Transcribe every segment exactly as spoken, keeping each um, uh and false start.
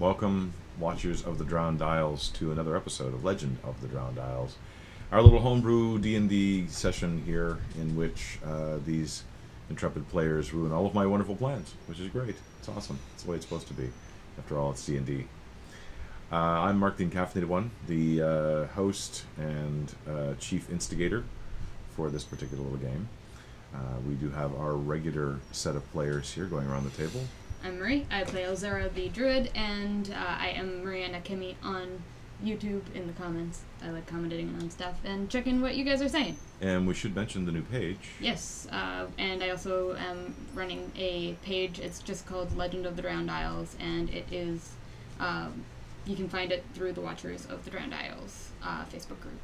Welcome, Watchers of the Drowned Isles, to another episode of Legend of the Drowned Isles. Our little homebrew D and D session here, in which uh, these intrepid players ruin all of my wonderful plans, which is great. It's awesome. It's the way it's supposed to be. After all, it's D and D. Uh, I'm Mark the Incaffeinated One, the uh, host and uh, chief instigator for this particular little game. Uh, we do have our regular set of players here going around the table. I'm Marie. I play Elzara the Druid, and uh, I am Marianna Kimi on YouTube in the comments. I like commenting on stuff and checking what you guys are saying. And we should mention the new page. Yes, uh, and I also am running a page. It's just called Legend of the Drowned Isles, and it is, um, you can find it through the Watchers of the Drowned Isles uh, Facebook group.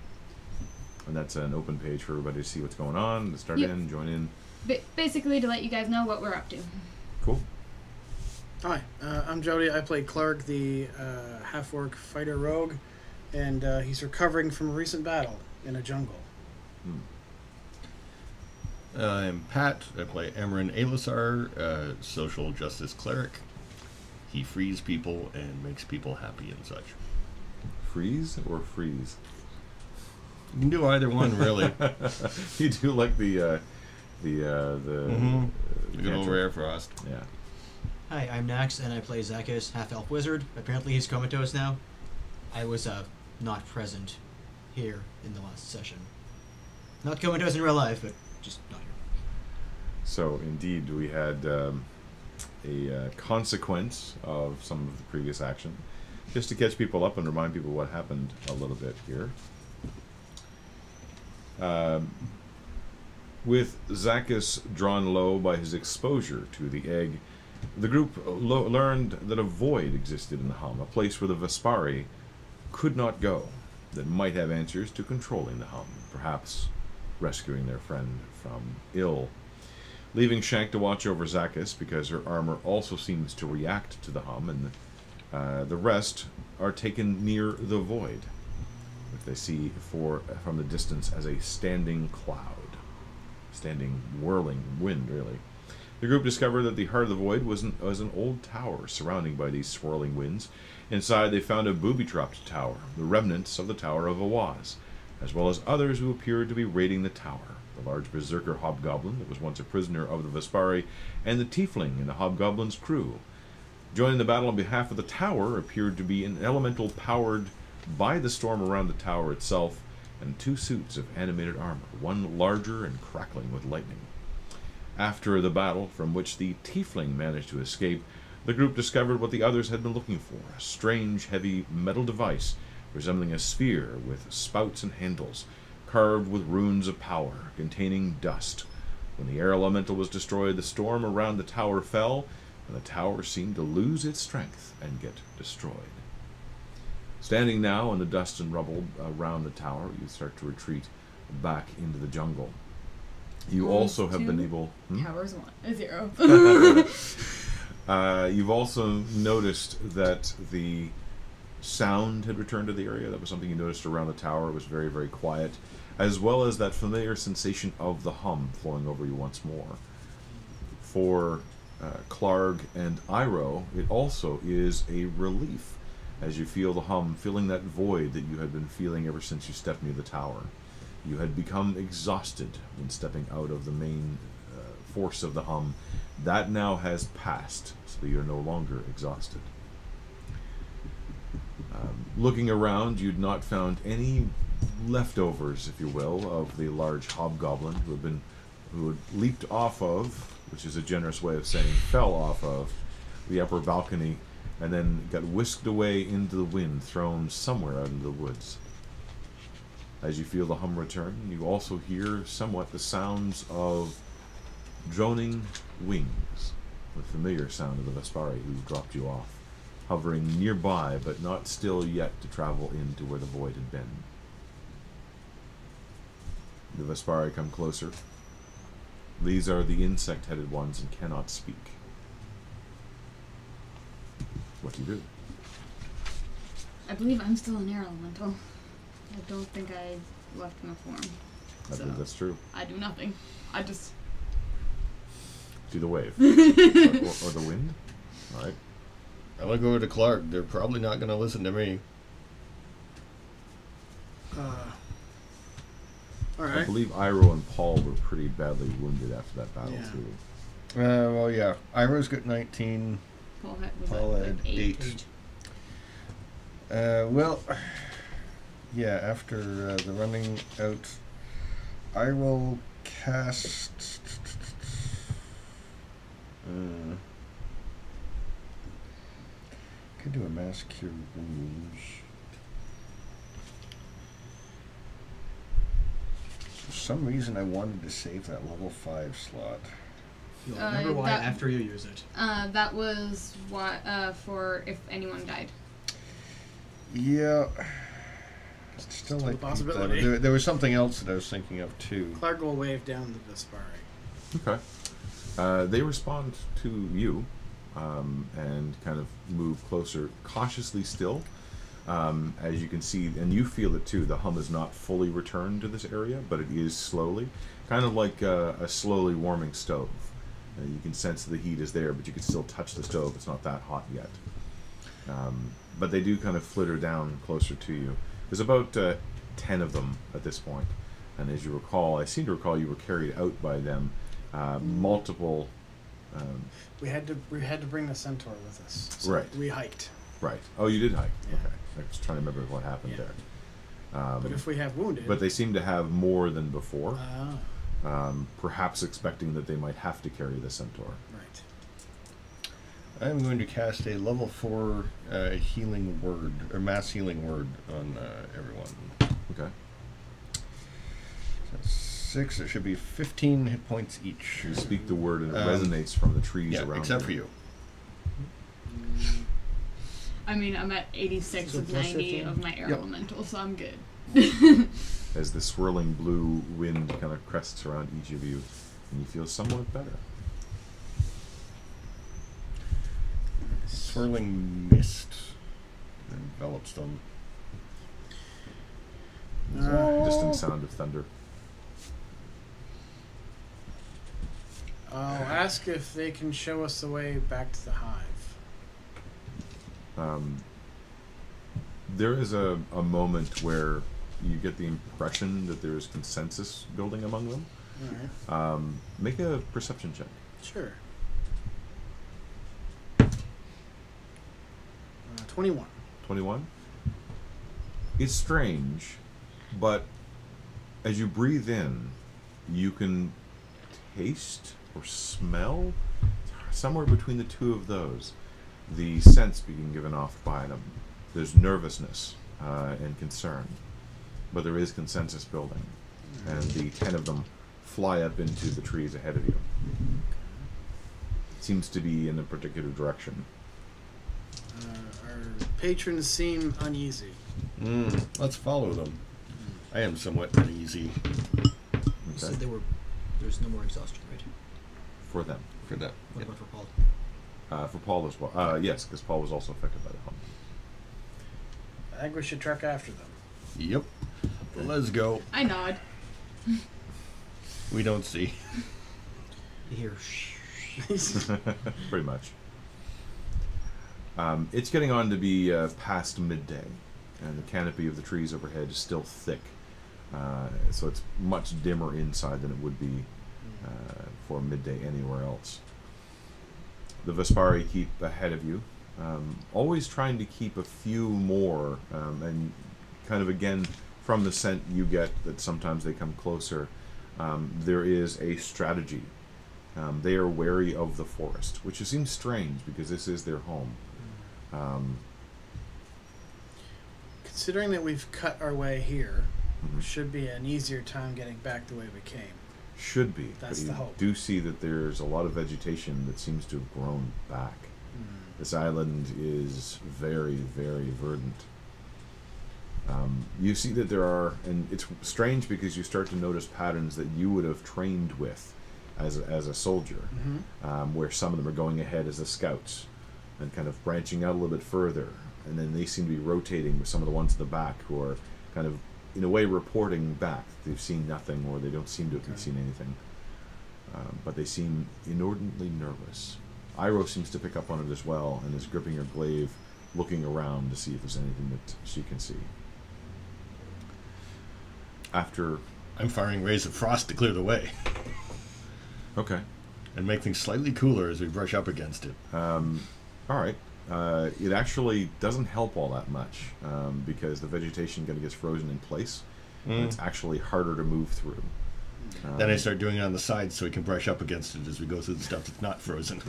And that's an open page for everybody to see what's going on, to start yep. in, join in. Ba- basically to let you guys know what we're up to. Cool. Hi, uh, I'm Jody. I play Clark, the uh, half-orc fighter rogue, and uh, he's recovering from a recent battle in a jungle. Hmm. Uh, I'm Pat. I play Emren Elisar, uh, social justice cleric. He frees people and makes people happy and such. Freeze or freeze? You can do either one, really. You do like the uh, the uh, the mm-hmm. uh, good old rare frost. Yeah. Hi, I'm Nax, and I play Zacchus, half-elf wizard. Apparently he's comatose now. I was, uh, not present here in the last session. Not comatose in real life, but just not here. So, indeed, we had um, a uh, consequence of some of the previous action. Just to catch people up and remind people what happened a little bit here. Um, with Zacchus drawn low by his exposure to the egg, the group lo learned that a void existed in the hum, a place where the Vespari could not go, that might have answers to controlling the hum, perhaps rescuing their friend from ill. Leaving Shank to watch over Zacchus, because her armor also seems to react to the hum, and uh, the rest are taken near the void, which they see for, from the distance as a standing cloud, standing whirling wind, really. The group discovered that the heart of the void was an, was an old tower surrounded by these swirling winds. Inside, they found a booby-trapped tower, the remnants of the Tower of Owaz, as well as others who appeared to be raiding the tower, the large berserker hobgoblin that was once a prisoner of the Vespari, and the tiefling in the hobgoblin's crew. Joining the battle on behalf of the tower appeared to be an elemental powered by the storm around the tower itself, and two suits of animated armor, one larger and crackling with lightning. After the battle, from which the tiefling managed to escape, the group discovered what the others had been looking for, a strange, heavy metal device resembling a sphere with spouts and handles, carved with runes of power, containing dust. When the air elemental was destroyed, the storm around the tower fell, and the tower seemed to lose its strength and get destroyed. Standing now in the dust and rubble around the tower, you start to retreat back into the jungle. You one, also have two, been able... Hmm? Towers one, zero. uh, you've also noticed that the sound had returned to the area. That was something you noticed around the tower. It was very, very quiet. As well as that familiar sensation of the hum flowing over you once more. For uh, Clarg and Iroh, it also is a relief as you feel the hum, filling that void that you had been feeling ever since you stepped near the tower. You had become exhausted when stepping out of the main uh, force of the hum. That now has passed, so that you're no longer exhausted. Um, looking around, you'd not found any leftovers, if you will, of the large hobgoblin who had been, who had leaped off of, which is a generous way of saying fell off of, the upper balcony, and then got whisked away into the wind, thrown somewhere out into the woods. As you feel the hum return, you also hear somewhat the sounds of droning wings, the familiar sound of the Vespari who dropped you off, hovering nearby but not still yet to travel into where the void had been. The Vespari come closer. These are the insect-headed ones and cannot speak. What do you do? I believe I'm still an air elemental. I don't think I left my form. I so believe that's true. I do nothing. I just... do the wave. or, or, or the wind? Alright. I'm gonna go over to Clark. They're probably not gonna listen to me. Uh, all right. I believe Iroh and Paul were pretty badly wounded after that battle yeah. too. Uh, well, yeah. Iroh's got nineteen. Paul had, Paul had like eight. eight. Uh, well, yeah. After uh, the running out, I will cast. Uh, Could do a mass cure wounds. For some reason, I wanted to save that level five slot. You'll uh, remember why that, after you use it. Uh, that was why uh, for if anyone died. Yeah, it's still, still like a possibility. There, there was something else that I was thinking of too. Clark will wave down the Vespari. Okay, uh, they respond to you. Um, and kind of move closer, cautiously still. Um, as you can see, and you feel it too, the hum is not fully returned to this area, but it is slowly. Kind of like a, a slowly warming stove. Uh, you can sense the heat is there, but you can still touch the stove. It's not that hot yet. Um, but they do kind of flitter down closer to you. There's about uh, ten of them at this point. And as you recall, I seem to recall you were carried out by them. Uh, multiple... Um, we had to we had to bring the centaur with us. So right. We hiked. Right. Oh, you did hike. Yeah. Okay. I was trying to remember what happened yeah. there. Um, but if we have wounded. But they seem to have more than before. Uh, um, perhaps expecting that they might have to carry the centaur. Right. I'm going to cast a level four uh, healing word or mass healing word on uh, everyone. Okay. So six, it should be fifteen hit points each. You speak the word and it um, resonates from the trees yeah, around except you. Except for you. I mean, I'm at eighty-six so of ninety of my air yep. elemental, so I'm good. As the swirling blue wind kind of crests around each of you, and you feel somewhat better. Swirling mist envelops them. There's a distant sound of thunder. I'll ask if they can show us the way back to the hive. Um, there is a, a moment where you get the impression that there is consensus building among them. All right. Um, make a perception check. Sure. Uh, twenty-one. twenty-one? It's strange, but as you breathe in, you can taste... or smell, somewhere between the two of those, the sense being given off by them. There's nervousness uh, and concern, but there is consensus building, and the ten of them fly up into the trees ahead of you. It seems to be in a particular direction. Uh, our patrons seem uneasy. Mm, let's follow them. I am somewhat uneasy. Okay. You said there were, there's no more exhaustion, right? For them. For them. What about for Paul? Uh, for Paul as well. Uh, yes, because Paul was also affected by the hum. I think we should trek after them. Yep. Okay. Let's go. I nod. We don't see. You hear pretty much. Um, it's getting on to be uh, past midday, and the canopy of the trees overhead is still thick, uh, so it's much dimmer inside than it would be Uh, for midday anywhere else. The Vespari keep ahead of you, um, always trying to keep a few more, um, and kind of again from the scent you get that sometimes they come closer. Um, there is a strategy. Um, they are wary of the forest, which seems strange because this is their home. Um, Considering that we've cut our way here, mm-hmm. should be an easier time getting back the way we came. Should be. That's but you the hope. Do see that there's a lot of vegetation that seems to have grown back. Mm. This island is very, very verdant. Um, you see that there are, and it's strange because you start to notice patterns that you would have trained with as a, as a soldier, mm-hmm. um, where some of them are going ahead as the scouts and kind of branching out a little bit further, and then they seem to be rotating with some of the ones at the back who are kind of in a way reporting back. They've seen nothing, or they don't seem to have okay. seen anything. Um, but they seem inordinately nervous. Iroh seems to pick up on it as well and is gripping her glaive, looking around to see if there's anything that she can see. After... I'm firing rays of frost to clear the way. Okay. And make things slightly cooler as we brush up against it. Um, Alright. Uh, it actually doesn't help all that much um, because the vegetation kind of gets frozen in place. Mm. And it's actually harder to move through. Um, then I start doing it on the sides so we can brush up against it as we go through the stuff that's not frozen.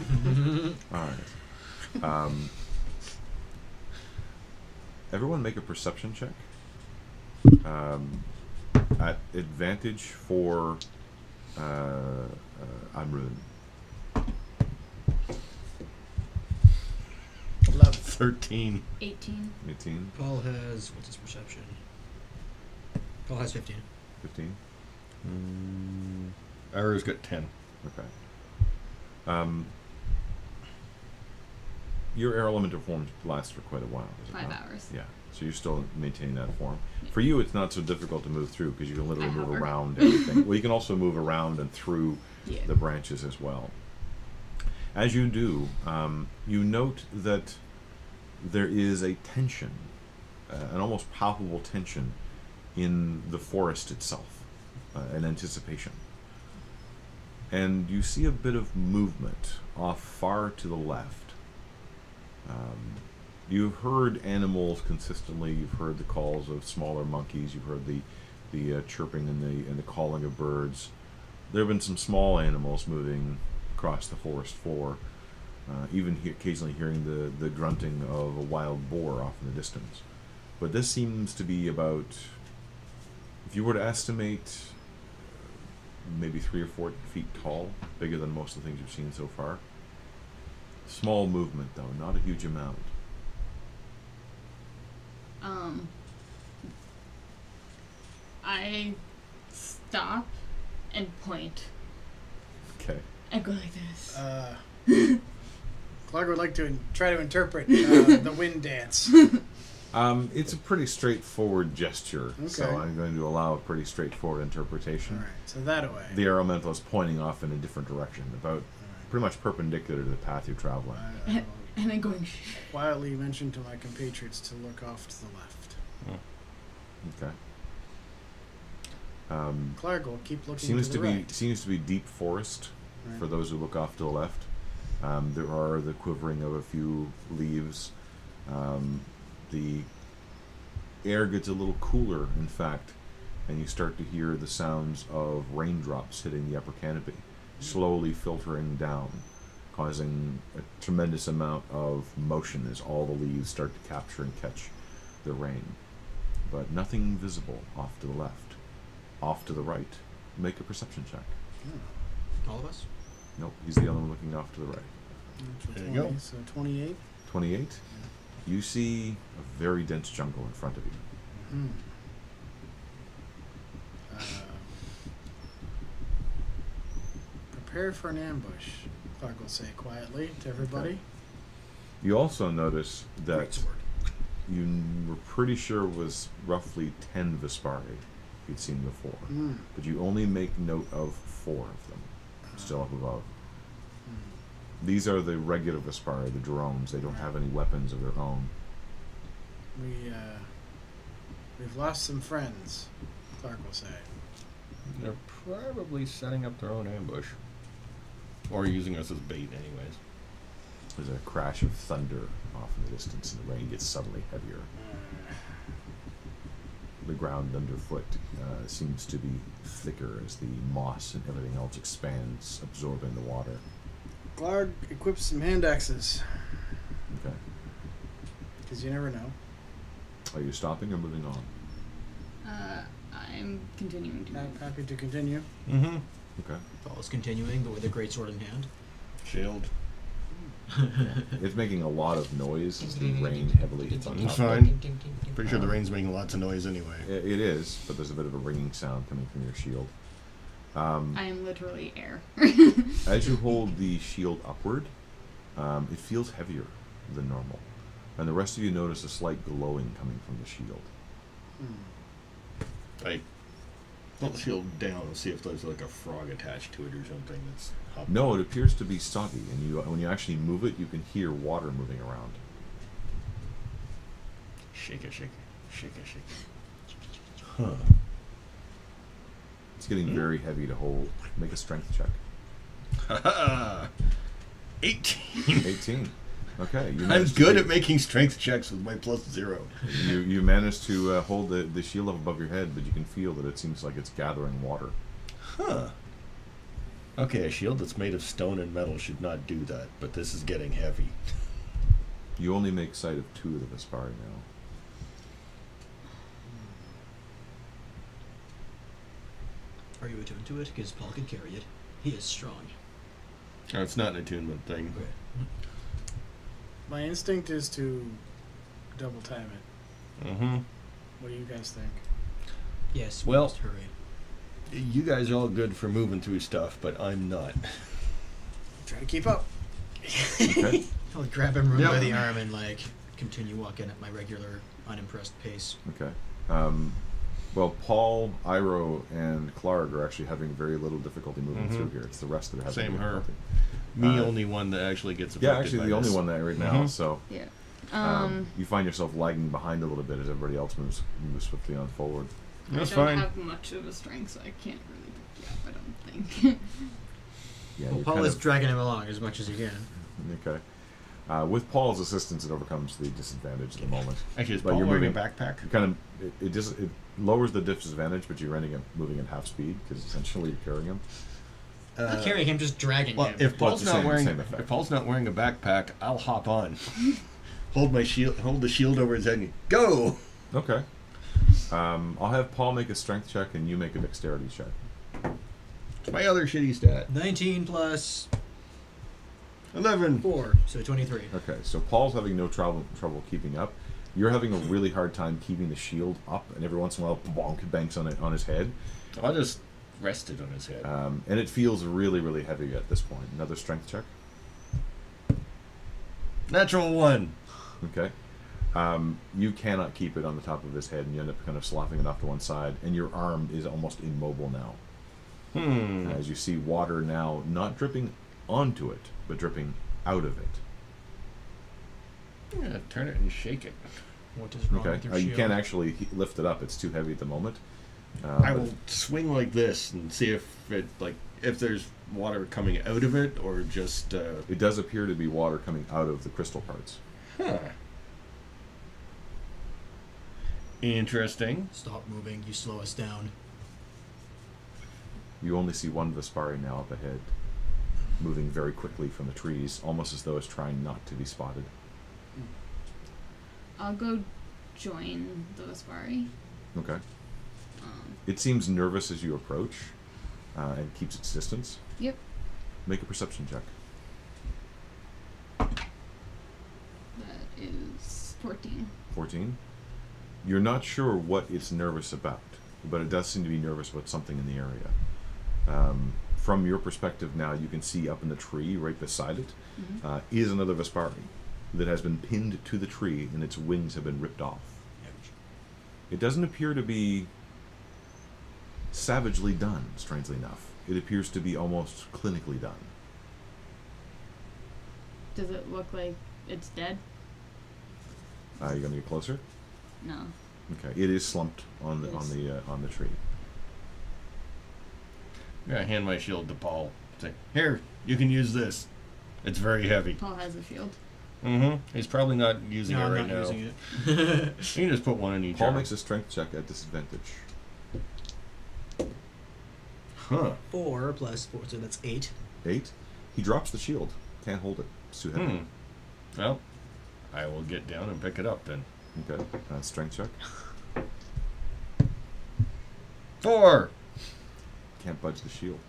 Alright. Um, everyone make a perception check. Um, at advantage for uh, uh, Amrun. eleven. thirteen. eighteen. eighteen. Paul has, what's his perception? Paul has fifteen. fifteen. Mm, Iroh's got ten. Okay. Um, your air element of form lasts for quite a while. Five not? hours. Yeah. So you're still maintaining that form. For you, it's not so difficult to move through because you can literally I move hover. around everything. Well, you can also move around and through yeah. the branches as well. As you do, um, you note that there is a tension, uh, an almost palpable tension in the forest itself. Uh, an anticipation. And you see a bit of movement off far to the left. Um, you've heard animals consistently. You've heard the calls of smaller monkeys. You've heard the the uh, chirping and the and the calling of birds. There have been some small animals moving across the forest floor, uh, even he occasionally hearing the, the grunting of a wild boar off in the distance. But this seems to be about, if you were to estimate, maybe three or four feet tall, bigger than most of the things you've seen so far. Small movement, though, not a huge amount. Um, I stop and point. Okay. I go like this. Uh, Clark would like to in try to interpret uh, the wind dance. Um, it's a pretty straightforward gesture, okay. So I'm going to allow a pretty straightforward interpretation. All right, so that way. The aeromental is pointing off in a different direction, about right. pretty much perpendicular to the path you're traveling. Uh, and I'm going... Quietly mentioned to my compatriots to look off to the left. Oh. Okay. Um, Clark will keep looking seems to the to right. Be, seems to be deep forest right. for those who look off to the left. Um, there are the quivering of a few leaves. Um... The air gets a little cooler, in fact, and you start to hear the sounds of raindrops hitting the upper canopy, slowly filtering down, causing a tremendous amount of motion as all the leaves start to capture and catch the rain. But nothing visible off to the left. Off to the right, make a perception check. Yeah. All of us? Nope, he's the only one looking off to the right. There you go. So twenty-eight? twenty-eight? Yeah. You see a very dense jungle in front of you. Mm. Uh, prepare for an ambush, Clark will say quietly to everybody. Okay. You also notice that you were pretty sure was roughly ten Vespari you'd seen before, mm. but you only make note of four of them, uh, still up above. These are the regular Vespari, the drones. They don't have any weapons of their own. We, uh, we've lost some friends, Clark will say. They're probably setting up their own ambush. Or using us as bait, anyways. There's a crash of thunder off in the distance, and the rain gets suddenly heavier. The ground underfoot uh, seems to be thicker as the moss and everything else expands, absorbing the water. Clark equips some hand axes. Okay. Because you never know. Are you stopping or moving on? Uh, I'm continuing to. I'm happy to continue. Mm-hmm. Okay. Paul's continuing, but with a great sword in hand. Shield. It's making a lot of noise as the rain heavily hits on top. It's fine. Pretty sure the rain's making lots of noise anyway. It, it is, but there's a bit of a ringing sound coming from your shield. Um, I am literally air. As you hold the shield upward, um, it feels heavier than normal. And the rest of you notice a slight glowing coming from the shield. Mm. I Well, she'll down and see if there's like a frog attached to it or something that's hopping. No, it appears to be soggy, and you when you actually move it, you can hear water moving around. Shake it, shake it, shake it, shake it. Huh. It's getting mm. very heavy to hold. Make a strength check. Ha eighteen. eighteen. Okay. You I'm good at making strength checks with my plus zero. You you managed to uh, hold the, the shield up above your head, but you can feel that it seems like it's gathering water. Huh. Okay, a shield that's made of stone and metal should not do that, but this is getting heavy. You only make sight of two of the Vespari now. Are you attuned to it? Because Paul can carry it. He is strong. Oh, it's not an attunement thing. Okay. My instinct is to double time it. Mm-hmm. What do you guys think? Yes, we well, must hurry. You guys are all good for moving through stuff, but I'm not. Try to keep up. Okay. I'll grab him yep. by the arm and like continue walking at my regular unimpressed pace. Okay. Um, well, Paul, Iroh, and Clark are actually having very little difficulty moving mm-hmm. through here. It's the rest that are having Same difficulty. Her. Me uh, only one that actually gets affected. Yeah, actually by the this. only one that right now. Mm-hmm. So yeah, um, um, you find yourself lagging behind a little bit as everybody else moves moves swiftly on forward. That's I don't fine. have much of a strength, so I can't really pick you up. I don't think. yeah, well, Paul is dragging him along as much as he can. Okay, uh, with Paul's assistance, it overcomes the disadvantage at the moment. Actually, it's Paul you're wearing moving, a backpack. Kind of, it it, dis it lowers the disadvantage, but you're ending up moving at half speed because essentially you're carrying him. Uh, not carrying him, just dragging well, him. If Paul's not same, wearing, same if Paul's not wearing a backpack, I'll hop on. hold my shield, hold the shield over his head, and go. Okay. Um, I'll have Paul make a strength check, and you make a dexterity check. It's my other shitty stat. Nineteen plus eleven, four, so twenty-three. Okay, so Paul's having no trouble trouble keeping up. You're having a really hard time keeping the shield up, and every once in a while, bonk, banks on it on his head. I just. Rested on his head. Um, and it feels really, really heavy at this point. Another strength check. Natural one. Okay. Um, you cannot keep it on the top of his head, and you end up kind of sloughing it off to one side, and your arm is almost immobile now. Hmm. As you see water now, not dripping onto it, but dripping out of it. I'm gonna turn it and shake it. What is wrong okay. with your uh, shield? You can't actually lift it up. It's too heavy at the moment. Uh, I will swing like this and see if it like if there's water coming out of it or just. Uh, it does appear to be water coming out of the crystal parts. Huh. Interesting. Stop moving. You slow us down. You only see one Vespari now up ahead, moving very quickly from the trees, almost as though it's trying not to be spotted. I'll go join the Vespari. Okay. It seems nervous as you approach, uh, and keeps its distance. Yep. Make a perception check. That is fourteen. Fourteen. You're not sure what it's nervous about, but it does seem to be nervous about something in the area. Um, from your perspective now, you can see up in the tree, right beside it, mm-hmm. uh, is another Vespari that has been pinned to the tree, and its wings have been ripped off. It doesn't appear to be savagely done, strangely enough. It appears to be almost clinically done. Does it look like it's dead? Are you gonna get closer? No. Okay, it is slumped on the on the uh, on the tree. Yeah, I hand my shield to Paul. Say, here, you can use this. It's very heavy. Paul has a shield. Mm-hmm. He's probably not using no, it right now. No, I'm not using it. You can just put one in each. Paul arm. makes a strength check at disadvantage. Huh. Four plus four, so that's eight. Eight. He drops the shield. Can't hold it. It's too heavy. Hmm. Well, I will get down and pick it up then. Okay. Uh, strength check. Four. Can't budge the shield.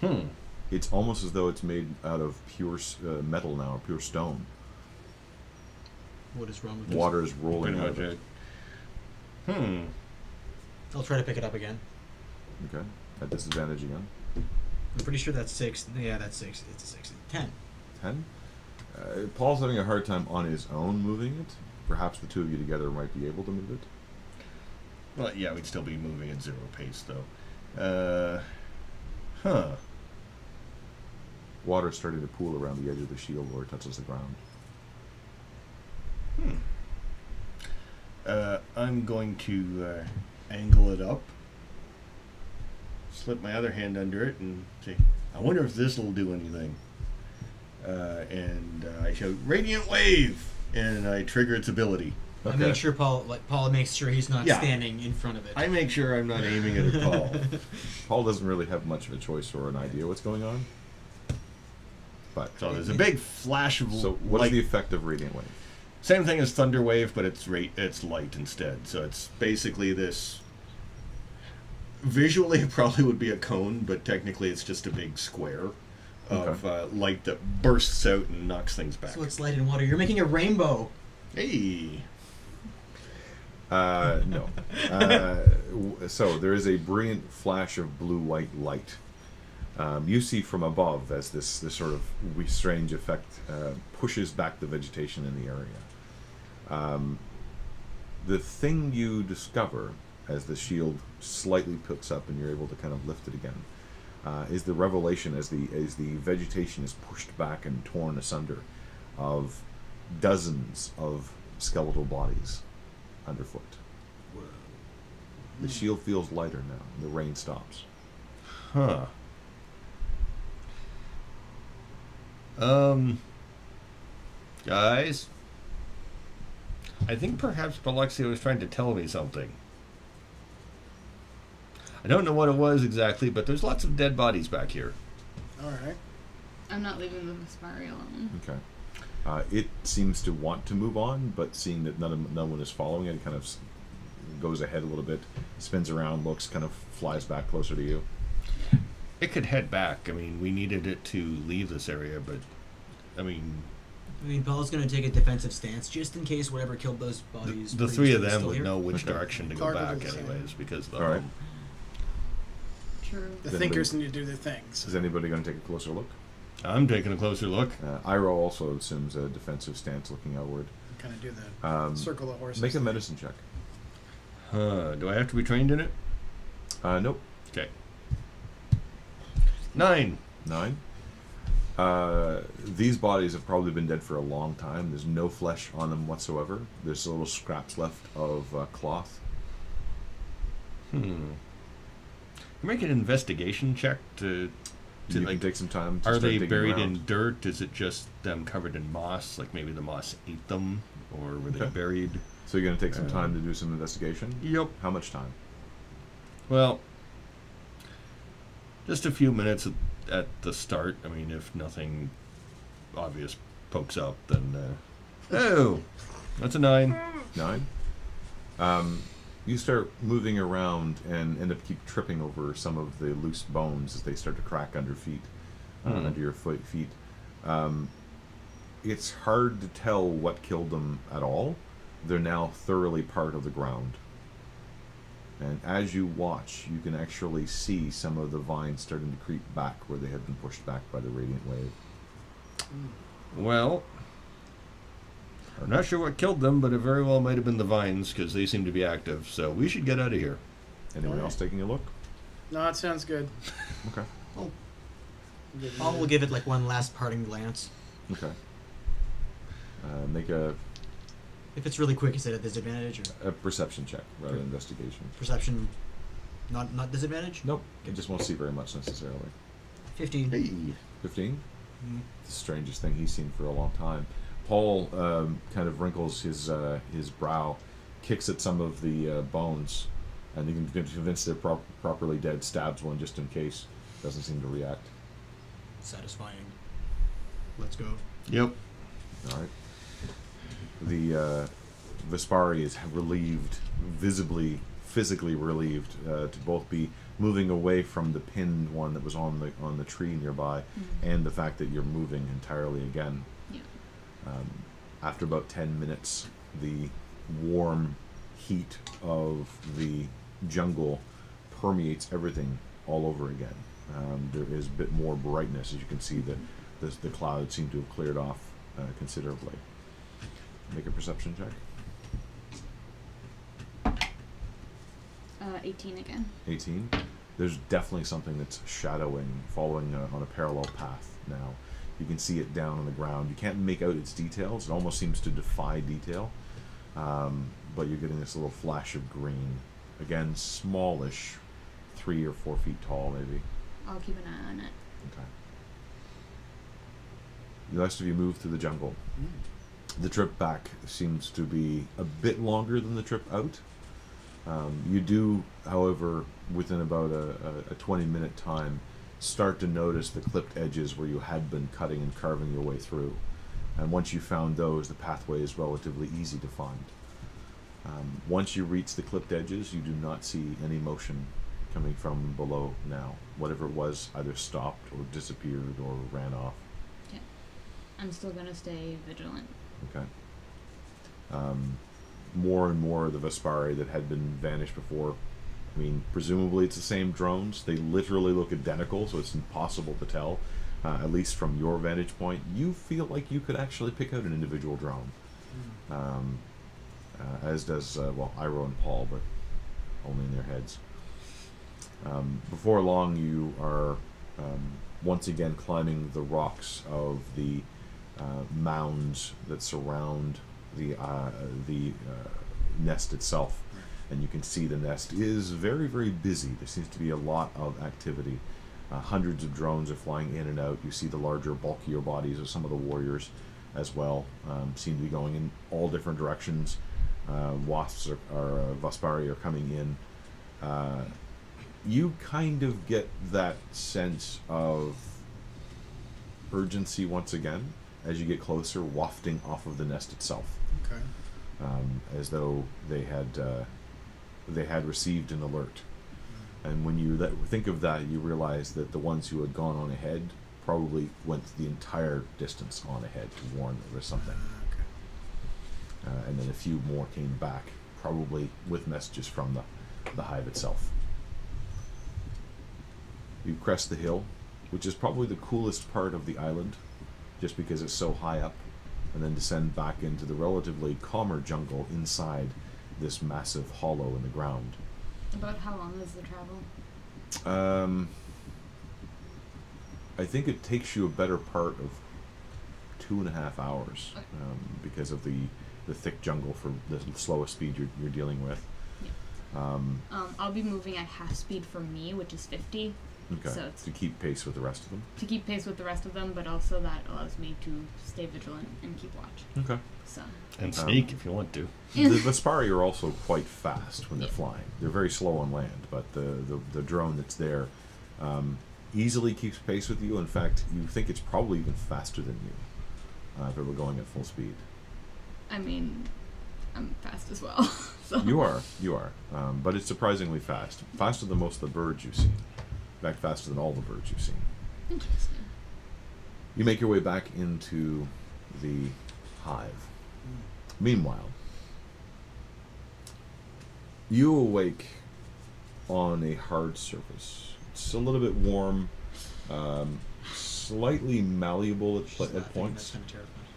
Hmm. It's almost as though it's made out of pure uh, metal now, or pure stone. What is wrong with this? Water is rolling out of it. Hmm. I'll try to pick it up again. Okay. At disadvantage again. I'm pretty sure that's six. Yeah, that's six. It's a six. Ten. Ten? Uh, Paul's having a hard time on his own moving it. Perhaps the two of you together might be able to move it. Well, yeah, we'd still be moving at zero pace, though. Uh, huh. Water started to pool around the edge of the shield where it touches the ground. Hmm. Uh, I'm going to uh, angle it up, slip my other hand under it, and say, I wonder if this will do anything. Uh, and uh, I shout, Radiant Wave! And I trigger its ability. Okay. I make sure Paul, like Paul, makes sure he's not yeah. standing in front of it. I make sure I'm not aiming it at Paul. Paul doesn't really have much of a choice or an idea what's going on. But so there's a big flash of. So what light. Is the effect of Radiant Wave? Same thing as Thunder Wave, but it's rate it's light instead. So it's basically this. Visually, it probably would be a cone, but technically, it's just a big square. Of uh, light that bursts out and knocks things back. So it's light and water. You're making a rainbow. Hey. Uh, no. uh, w so there is a brilliant flash of blue-white light. Um, you see from above as this, this sort of strange effect uh, pushes back the vegetation in the area. Um, the thing you discover as the shield slightly picks up and you're able to kind of lift it again Uh, is the revelation as the as the vegetation is pushed back and torn asunder of dozens of skeletal bodies underfoot. Whoa. The shield feels lighter now. The rain stops. Huh. Um, guys, I think perhaps Paluxia was trying to tell me something. I don't know what it was exactly, but there's lots of dead bodies back here. All right. I'm not leaving the Vespari alone. Okay. Uh, it seems to want to move on, but seeing that none of, no one is following it, it kind of goes ahead a little bit, spins around, looks, kind of flies back closer to you. It could head back. I mean, we needed it to leave this area, but, I mean... I mean, Paul's going to take a defensive stance just in case whatever killed those bodies... The, the three of them would here. know which okay. direction to Clark go back anyways, same. because the... All right. The Does thinkers anybody, need to do their things. Is anybody going to take a closer look? I'm taking a closer look. Uh, Iroh also assumes a defensive stance, looking outward. Kind of do the um, circle of horses. Make a medicine thing. check. Huh, do I have to be trained in it? Uh, nope. Okay. Nine. Nine. Uh, these bodies have probably been dead for a long time. There's no flesh on them whatsoever. There's little scraps left of uh, cloth. Hmm. Make an investigation check to, to you like, can take some time. To are they buried around. in dirt? Is it just them covered in moss? Like maybe the moss ate them, or were okay. they buried? So you're going to take some um, time to do some investigation. Yep. How much time? Well, just a few minutes at, at the start. I mean, if nothing obvious pokes up, then uh, oh, that's a nine. Nine. Um. You start moving around and end up keep tripping over some of the loose bones as they start to crack under feet, mm. uh, under your foot feet. Um, it's hard to tell what killed them at all. They're now thoroughly part of the ground. And as you watch, you can actually see some of the vines starting to creep back where they had been pushed back by the radiant wave. Well... I'm not sure what killed them, but it very well might have been the vines, because they seem to be active. So we should get out of here. Anyone right. else taking a look? No, it sounds good. Okay. Well, Paul will give it like one last parting glance. Okay. Uh, make a... If it's really quick, is it a disadvantage? Or? A perception check, rather than investigation. Perception, not not disadvantage? Nope. It just won't see very much, necessarily. Fifteen. Hey. Fifteen? Mm. The strangest thing he's seen for a long time. Paul um, kind of wrinkles his uh, his brow, kicks at some of the uh, bones, and you can convince they're pro properly dead. Stabs one just in case. Doesn't seem to react. Satisfying. Let's go. Yep. All right. The uh, Vespari is relieved, visibly, physically relieved, uh, to both be moving away from the pinned one that was on the on the tree nearby, mm-hmm. and the fact that you're moving entirely again. Um, after about ten minutes, the warm heat of the jungle permeates everything all over again. Um, there is a bit more brightness, as you can see that this, the clouds seem to have cleared off uh, considerably. Make a perception check. Uh, eighteen again. eighteen. there's definitely something that's shadowing, following a, on a parallel path now. You can see it down on the ground. You can't make out its details. It almost seems to defy detail. Um, but you're getting this little flash of green. Again, smallish, three or four feet tall, maybe. I'll keep an eye on it. Okay. The rest of you move through the jungle. Mm. The trip back seems to be a bit longer than the trip out. Um, you do, however, within about a twenty-minute time, start to notice the clipped edges where you had been cutting and carving your way through. And once you found those, the pathway is relatively easy to find. Um, once you reach the clipped edges, you do not see any motion coming from below now. Whatever it was either stopped or disappeared or ran off. Yeah. I'm still going to stay vigilant. Okay. Um, more and more of the Vespari that had been vanished before. I mean, presumably it's the same drones. They literally look identical, so it's impossible to tell. Uh, at least from your vantage point, you feel like you could actually pick out an individual drone. Mm. Um, uh, as does, uh, well, Iroh and Paul, but only in their heads. Um, before long, you are um, once again climbing the rocks of the uh, mounds that surround the, uh, the uh, nest itself. And you can see the nest is very, very busy. There seems to be a lot of activity. Uh, hundreds of drones are flying in and out. You see the larger, bulkier bodies of some of the warriors as well. Um, seem to be going in all different directions. Uh, wasps or uh, Vespari are coming in. Uh, you kind of get that sense of urgency once again as you get closer, wafting off of the nest itself. Okay. Um, as though they had uh, they had received an alert. And when you let, think of that, you realize that the ones who had gone on ahead probably went the entire distance on ahead to warn there was something. Uh, okay. uh, and then a few more came back, probably with messages from the, the hive itself. You crest the hill, which is probably the coolest part of the island, just because it's so high up, and then descend back into the relatively calmer jungle inside this massive hollow in the ground. About how long is the travel? Um, I think it takes you a better part of two and a half hours okay. um, because of the, the thick jungle for the slowest speed you're, you're dealing with. Yeah. Um, um, I'll be moving at half speed for me, which is fifty. Okay, so it's to keep pace with the rest of them? To keep pace with the rest of them, but also that allows me to stay vigilant and keep watch. Okay. So. And sneak um, if you want to. The Vespari are also quite fast when they're yeah. flying. They're very slow on land, but the, the, the drone that's there um, easily keeps pace with you. In fact, you think it's probably even faster than you uh, if it were going at full speed. I mean, I'm fast as well. So. You are, you are. Um, but it's surprisingly fast. Faster than most of the birds you've seen. Back faster than all the birds you've seen. Interesting. You make your way back into the hive. Mm. Meanwhile, you awake on a hard surface. It's a little bit warm, um, slightly malleable at, pl at points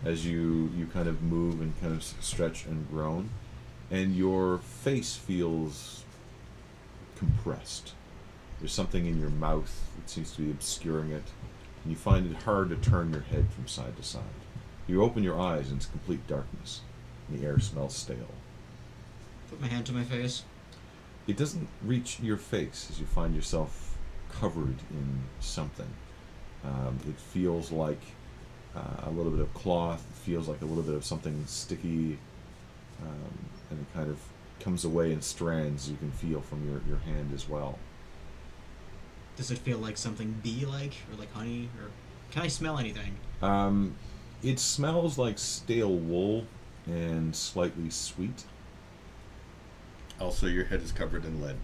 as you, you kind of move and kind of stretch and groan, and your face feels compressed. There's something in your mouth that seems to be obscuring it, and you find it hard to turn your head from side to side. You open your eyes and it's complete darkness, and the air smells stale. Put my hand to my face. It doesn't reach your face as you find yourself covered in something. Um, it feels like uh, a little bit of cloth, it feels like a little bit of something sticky, um, and it kind of comes away in strands you can feel from your, your hand as well. Does it feel like something bee-like, or like honey, or can I smell anything? Um, it smells like stale wool and slightly sweet. Also, your head is covered in lead.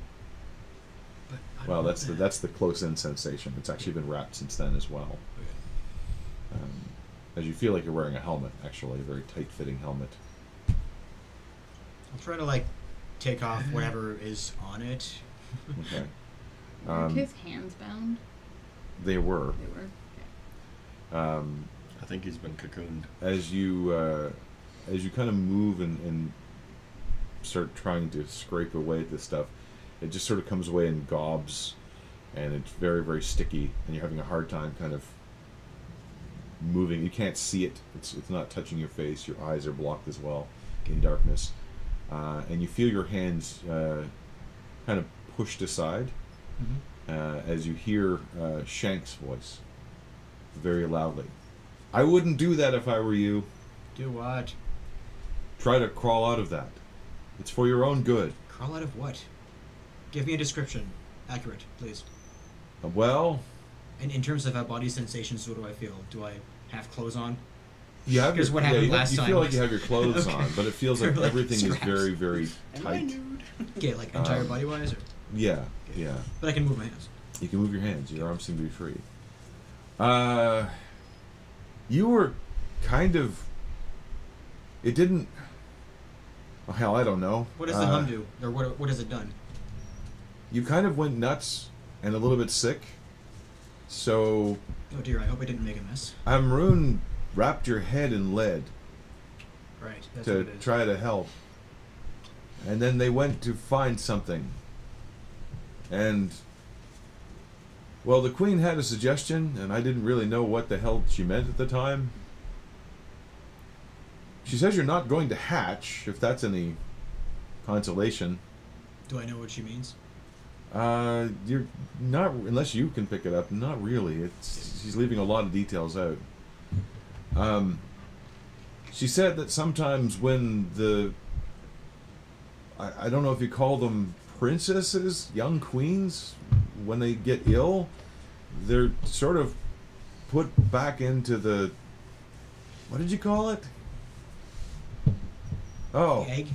But I well, that's that. the that's the close-in sensation. It's actually been wrapped since then as well. Okay. Um, as you feel like you're wearing a helmet, actually, a very tight-fitting helmet. I'll try to like take off whatever is on it. Okay. Were um, his hands bound? They were. They were. Okay. Um, I think he's been cocooned. As you, uh, as you kind of move and, and start trying to scrape away at this stuff, it just sort of comes away and gobs and it's very, very sticky, and you're having a hard time kind of moving. You can't see it. It's, it's not touching your face. Your eyes are blocked as well in darkness. Uh, and you feel your hands uh, kind of pushed aside mm-hmm. uh, as you hear uh, Shank's voice very loudly. I wouldn't do that if I were you. Do what? Try to crawl out of that. It's for your own good. Crawl out of what? Give me a description. Accurate, please. Uh, well... And in terms of our body sensations, what do I feel? Do I have clothes on? You have your, what happened yeah, you, last you time feel like you have your clothes okay. on, but it feels like, like everything scraps. is very, very tight. Okay, like entire um, body-wise? Or? Yeah, okay. yeah. But I can move my hands. You can move your hands. Your arms seem to be free. Uh, you were kind of... It didn't... Oh, hell, I don't know. What does the uh, hum do? Or what, what has it done? You kind of went nuts and a little bit sick. So... Oh dear, I hope I didn't make a mess. Emren wrapped your head in lead. Right, that's what it is. To try to help. And then they went to find something. And... Well, the Queen had a suggestion, and I didn't really know what the hell she meant at the time. She says you're not going to hatch, if that's any consolation. Do I know what she means? Uh, you're not, unless you can pick it up, not really. It's, she's leaving a lot of details out. Um, she said that sometimes when the, I, I don't know if you call them princesses, young queens, when they get ill, they're sort of put back into the, what did you call it? Oh. The egg?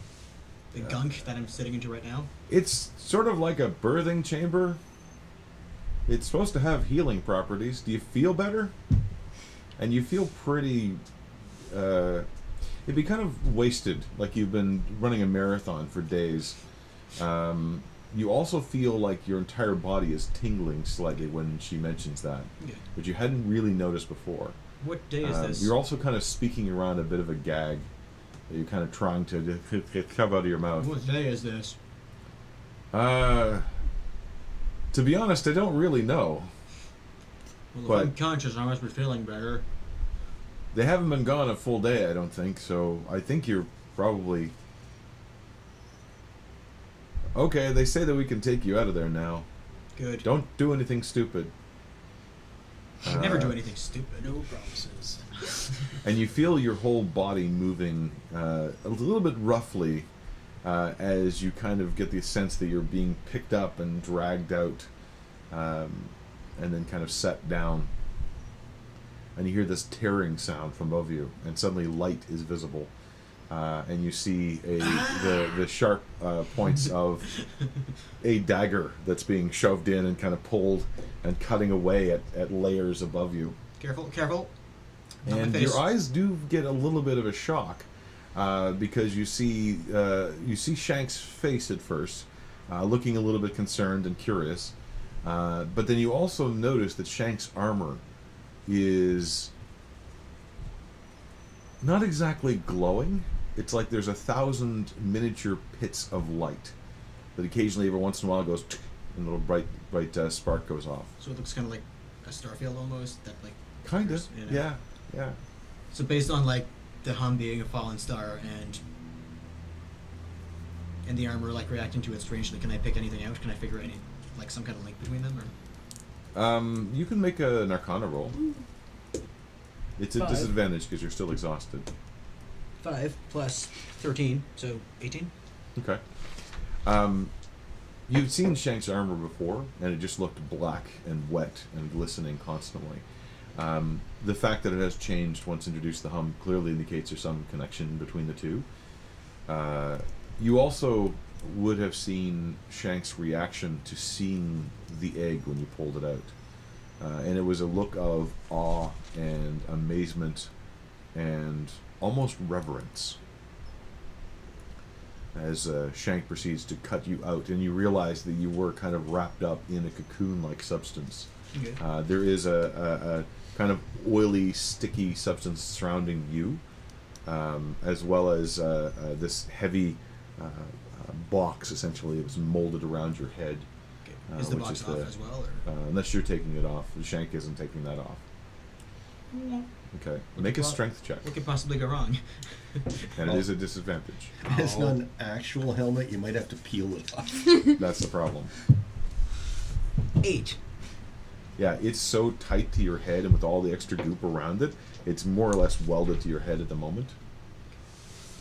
The gunk that I'm sitting into right now? It's sort of like a birthing chamber. It's supposed to have healing properties. Do you feel better? And you feel pretty... Uh, it'd be kind of wasted, like you've been running a marathon for days. Um, you also feel like your entire body is tingling slightly when she mentions that, yeah. which you hadn't really noticed before. What day is um, this? You're also kind of speaking around a bit of a gag. You're kind of trying to come out of your mouth. What day is this? Uh, to be honest, I don't really know. Well, if but I'm conscious, I must be feeling better. They haven't been gone a full day, I don't think, so I think you're probably... Okay, they say that we can take you out of there now. Good. Don't do anything stupid. Uh, Never do anything stupid. No promises. And you feel your whole body moving uh, a little bit roughly uh, as you kind of get the sense that you're being picked up and dragged out um, and then kind of set down. And you hear this tearing sound from above you, and suddenly light is visible. Uh, and you see a, the, the sharp uh, points of a dagger that's being shoved in and kind of pulled and cutting away at, at layers above you. Careful, careful. Not and your eyes do get a little bit of a shock uh, because you see uh, you see Shank's face at first, uh, looking a little bit concerned and curious. Uh, but then you also notice that Shank's armor is not exactly glowing. It's like there's a thousand miniature pits of light that occasionally, every once in a while, goes and a little bright, bright uh, spark goes off. So it looks kind of like a starfield almost. That like kind of, you know. yeah. Yeah. So based on like the hum being a fallen star and and the armor like reacting to it strangely, can I pick anything out? Can I figure any like some kind of link between them? Or? Um, you can make a, an Arcana roll. It's a Five. disadvantage because you're still exhausted. Five plus thirteen, so eighteen. Okay. Um, you've seen Shank's armor before, and it just looked black and wet and glistening constantly. Um, the fact that it has changed once introduced the hum clearly indicates there's some connection between the two. Uh, you also would have seen Shank's reaction to seeing the egg when you pulled it out. Uh, and it was a look of awe and amazement and almost reverence as uh, Shank proceeds to cut you out, and you realize that you were kind of wrapped up in a cocoon-like substance. Okay. Uh, there is a, a, a kind of oily, sticky substance surrounding you, um, as well as uh, uh, this heavy uh, uh, box, essentially, that was molded around your head. Okay. Uh, is the box is off the, as well? Or? Uh, unless you're taking it off. Shank isn't taking that off. No. Okay. What Make a strength check. What could possibly go wrong? And it is a disadvantage. Oh. It's not an actual helmet. You might have to peel it off. That's the problem. Eight. Yeah, it's so tight to your head, and with all the extra goop around it, it's more or less welded to your head at the moment.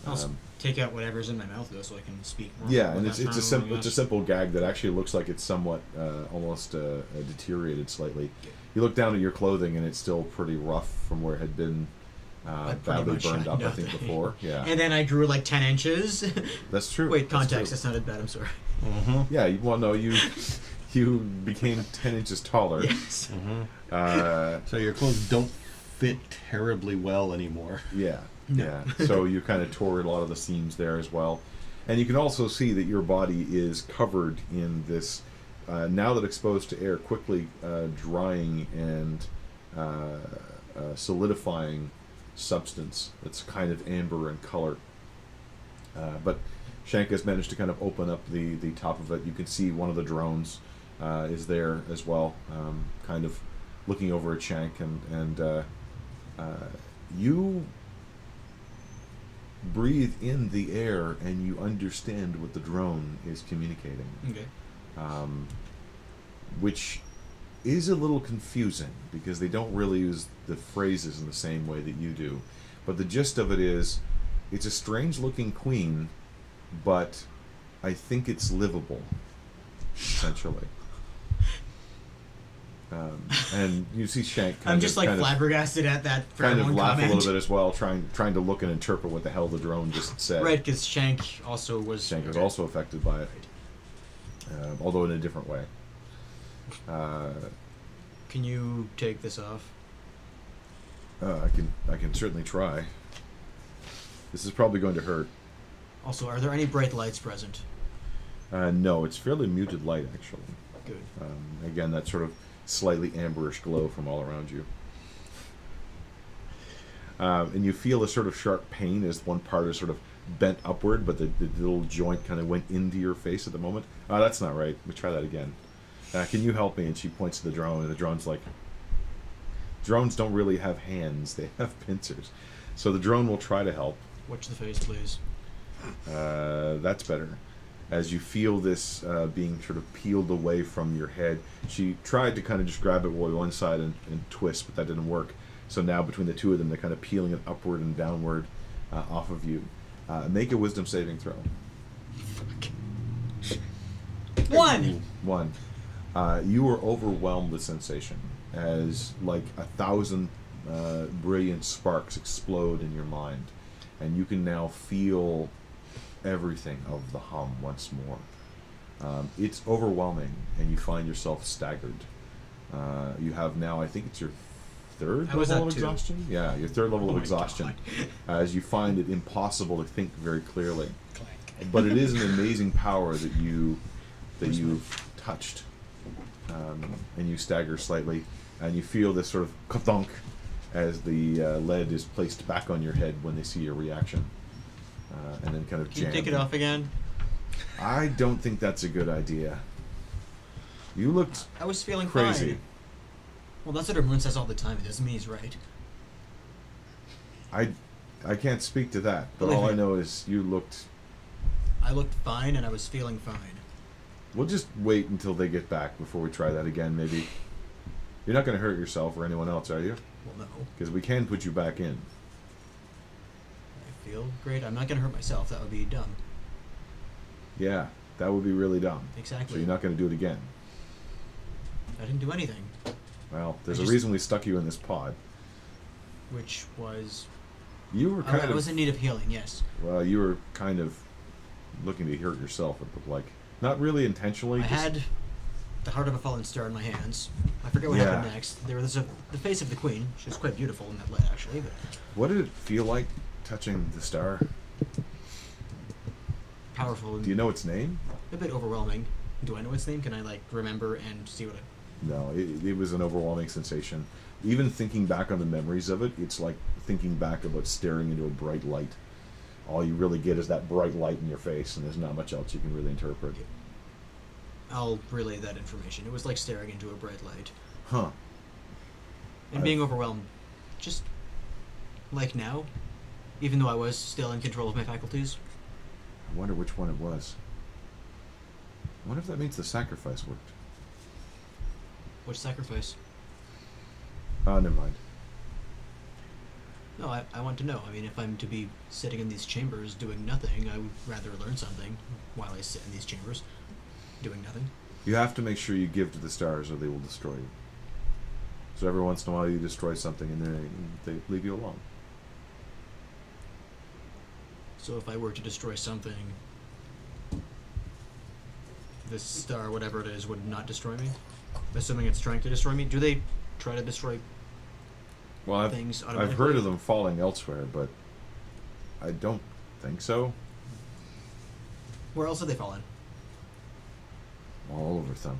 I'll um, take out whatever's in my mouth, though, so I can speak more. Yeah, and it's, it's, a sim it's a simple gag that actually looks like it's somewhat, uh, almost uh, deteriorated slightly. You look down at your clothing, and it's still pretty rough from where it had been uh, badly burned up, I think, before. Yeah. And then I drew, like, ten inches. That's true. Wait, context, that sounded bad, I'm sorry. Mm-hmm. Yeah, you, well, no, you... You became ten inches taller. Yes. Mm-hmm. uh, so your clothes don't fit terribly well anymore. Yeah. No. Yeah. So you kind of tore a lot of the seams there as well, and you can also see that your body is covered in this, uh, now that exposed to air, quickly uh, drying and uh, uh, solidifying substance that's kind of amber in color. Uh, but Shank has managed to kind of open up the the top of it. You can see one of the drones. Uh, is there as well, um, kind of looking over at Shank, and, and uh, uh, you breathe in the air and you understand what the drone is communicating. Okay. Um, which is a little confusing because they don't really use the phrases in the same way that you do. But the gist of it is, it's a strange looking queen, but I think it's livable, essentially. Um, and you see Shank kind I'm just of, like kind flabbergasted of, at that for kind of laugh comment. a little bit as well, trying trying to look and interpret what the hell the drone just said. Right, because Shank also was Shank was also affected by it, uh, although in a different way. Uh, can you take this off? Uh, I can. I can certainly try. This is probably going to hurt. Also, are there any bright lights present? Uh, no, it's fairly muted light, actually. Good. Um, again, that sort of slightly amberish glow from all around you. Uh, and you feel a sort of sharp pain as one part is sort of bent upward, but the, the little joint kind of went into your face at the moment. Oh, that's not right. Let me try that again. Uh, can you help me? And she points to the drone, and the drone's like... Drones don't really have hands. They have pincers. So the drone will try to help. Watch the face, please. Uh, that's better. As you feel this uh, being sort of peeled away from your head, she tried to kind of just grab it with one side and, and twist, but that didn't work. So now between the two of them, they're kind of peeling it upward and downward uh, off of you. Uh, make a wisdom saving throw. One! One. Uh, you are overwhelmed with sensation as like a thousand uh, brilliant sparks explode in your mind. And you can now feel... everything of the hum once more. Um, it's overwhelming, and you find yourself staggered. Uh, you have now, I think it's your third I level of two. exhaustion? Yeah, your third level oh of exhaustion. Uh, as you find it impossible to think very clearly. But it is an amazing power that, you, that you've touched. Um, and you stagger slightly, and you feel this sort of ka-thunk as the uh, lead is placed back on your head when they see your reaction. Uh, and then kind of Can jam. you take it off again? I don't think that's a good idea. You looked I was feeling crazy. Fine. Well, that's what everyone says all the time. It doesn't mean he's right. I, I can't speak to that, but Believe all me. I know is you looked... I looked fine, and I was feeling fine. We'll just wait until they get back before we try that again, maybe. You're not going to hurt yourself or anyone else, are you? Well, no. Because we can put you back in. Feel great. I'm not going to hurt myself. That would be dumb. Yeah, that would be really dumb. Exactly. So you're not going to do it again. I didn't do anything. Well, there's I a reason we stuck you in this pod. Which was... You were kind I, of... I was in need of healing, yes. Well, you were kind of looking to hurt yourself, it looked like. Not really intentionally. I just... had the heart of a fallen star in my hands. I forget what yeah. happened next. There was a, the face of the queen. She was quite beautiful in that light, actually. But... What did it feel like? Touching the star. Powerful. Do you know its name? A bit overwhelming. Do I know its name? Can I, like, remember and see what I... No, it, it was an overwhelming sensation. Even thinking back on the memories of it, it's like thinking back about staring into a bright light. All you really get is that bright light in your face, and there's not much else you can really interpret. I'll relay that information. It was like staring into a bright light. Huh. And I've... being overwhelmed. Just like now, even though I was still in control of my faculties. I wonder which one it was. I wonder if that means the sacrifice worked. Which sacrifice? Oh, never mind. No, I, I want to know. I mean, if I'm to be sitting in these chambers doing nothing, I would rather learn something while I sit in these chambers doing nothing. You have to make sure you give to the stars or they will destroy you. So every once in a while you destroy something and they, they leave you alone. So if I were to destroy something, this star, whatever it is, would not destroy me? Assuming it's trying to destroy me? Do they try to destroy well, I've, things automatically? I've heard of them falling elsewhere, but I don't think so. Where else have they fallen? All over Thunk.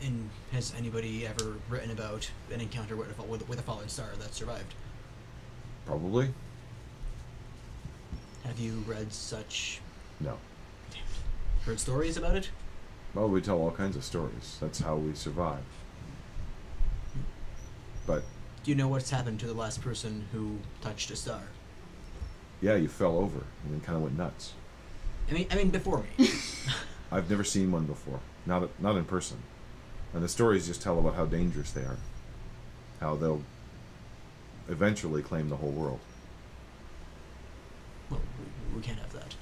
And has anybody ever written about an encounter with a, with a fallen star that survived? Probably. Have you read such... No. Heard stories about it? Well, we tell all kinds of stories. That's how we survive. But... Do you know what's happened to the last person who touched a star? Yeah, you fell over and then kind of went nuts. I mean, I mean before me. I've never seen one before. Not, not in person. And the stories just tell about how dangerous they are. How they'll eventually claim the whole world. Well, we, we can't have that.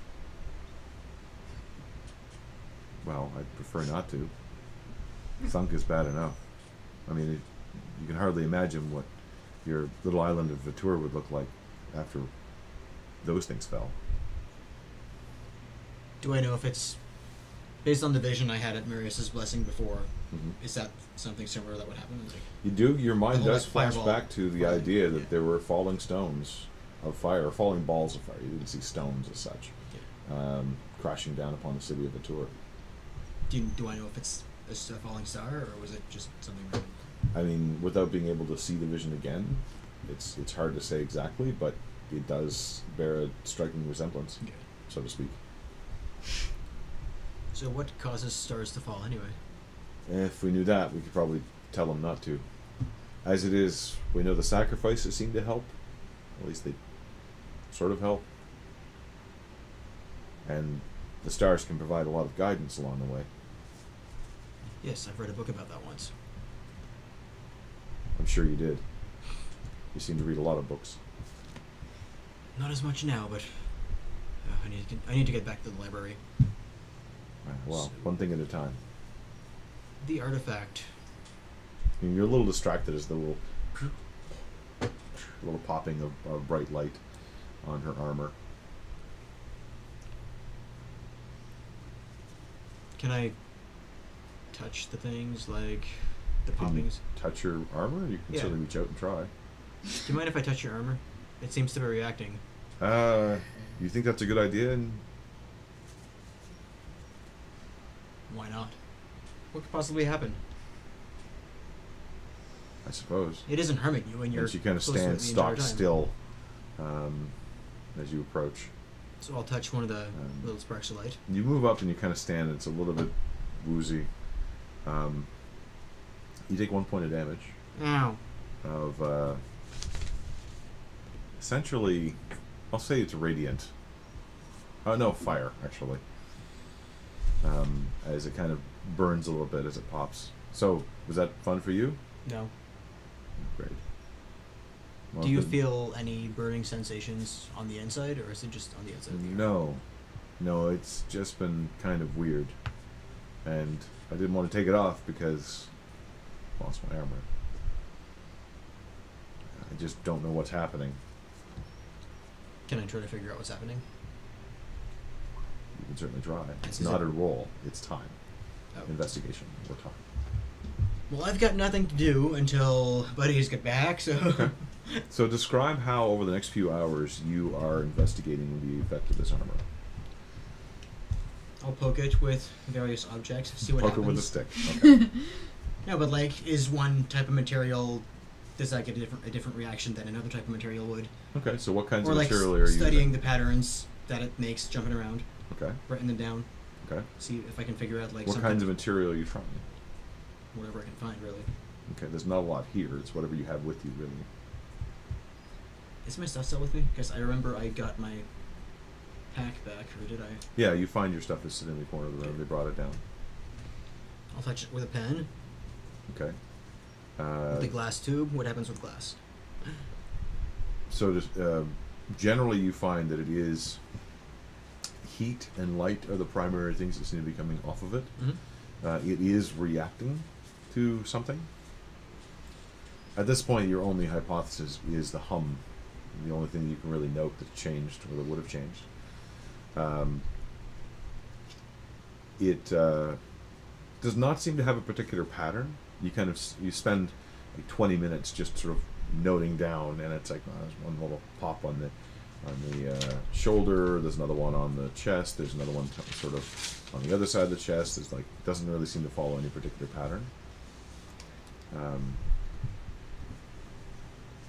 Well, I'd prefer not to. Thunk is bad enough. I mean, it, you can hardly imagine what your little island of Vature would look like after those things fell. Do I know if it's... Based on the vision I had at Marius' blessing before, mm-hmm. is that something similar that would happen? Like, you do. Your mind does flash back to the idea that yeah. there were falling stones of fire, or falling balls of fire. You didn't see stones as such. Yeah. Um, crashing down upon the city of Vature. Do, do I know if it's a falling star, or was it just something wrong? I mean, without being able to see the vision again, it's it's hard to say exactly, but it does bear a striking resemblance, okay. so to speak. So what causes stars to fall anyway? If we knew that, we could probably tell them not to. As it is, we know the sacrifices seem to help. At least they sort of help. And the stars can provide a lot of guidance along the way. Yes, I've read a book about that once. I'm sure you did. You seem to read a lot of books. Not as much now, but uh, I need to, I need to get back to the library. Well, so, one thing at a time. The artifact. I mean, you're a little distracted as the little, little popping of, of bright light on her armor. Can I touch the things, like the poppings? Touch your armor? You can yeah. certainly reach out and try. Do you mind if I touch your armor? It seems to be reacting. Uh, you think that's a good idea? And why not? What could possibly happen? I suppose. It isn't harming you when you're close to it the entire time. You kind of stand stock still um, as you approach. So I'll touch one of the um, little sparks of light. You move up and you kind of stand. It's a little bit woozy. Um, you take one point of damage. Ow. Of uh, essentially, I'll say it's radiant. Oh, no, fire, actually. Um, as it kind of burns a little bit as it pops. So, was that fun for you? No. Great. Well, do you then, feel any burning sensations on the inside, or is it just on the outside? No. No, it's just been kind of weird. And I didn't want to take it off because I lost my armor. I just don't know what's happening. Can I try to figure out what's happening? You can certainly try. It's not a roll. It's time. Oh. Investigation or time. Well, I've got nothing to do until buddies get back, so... Okay. So describe how, over the next few hours, you are investigating the effect of this armor. I'll poke it with various objects, see what poke happens. Poke it with a stick. Okay. No, but, like, is one type of material... Does that get a different, a different reaction than another type of material would? Okay, so what kinds or of like material are you studying using? The patterns that it makes jumping around. Okay. Writing them down. Okay. See if I can figure out like what kinds of material are you trying? Whatever I can find, really. Okay, there's not a lot here. It's whatever you have with you, really. Is my stuff still with me? Because I remember I got my pack back, or did I? Yeah, you find your stuff is sitting in the corner of the room. Okay. They brought it down. I'll touch it with a pen. Okay. Uh, with the glass tube. What happens with glass? So just, uh, generally you find that it is heat and light are the primary things that seem to be coming off of it. Mm-hmm. Uh, it is reacting to something. At this point, your only hypothesis is the hum. The only thing you can really note that changed or that would have changed. Um, it uh, does not seem to have a particular pattern. You kind of you spend like twenty minutes just sort of noting down, and it's like oh, there's one little pop on the on the uh, shoulder. There's another one on the chest. There's another one t sort of on the other side of the chest. It's like doesn't really seem to follow any particular pattern. Um,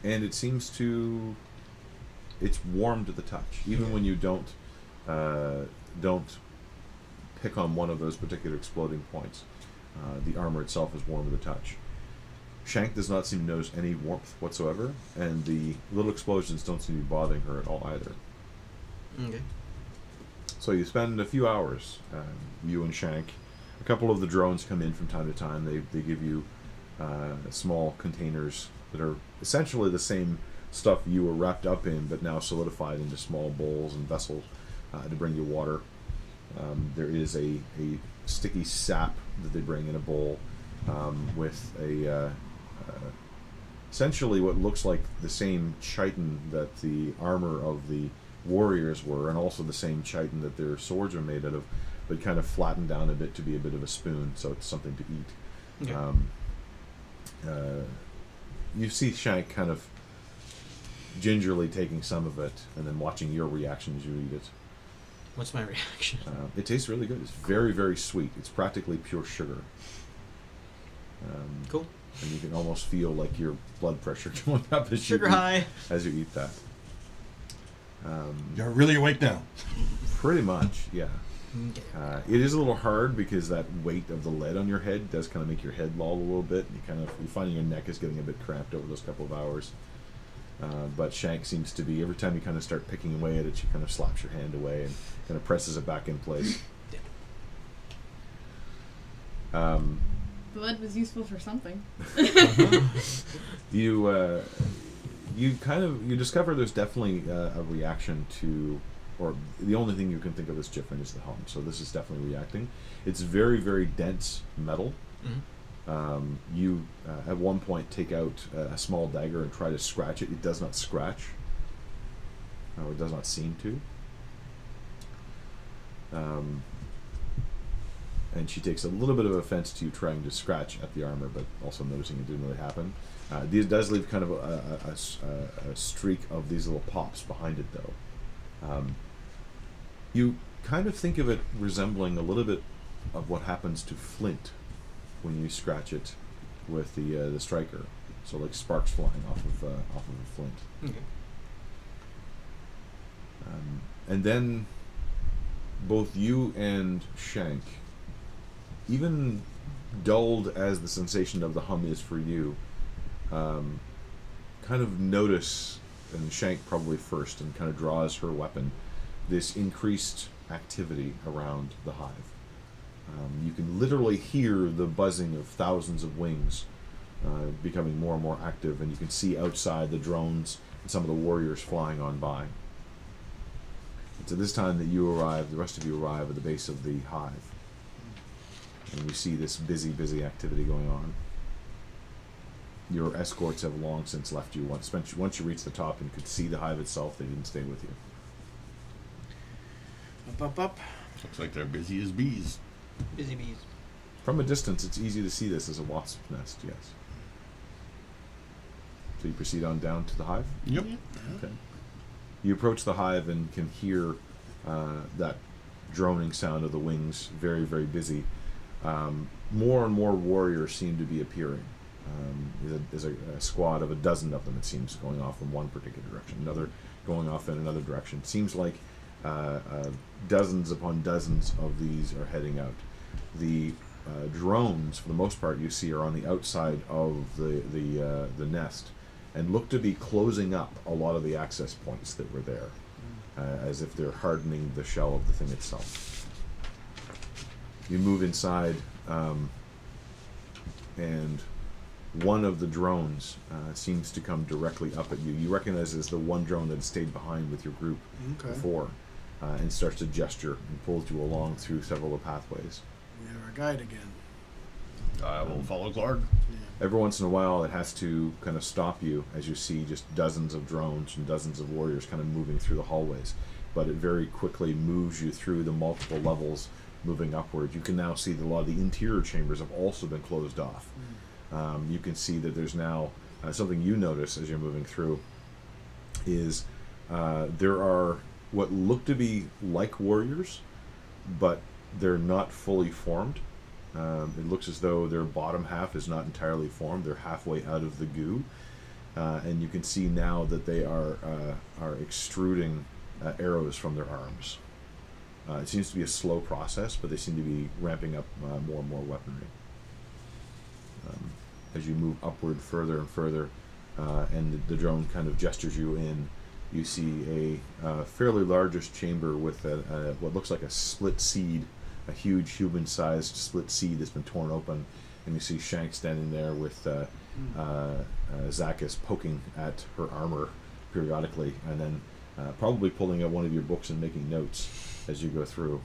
and it seems to it's warm to the touch, even yeah. when you don't uh, don't pick on one of those particular exploding points. Uh, the armor itself is warm to the touch. Shank does not seem to notice any warmth whatsoever, and the little explosions don't seem to be bothering her at all either. Okay. So you spend a few hours, uh, you and Shank. A couple of the drones come in from time to time. They, they give you uh, small containers that are essentially the same stuff you were wrapped up in, but now solidified into small bowls and vessels uh, to bring you water. Um, there is a, a sticky sap that they bring in a bowl um, with a uh, uh, essentially what looks like the same chitin that the armor of the warriors were, and also the same chitin that their swords are made out of, but kind of flattened down a bit to be a bit of a spoon, so it's something to eat. Yeah. Um, uh, you see Shank kind of gingerly taking some of it and then watching your reaction as you eat it. What's my reaction? Uh, it tastes really good. It's very, very sweet. It's practically pure sugar. Um, cool. And you can almost feel like your blood pressure going up as sugar you eat, high as you eat that. Um, You're really awake now. Pretty much, yeah. Okay. Uh, it is a little hard because that weight of the lead on your head does kind of make your head loll a little bit. And you kind of you find your neck is getting a bit cramped over those couple of hours. Uh, but Shank seems to be, every time you kind of start picking away at it, she kind of slaps your hand away and kind of presses it back in place. Um, Blood was useful for something. you, uh, you kind of, you discover there's definitely uh, a reaction to, or the only thing you can think of as different is the home, so this is definitely reacting. It's very, very dense metal. Mm-hmm. Um, you, uh, at one point, take out uh, a small dagger and try to scratch it. It does not scratch. Or it does not seem to. Um, and she takes a little bit of offense to you trying to scratch at the armor, but also noticing it didn't really happen. Uh, this does leave kind of a, a, a, a streak of these little pops behind it, though. Um, you kind of think of it resembling a little bit of what happens to flint when you scratch it with the uh, the striker, so like sparks flying off of uh, off of a flint. Okay. Um, and then both you and Shank, even dulled as the sensation of the hum is for you, um, kind of notice, and Shank probably first, and kind of draws her weapon, this increased activity around the hive. Um, you can literally hear the buzzing of thousands of wings uh, becoming more and more active, and you can see outside the drones and some of the warriors flying on by. It's at this time that you arrive, the rest of you arrive at the base of the hive. And you see this busy, busy activity going on. Your escorts have long since left you. Once, once you reached the top and could see the hive itself, they didn't stay with you. Up, up, up. Looks like they're busy as bees. Busy bees. From a distance, it's easy to see this as a wasp nest, yes. So you proceed on down to the hive? Yep. yep. Okay. You approach the hive and can hear uh, that droning sound of the wings, very, very busy. Um, more and more warriors seem to be appearing. Um, there's a, there's a, a squad of a dozen of them, it seems, going off in one particular direction, another going off in another direction. It seems like Uh, uh, dozens upon dozens of these are heading out. The uh, drones, for the most part, you see are on the outside of the the uh, the nest, and look to be closing up a lot of the access points that were there, uh, as if they're hardening the shell of the thing itself. You move inside, um, and one of the drones uh, seems to come directly up at you. You recognize it as the one drone that stayed behind with your group okay. before, uh, and starts to gesture and pulls you along through several of the pathways. We have our guide again. I will um, follow Clark. Yeah. Every once in a while it has to kind of stop you as you see just dozens of drones and dozens of warriors kind of moving through the hallways. But it very quickly moves you through the multiple levels moving upward. You can now see that a lot of the interior chambers have also been closed off. Mm. Um, you can see that there's now uh, something you notice as you're moving through is uh, there are what look to be like warriors, but they're not fully formed. Um, it looks as though their bottom half is not entirely formed. They're halfway out of the goo, uh, and you can see now that they are uh, are extruding uh, arrows from their arms. Uh, it seems to be a slow process, but they seem to be ramping up uh, more and more weaponry. Um, as you move upward further and further, uh, and the, the drone kind of gestures you in, you see a uh, fairly largish chamber with a, a, what looks like a split seed, a huge human-sized split seed that's been torn open, and you see Shank standing there with uh, uh, uh, Zacchus poking at her armor periodically, and then uh, probably pulling out one of your books and making notes as you go through.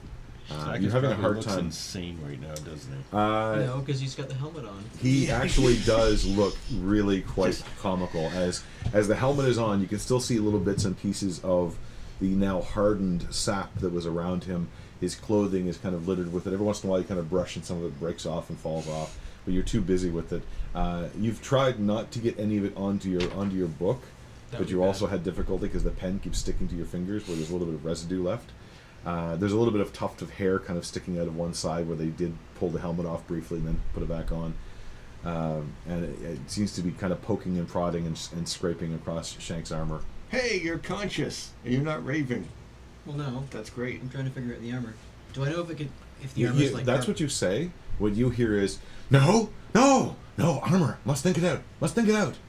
Uh, you're having a hard looks time. Insane right now, doesn't he? Uh, no, because he's got the helmet on. He actually does look really quite comical. As as the helmet is on, you can still see little bits and pieces of the now hardened sap that was around him. His clothing is kind of littered with it. Every once in a while, you kind of brush, and some of it breaks off and falls off. But you're too busy with it. Uh, you've tried not to get any of it onto your onto your book, that but you bad. also had difficulty because the pen keeps sticking to your fingers, where there's a little bit of residue left. Uh, there's a little bit of tuft of hair kind of sticking out of one side where they did pull the helmet off briefly and then put it back on. Um, and it, it seems to be kind of poking and prodding and, and scraping across Shank's armor. Hey, you're conscious. You're not raving. Well, no. That's great. I'm trying to figure out the armor. Do I know if it could... If the armor's like... That's what you say. What you hear is, no, no, no, armor. Must think it out. Must think it out.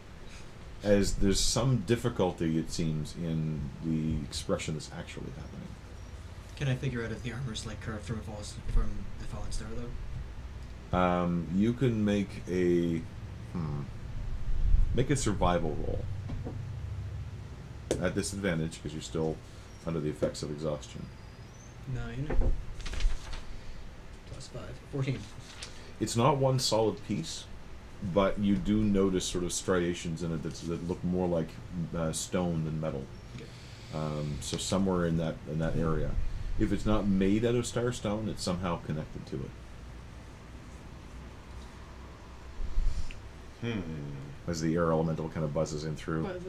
As there's some difficulty, it seems, in the expression that's actually happening. Can I figure out if the armor's like curved from a fallen, from a fallen star though? Um, you can make a hmm, make a survival roll at disadvantage because you're still under the effects of exhaustion. Nine plus five, fourteen. It's not one solid piece, but you do notice sort of striations in it that, that look more like uh, stone than metal. Okay. Um, so somewhere in that in that area. If it's not made out of starstone, it's somehow connected to it. Hmm. As the air elemental kind of buzzes in through, buzzes,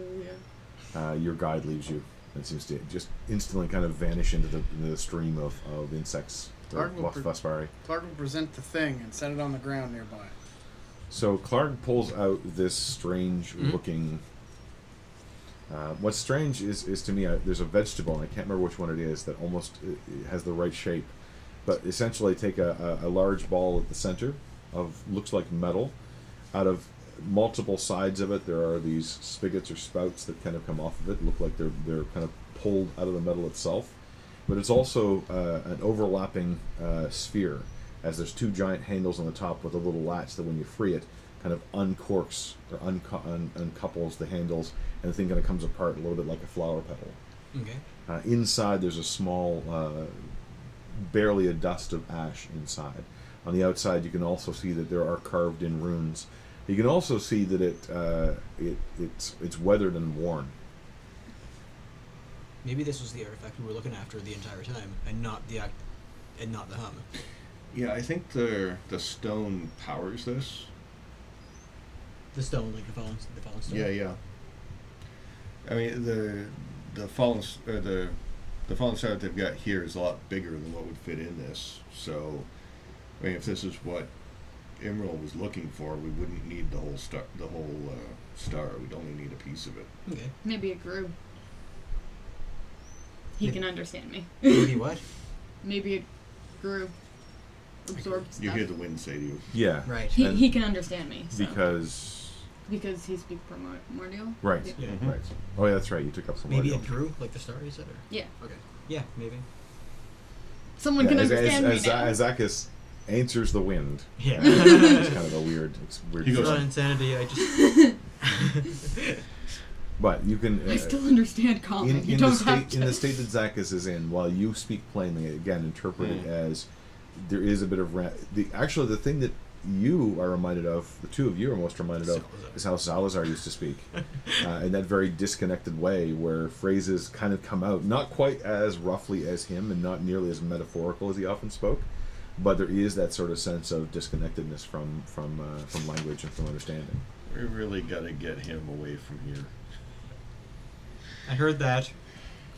yeah. uh, your guide leaves you. It seems to just instantly kind of vanish into the, into the stream of, of insects. Clark will, Vespari. Clark will present the thing and set it on the ground nearby. So Clark pulls out this strange-looking... Mm-hmm. Uh, what's strange is, is to me, uh, there's a vegetable, and I can't remember which one it is, that almost uh, has the right shape. But essentially take a, a, a large ball at the center of, looks like metal. Out of multiple sides of it, there are these spigots or spouts that kind of come off of it, look like they're, they're kind of pulled out of the metal itself. But it's also uh, an overlapping uh, sphere, as there's two giant handles on the top with a little latch that when you free it, kind of uncorks or unco un uncouples the handles, and the thing kind of comes apart a little bit like a flower petal. Okay. Uh, inside, there's a small, uh, barely a dust of ash inside. On the outside, you can also see that there are carved-in runes. You can also see that it, uh, it it's it's weathered and worn. Maybe this was the artifact we were looking after the entire time, and not the act, and not the hum. Yeah, I think the the stone powers this. The stone, like the fallen, the fallen stone. Yeah, yeah. I mean, the the fallen or the the fallen star that they've got here is a lot bigger than what would fit in this. So, I mean, if this is what Emerald was looking for, we wouldn't need the whole star. The whole uh, star. We'd only need a piece of it. Okay. Maybe it grew. He maybe, can understand me. Maybe what? Maybe it grew. Absorbed stuff. You hear the wind say to you. Yeah. Right. He, he can understand me. So. Because? Because he speaks primordial. Right. Yeah. Yeah. Mm-hmm. Right. Oh, yeah, that's right. You took up some Maybe it grew, like the star you said? Or? Yeah. Okay. Yeah, maybe. Someone yeah, can as, understand as, me as, now. As Zacchus answers the wind. Yeah. It's kind of a weird... It's weird. He goes on insanity. I just... But you can... Uh, I still understand common. In, in, you don't the have state, to. In the state that Zacchus is in, while you speak plainly, again, interpret mm. it as there is a bit of... Ra the Actually, the thing that you are reminded of, the two of you are most reminded Salazar. of, is how Salazar used to speak. uh, in that very disconnected way where phrases kind of come out, not quite as roughly as him and not nearly as metaphorical as he often spoke, but there is that sort of sense of disconnectedness from, from, uh, from language and from understanding. We really got to get him away from here. I heard that.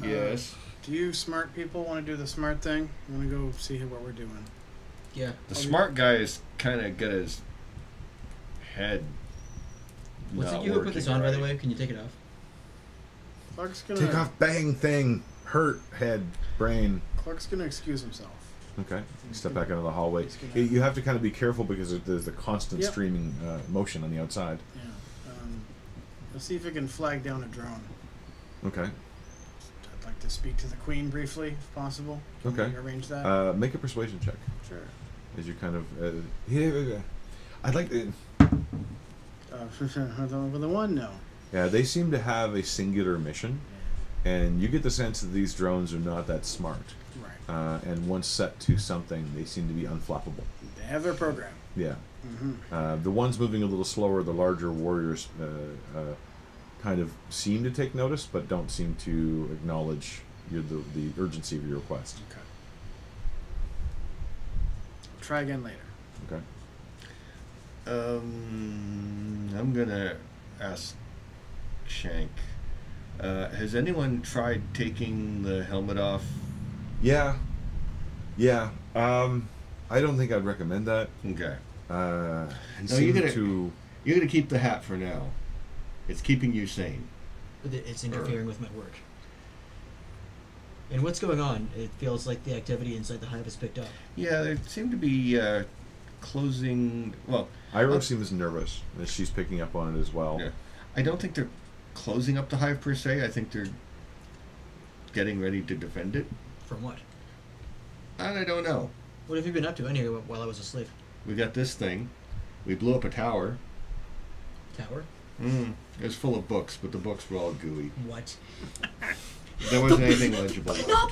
Yes. Uh, do you smart people want to do the smart thing? I want to go see what we're doing. Yeah. The I'll smart guy is kind of got his head. What's it? You put this on, right? By the way. Can you take it off? Clark's gonna take off. Bang thing. Hurt head. Brain. Clark's gonna excuse himself. Okay. He's Step gonna, back into the hallway. Gonna, you have to kind of be careful because there's the constant yep. streaming uh, motion on the outside. Yeah. Um, let's see if we can flag down a drone. Okay. I'd like to speak to the Queen briefly, if possible. Can okay. Arrange that. Uh, make a persuasion check. Sure. As you kind of, uh, yeah, I'd like to. Uh, for sure. Over the one, no. Yeah, they seem to have a singular mission, and you get the sense that these drones are not that smart. Right. Uh, and once set to something, they seem to be unflappable. They have their program. Yeah. Mm-hmm. Uh, the ones moving a little slower, the larger warriors. Uh, uh, kind of seem to take notice, but don't seem to acknowledge your, the, the urgency of your request. Okay. I'll try again later. Okay. Um, I'm going to ask Shank, uh, has anyone tried taking the helmet off? Yeah. Yeah. Um, I don't think I'd recommend that. Okay. Uh, you no, you're gonna, to... You're going to keep the hat for now. It's keeping you sane. It's interfering or, with my work. And what's going on? It feels like the activity inside the hive has picked up. Yeah, they seem to be uh, closing... Well, Iroh seems nervous. And she's picking up on it as well. Yeah. I don't think they're closing up the hive per se. I think they're getting ready to defend it. From what? I don't know. What have you been up to in here while I was asleep? We got this thing. We blew up a tower. Tower? Mm, it was full of books, but the books were all gooey. What? There wasn't anything legible. No,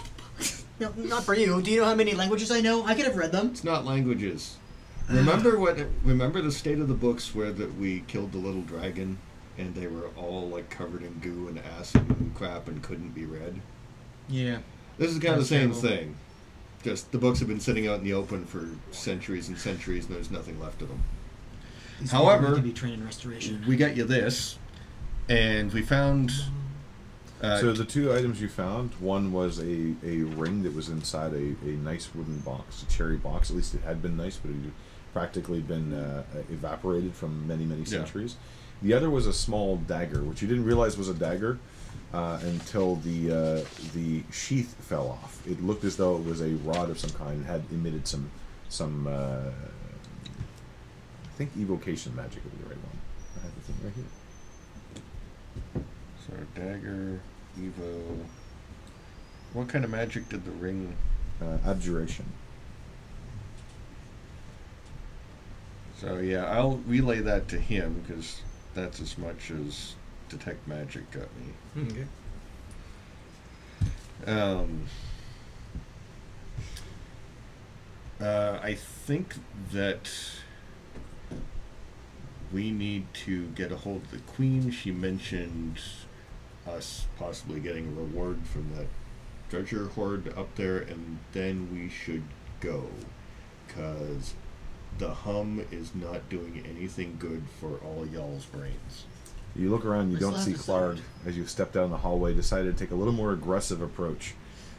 no, not for you. Do you know how many languages I know? I could have read them. It's not languages. Remember what? Remember the state of the books where that we killed the little dragon, and they were all like covered in goo and acid and crap and couldn't be read. Yeah. This is kind of the same terrible. thing. Just the books have been sitting out in the open for centuries and centuries, and there's nothing left of them. These However, be trained in restoration. We got you this, and we found... Uh, so the two items you found, one was a, a ring that was inside a, a nice wooden box, a cherry box. At least it had been nice, but it had practically been uh, evaporated from many, many centuries. Yeah. The other was a small dagger, which you didn't realize was a dagger uh, until the, uh, the sheath fell off. It looked as though it was a rod of some kind. It had emitted some... some uh, I think evocation magic would be the right one. I have the thing right here. So dagger, evo. What kind of magic did the ring? Uh, abjuration. So yeah, I'll relay that to him because that's as much as detect magic got me. Okay. Um. Uh, I think that. We need to get a hold of the Queen. She mentioned us possibly getting a reward from that treasure hoard up there, and then we should go, because the hum is not doing anything good for all y'all's brains. You look around, you don't see Clark, as you step down the hallway, decided to take a little more aggressive approach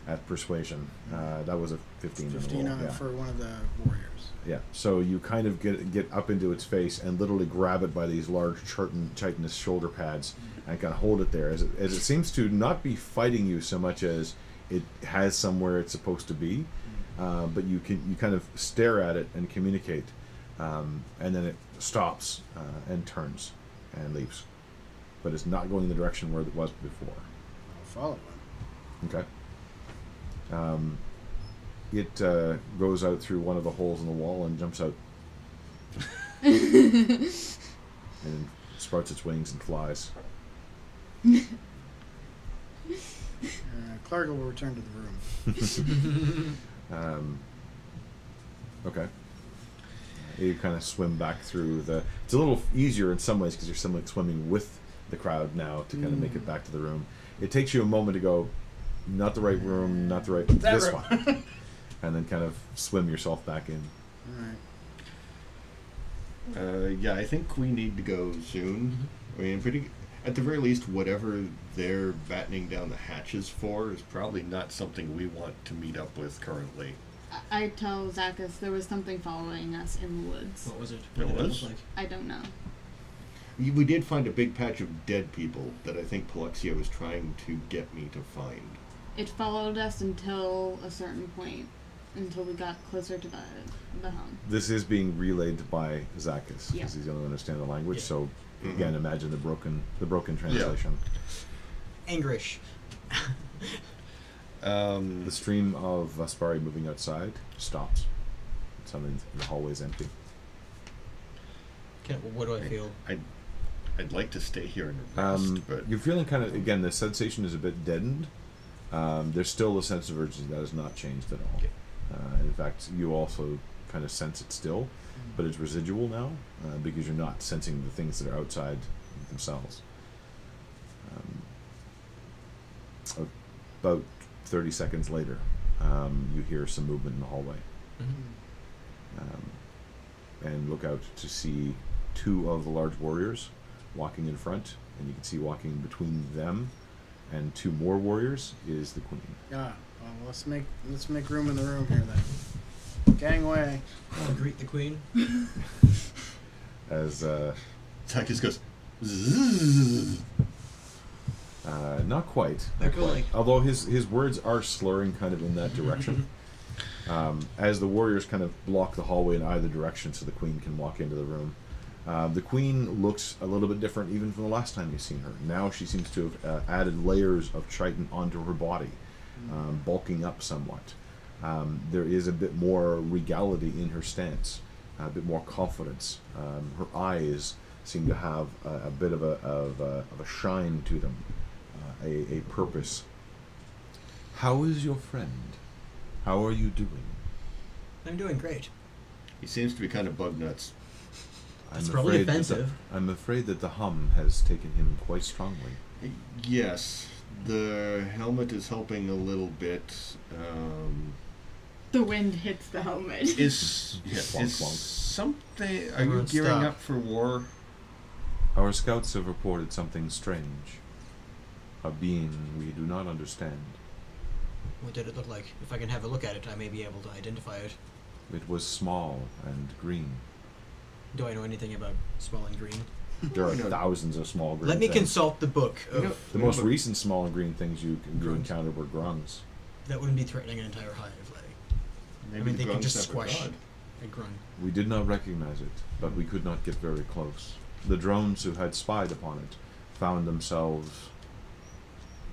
at persuasion. Uh, that was a fifteen. fifteen on yeah. for one of the warriors. Yeah, so you kind of get get up into its face and literally grab it by these large Triton chitinous shoulder pads and kind of hold it there as it, as it seems to not be fighting you so much as it has somewhere it's supposed to be, uh, but you can you kind of stare at it and communicate, um, and then it stops uh, and turns and leaves, but it's not going in the direction where it was before. I'll follow it. Okay. Um, it uh, goes out through one of the holes in the wall and jumps out, and sprouts its wings and flies. Uh, Clark will return to the room. um, okay. You kind of swim back through the... It's a little easier in some ways because you're somewhat swimming with the crowd now to kind of make it back to the room. It takes you a moment to go, not the right room, not the right... That this room. One. And then kind of swim yourself back in. All right. Uh, yeah, I think we need to go soon. I mean, pretty... At the very least, whatever they're battening down the hatches for is probably not something we want to meet up with currently. I, I tell Zacchus there was something following us in the woods. What was it? What it did was? It look like? I don't know. We, we did find a big patch of dead people that I think Paluxia was trying to get me to find. It followed us until a certain point, until we got closer to the, the home. This is being relayed by Zacchus, because yeah. he's the only one who understands the language, yeah. so... Mm-hmm. Again, imagine the broken, the broken translation. Yeah. Angrish. um, the stream of Vespari moving outside stops. Something in the hallway's empty. Okay, well, what do I, I feel? I'd, I'd like to stay here and rest, um, but you're feeling kind of again. The sensation is a bit deadened. Um, there's still a sense of urgency that has not changed at all. Okay. Uh, in fact, you also kind of sense it still. But it's residual now, uh, because you're not sensing the things that are outside themselves. Um, about thirty seconds later, um, you hear some movement in the hallway. Mm-hmm. um, and look out to see two of the large warriors walking in front, and you can see walking between them and two more warriors is the queen. Ah, well, let's make, let's make room in the room here then. Gangway. I'll greet the queen. As uh, Zacchus goes, Zzz. Uh, not quite. Not quite. Although his his words are slurring, kind of in that direction. um, as the warriors kind of block the hallway in either direction, so the queen can walk into the room. Uh, the queen looks a little bit different, even from the last time you've seen her. Now she seems to have uh, added layers of chitin onto her body, um, bulking up somewhat. Um, there is a bit more regality in her stance, a bit more confidence. Um, her eyes seem to have a, a bit of a, of a of a shine to them, uh, a, a purpose. How is your friend? How are you doing? I'm doing great. He seems to be kind of bug nuts. That's I'm probably offensive. That the, I'm afraid that the hum has taken him quite strongly. Yes, the helmet is helping a little bit. Um, The wind hits the helmet. Is, yeah, plonk, is plonk. something... Are you gearing stop. up for war? Our scouts have reported something strange. A being we do not understand. What did it look like? If I can have a look at it, I may be able to identify it. It was small and green. Do I know anything about small and green? There are thousands of small green Let me things. consult the book. Of you know, the most book. recent small and green things you, you encountered were grungs. That wouldn't be threatening an entire hive. Maybe I mean, the they can just squash a grung. We did not recognize it, but we could not get very close. The drones who had spied upon it found themselves...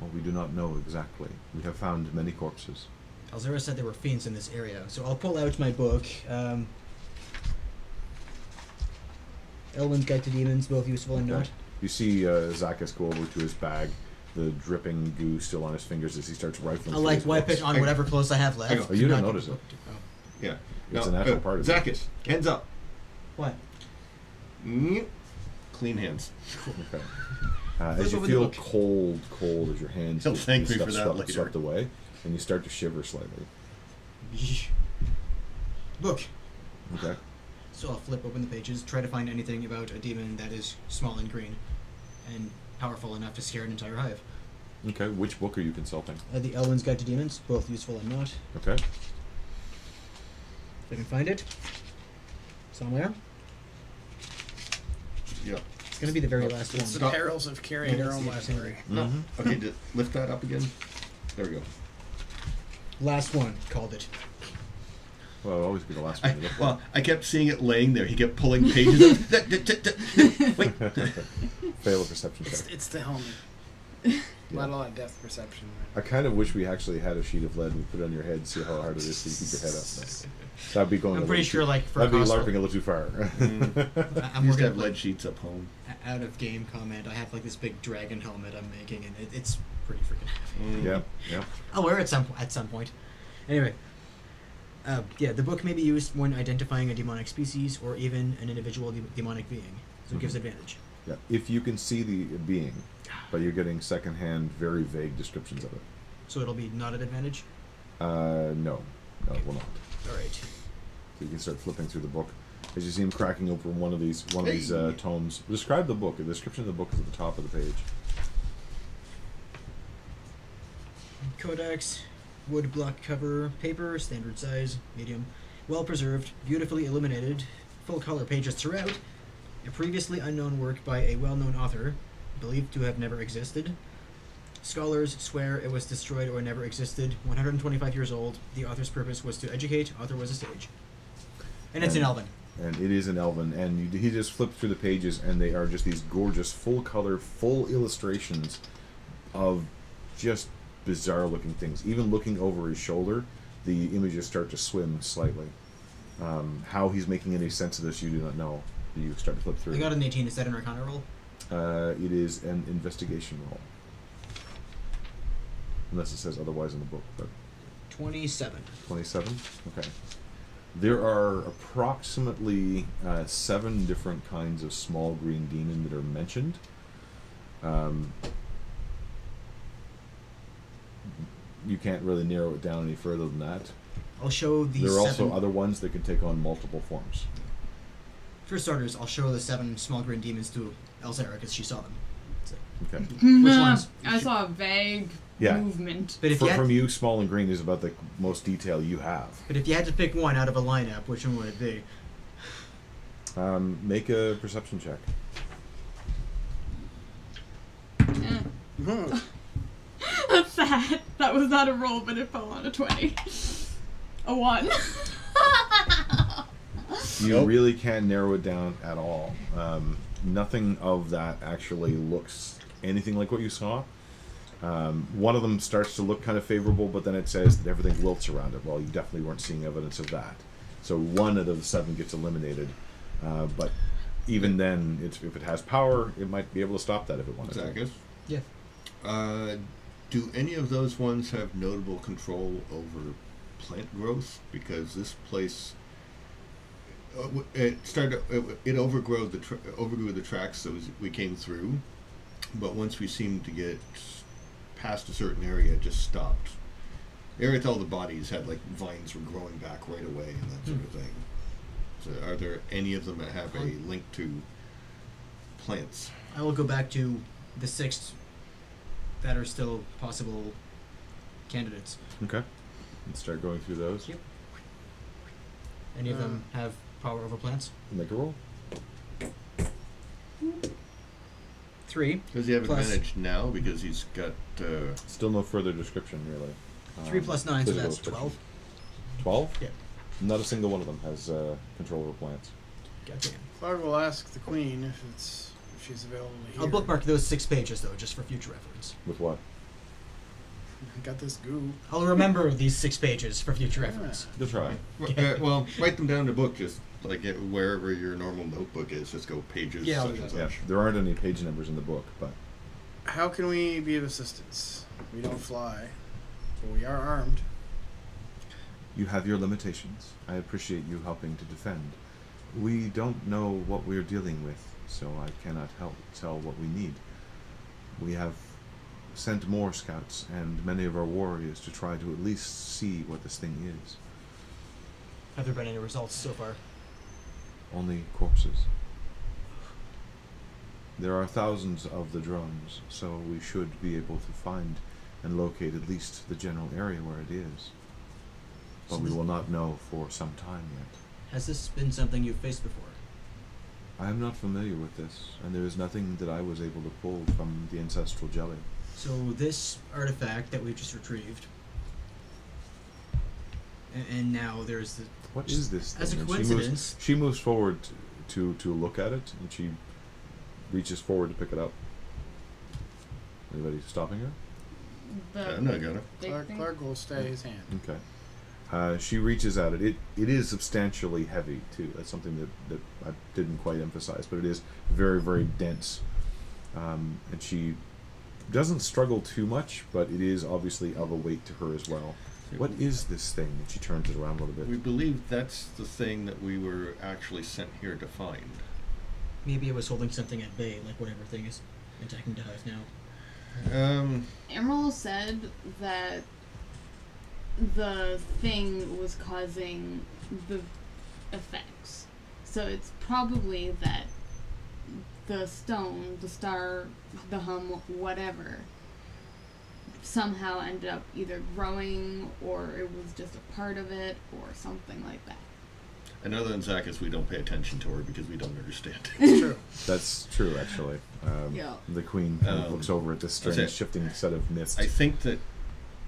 Well, we do not know exactly. We have found many corpses. Elzara said there were fiends in this area, so I'll pull out my book. Um, Elwyn's Guide to Demons, both useful and okay. not. You see uh, Zacchus go over to his bag, the dripping goo still on his fingers as he starts rifling. I like wipe it on whatever clothes I have left. Oh, you didn't notice it. Yeah. It's a natural part of it. Zacchus, hands up. What? Clean hands. Okay. Uh, as you feel cold, cold as your hands get swept away, and you start to shiver slightly. Look. Okay. So I'll flip open the pages, try to find anything about a demon that is small and green, and powerful enough to scare an entire hive. Okay, which book are you consulting? Uh, the Elwyn's Guide to Demons, both useful and not. Okay. If I can find it. Somewhere. Yeah. It's going to be the very oh, last it's one. It's the Stop. perils of carrying your own library. Mm-hmm. Okay, lift that up again. There we go. Last one. Called it. Well, I'll always be the last one. I, well, I kept seeing it laying there. He kept pulling pages up. Wait. Fail a perception check. It's, it's the helmet. Yeah. Not a lot of depth perception. Right? I kind of wish we actually had a sheet of lead and put it on your head and see how hard it is to keep your head up. That'd be going. I'm pretty sure, too, like, for that'd be LARPing a little too far. Mm. I'm used to have lead like, sheets up home. Out of game comment. I have like this big dragon helmet I'm making, and it, it's pretty freaking heavy. Mm. Yeah, yeah. I'll wear it at some at some point. Anyway. Uh, yeah, the book may be used when identifying a demonic species or even an individual de demonic being, so it mm-hmm. gives advantage. Yeah, if you can see the being, but you're getting secondhand, very vague descriptions of it. So it'll be not an advantage? Uh, no, no, okay. It will not. All right. So you can start flipping through the book as you see him cracking open one of these one of these uh, tomes. Describe the book. The description of the book is at the top of the page. Codex. Wood block cover, paper, standard size, medium, well preserved, beautifully illuminated, full color pages throughout, a previously unknown work by a well-known author, believed to have never existed. Scholars swear it was destroyed or never existed, one hundred twenty-five years old, the author's purpose was to educate, author was a sage. And it's in Elven. And it is in Elven, and you, he just flipped through the pages, and they are just these gorgeous, full color, full illustrations of just bizarre looking things. Even looking over his shoulder, the images start to swim slightly. Um, how he's making any sense of this, you do not know. You start to flip through. I got an eighteen. Is that an Arcana roll? Uh, it is an investigation roll. Unless it says otherwise in the book. But twenty-seven. twenty-seven? Okay. There are approximately uh, seven different kinds of small green demon that are mentioned. Um... You can't really narrow it down any further than that. I'll show the. There are also other ones that can take on multiple forms. For starters, I'll show the seven small green demons to Elzara because she saw them. So. Okay. Mm-hmm. Which ones? I saw a vague yeah. movement. But if For, you from you, small and green is about the most detail you have. But if you had to pick one out of a lineup, which one would it be? Um, make a perception check. Eh. Mm-hmm. That's sad. That was not a roll, but it fell on a twenty. A one. You really can't narrow it down at all. Um, nothing of that actually looks anything like what you saw. Um, one of them starts to look kind of favorable, but then it says that everything wilts around it. Well, you definitely weren't seeing evidence of that. So one out of the seven gets eliminated. Uh, but even then, it's, if it has power, it might be able to stop that if it wants to. Yeah. Uh, do any of those ones have notable control over plant growth? Because this place, uh, it started, it, it overgrew the tra overgrew the tracks that was, we came through, but once we seemed to get past a certain area, it just stopped. Area with all the bodies had like vines were growing back right away and that sort mm. of thing. So, are there any of them that have a link to plants? I will go back to the sixth. That are still possible candidates. Okay. Let's start going through those. Yep. Any of uh, them have power over plants? Make a roll. Three. Does he have advantage now because he's got... Uh, still no further description, really. Um, three plus nine, so that's twelve. Twelve? Yeah. Not a single one of them has uh, control over plants. Gotcha. Clark will ask the Queen if it's... She's available here. I'll bookmark those six pages, though, just for future reference. With what? I got this goo. I'll remember these six pages for future reference. That's right. Okay. Uh, well, write them down in a book, just like it, wherever your normal notebook is. Just go pages. Yeah, such and such. Yeah. There aren't any page numbers in the book, but... How can we be of assistance? We don't fly, but we are armed. You have your limitations. I appreciate you helping to defend. We don't know what we're dealing with. So I cannot help tell what we need. We have sent more scouts and many of our warriors to try to at least see what this thing is. Have there been any results so far? Only corpses. There are thousands of the drones, so we should be able to find and locate at least the general area where it is. But so we will not know for some time yet. Has this been something you've faced before? I am not familiar with this, and there is nothing that I was able to pull from the ancestral jelly. So this artifact that we just retrieved and now there's the... What is this thing? As a coincidence... She moves, she moves forward to, to look at it, and she reaches forward to pick it up. Anybody stopping her? The, no, I got it. Clark, Clark will stay his hand. Okay. Uh, she reaches at it. It it is substantially heavy, too. That's something that, that I didn't quite emphasize, but it is very, very dense. Um, and she doesn't struggle too much, but it is obviously of a weight to her as well. What is this thing? And she turns it around a little bit. We believe that's the thing that we were actually sent here to find. Maybe it was holding something at bay, like whatever thing is attacking the hive now. Um, Emerald said that the thing was causing the effects. So it's probably that the stone, the star, the hum, whatever, somehow ended up either growing or it was just a part of it or something like that. And other than Zacchus, we don't pay attention to her because we don't understand. It's true. That's true, actually. Um, yeah. The queen kind of um, looks over at this strange shifting set of mists. I think that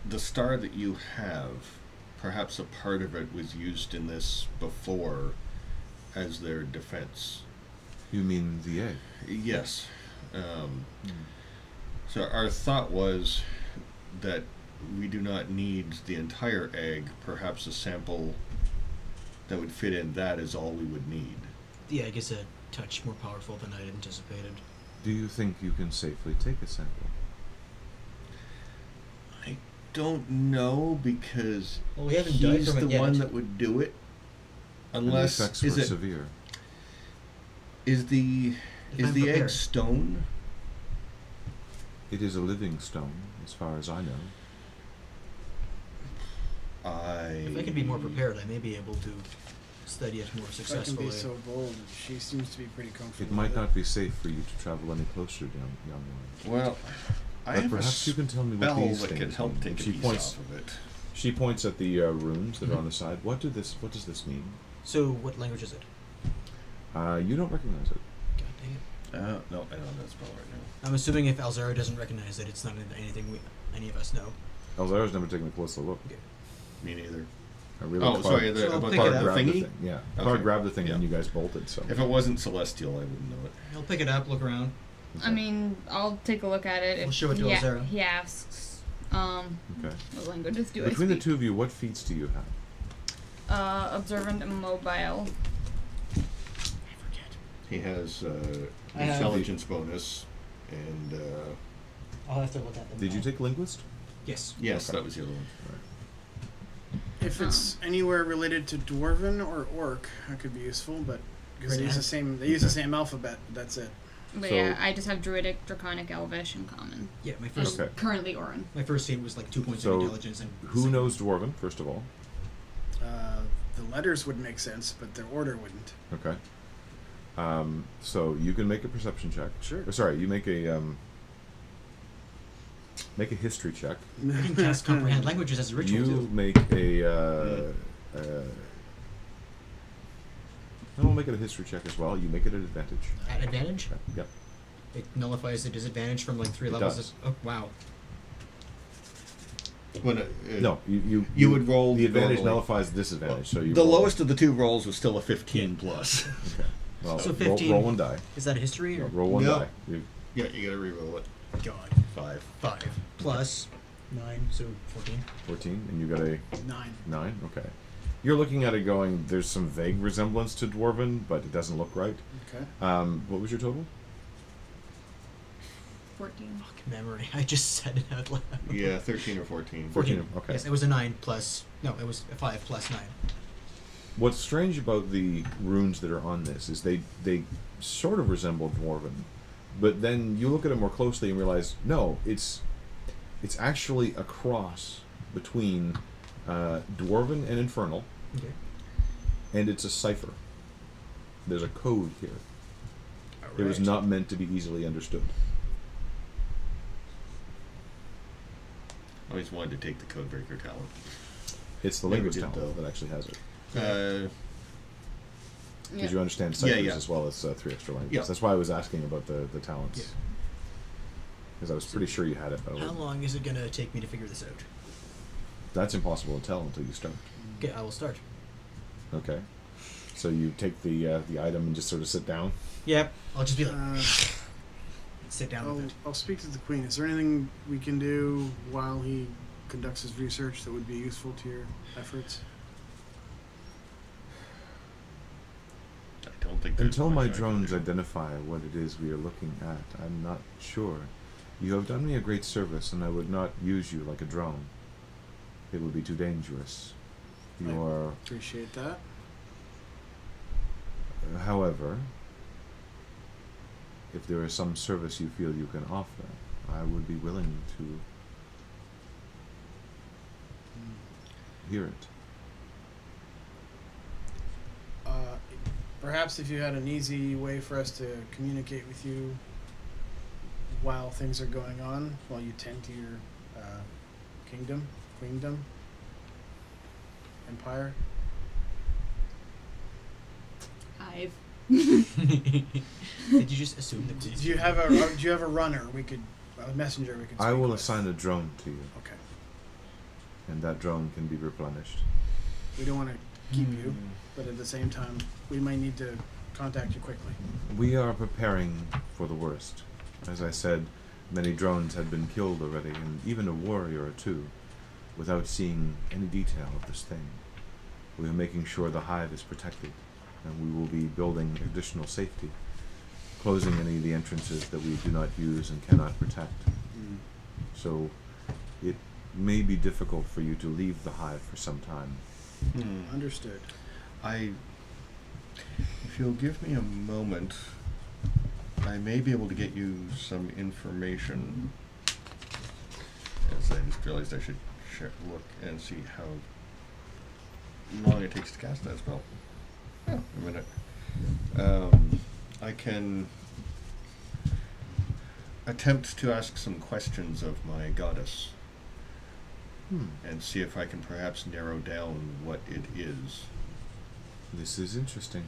the star that you have, perhaps a part of it was used in this before as their defense. You mean the egg? Yes. Um, mm. So our thought was that we do not need the entire egg. Perhaps a sample that would fit in that is all we would need. The egg is a touch more powerful than I'd anticipated. Do you think you can safely take a sample? I don't know, because well, we haven't he's the yet. one that would do it. Unless... And the effects were is severe. It, Is the if is I'm the prepared. egg stone? It is a living stone, as far as I know. I if I could be more prepared, I may be able to study it more successfully. I can be so bold. She seems to be pretty comfortable. It might not be safe for you to travel any closer, down, young one. Well, but I have perhaps a you can tell me what these that things can help take she points off of it. She points at the uh, runes that mm-hmm. are on the side. What do this? What does this mean? So, what language is it? Uh, you don't recognize it. God damn it. Uh, no, I don't know that spell right now. I'm assuming if Elzara doesn't recognize it, it's not anything we, any of us know. Elzara's never taken a closer look. Okay. Me neither. I really oh, sorry, the, so about Clark grabbed thingy? the thing. Yeah, okay. Clark grabbed the thing yeah. and you guys bolted. So if it wasn't Celestial, I wouldn't know it. He'll pick it up, look around. Okay. I mean, I'll take a look at it. We'll if show it to he Elzara. He asks, um, okay. what languages do Between I speak? Between the two of you, what feats do you have? Uh, observant and mobile. He has uh, intelligence bonus, and uh, I'll have to look at them. Did now. you take linguist? Yes. Yes, okay. That was the other one. Right. If um, it's anywhere related to dwarven or orc, that could be useful. But because they use the same, they use the same alphabet. That's it. But so, yeah, I just have druidic, draconic, elvish, and common. Yeah, my first okay. currently Orin. My first feat was like two points so of intelligence. And who same. knows dwarven? First of all, uh, the letters would make sense, but their order wouldn't. Okay. Um, so you can make a perception check. Sure. Or sorry, you make a um, make a history check. You can cast comprehend languages as a ritual. You too. make a. Uh, uh, I will make it a history check as well. You make it an advantage. At advantage? Okay. Yep. It nullifies the disadvantage from like three it levels. Does. Of, oh wow. When, uh, no, you, you you would roll the advantage normally. nullifies the disadvantage. Well, so you the lowest of the two rolls was still a fifteen plus. Okay. Well, so fifteen. Roll, roll one die. Is that a history? Or? No, roll one no. die. You, yeah, you gotta reroll it. God. Five. Five. Plus nine, so fourteen. Fourteen, and you got a... Nine. Nine, okay. You're looking at it going, there's some vague resemblance to Dwarven, but it doesn't look right. Okay. Um, what was your total? Fourteen. Fuck memory, I just said it out loud. Yeah, thirteen or fourteen. Fourteen, fourteen. Okay. Yes, it was a nine plus... No, it was a five plus nine. What's strange about the runes that are on this is they, they sort of resemble Dwarven, but then you look at them more closely and realize, no, it's it's actually a cross between uh, Dwarven and Infernal, okay. and it's a cipher. There's a code here. All right. It was not meant to be easily understood. I always wanted to take the Codebreaker talent. It's the language talent though. that actually has it. Because uh, yeah. you understand ciphers yeah, yeah. as well as uh, three extra languages. Yeah. That's why I was asking about the, the talents. Because yeah. I was pretty sure you had it. But How long is it going to take me to figure this out? That's impossible to tell until you start. Okay, I will start. Okay. So you take the uh, the item and just sort of sit down? Yep. I'll just be like... Uh, sit down I'll, with it. I'll speak to the Queen. Is there anything we can do while he conducts his research that would be useful to your efforts? I don't think Until my drones identify what it is we are looking at, I'm not sure. You have done me a great service, and I would not use you like a drone. It would be too dangerous. You I are... appreciate that. However, if there is some service you feel you can offer, I would be willing to mm. hear it. Uh, perhaps if you had an easy way for us to communicate with you while things are going on, while you tend to your uh, kingdom, queendom, empire. I've. Did you just assume that? Did you have a? Do you have a runner? We could a messenger. We could. Speak I will with. assign a drone to you. Okay. And that drone can be replenished. We don't want to keep mm. you, but at the same time, we might need to contact you quickly. We are preparing for the worst. As I said, many drones had been killed already, and even a warrior or two, without seeing any detail of this thing. We are making sure the hive is protected. And we will be building additional safety, closing any of the entrances that we do not use and cannot protect. Mm. So it may be difficult for you to leave the hive for some time. Mm. Understood. I, if you'll give me a moment, I may be able to get you some information. As I just realized I should check, look and see how long it takes to cast that spell. Oh, a minute. Um, I can attempt to ask some questions of my goddess hmm. and see if I can perhaps narrow down what it is. This is interesting.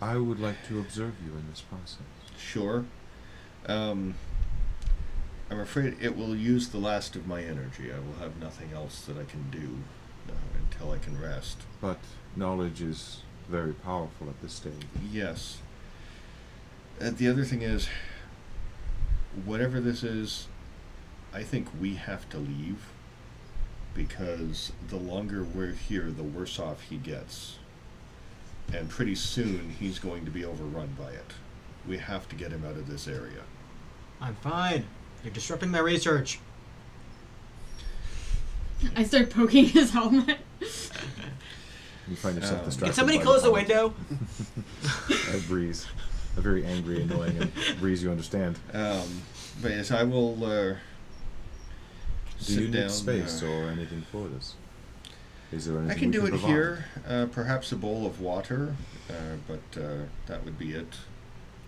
I would like to observe you in this process. Sure. Um, I'm afraid it will use the last of my energy. I will have nothing else that I can do uh, until I can rest. But knowledge is... very powerful at this stage. Yes. Uh, the other thing is, whatever this is, I think we have to leave, because the longer we're here, the worse off he gets. And pretty soon, he's going to be overrun by it. We have to get him out of this area. I'm fine. You're disrupting my research. I start poking his helmet. You find yourself um, distracted. Can somebody close the, the window? A breeze. A very angry, annoying breeze, you understand. Um, but yes, I will uh, sit Do you need down, space uh, or anything for this? Is there anything I can do can it provide? Here. Uh, perhaps a bowl of water, uh, but uh, that would be it.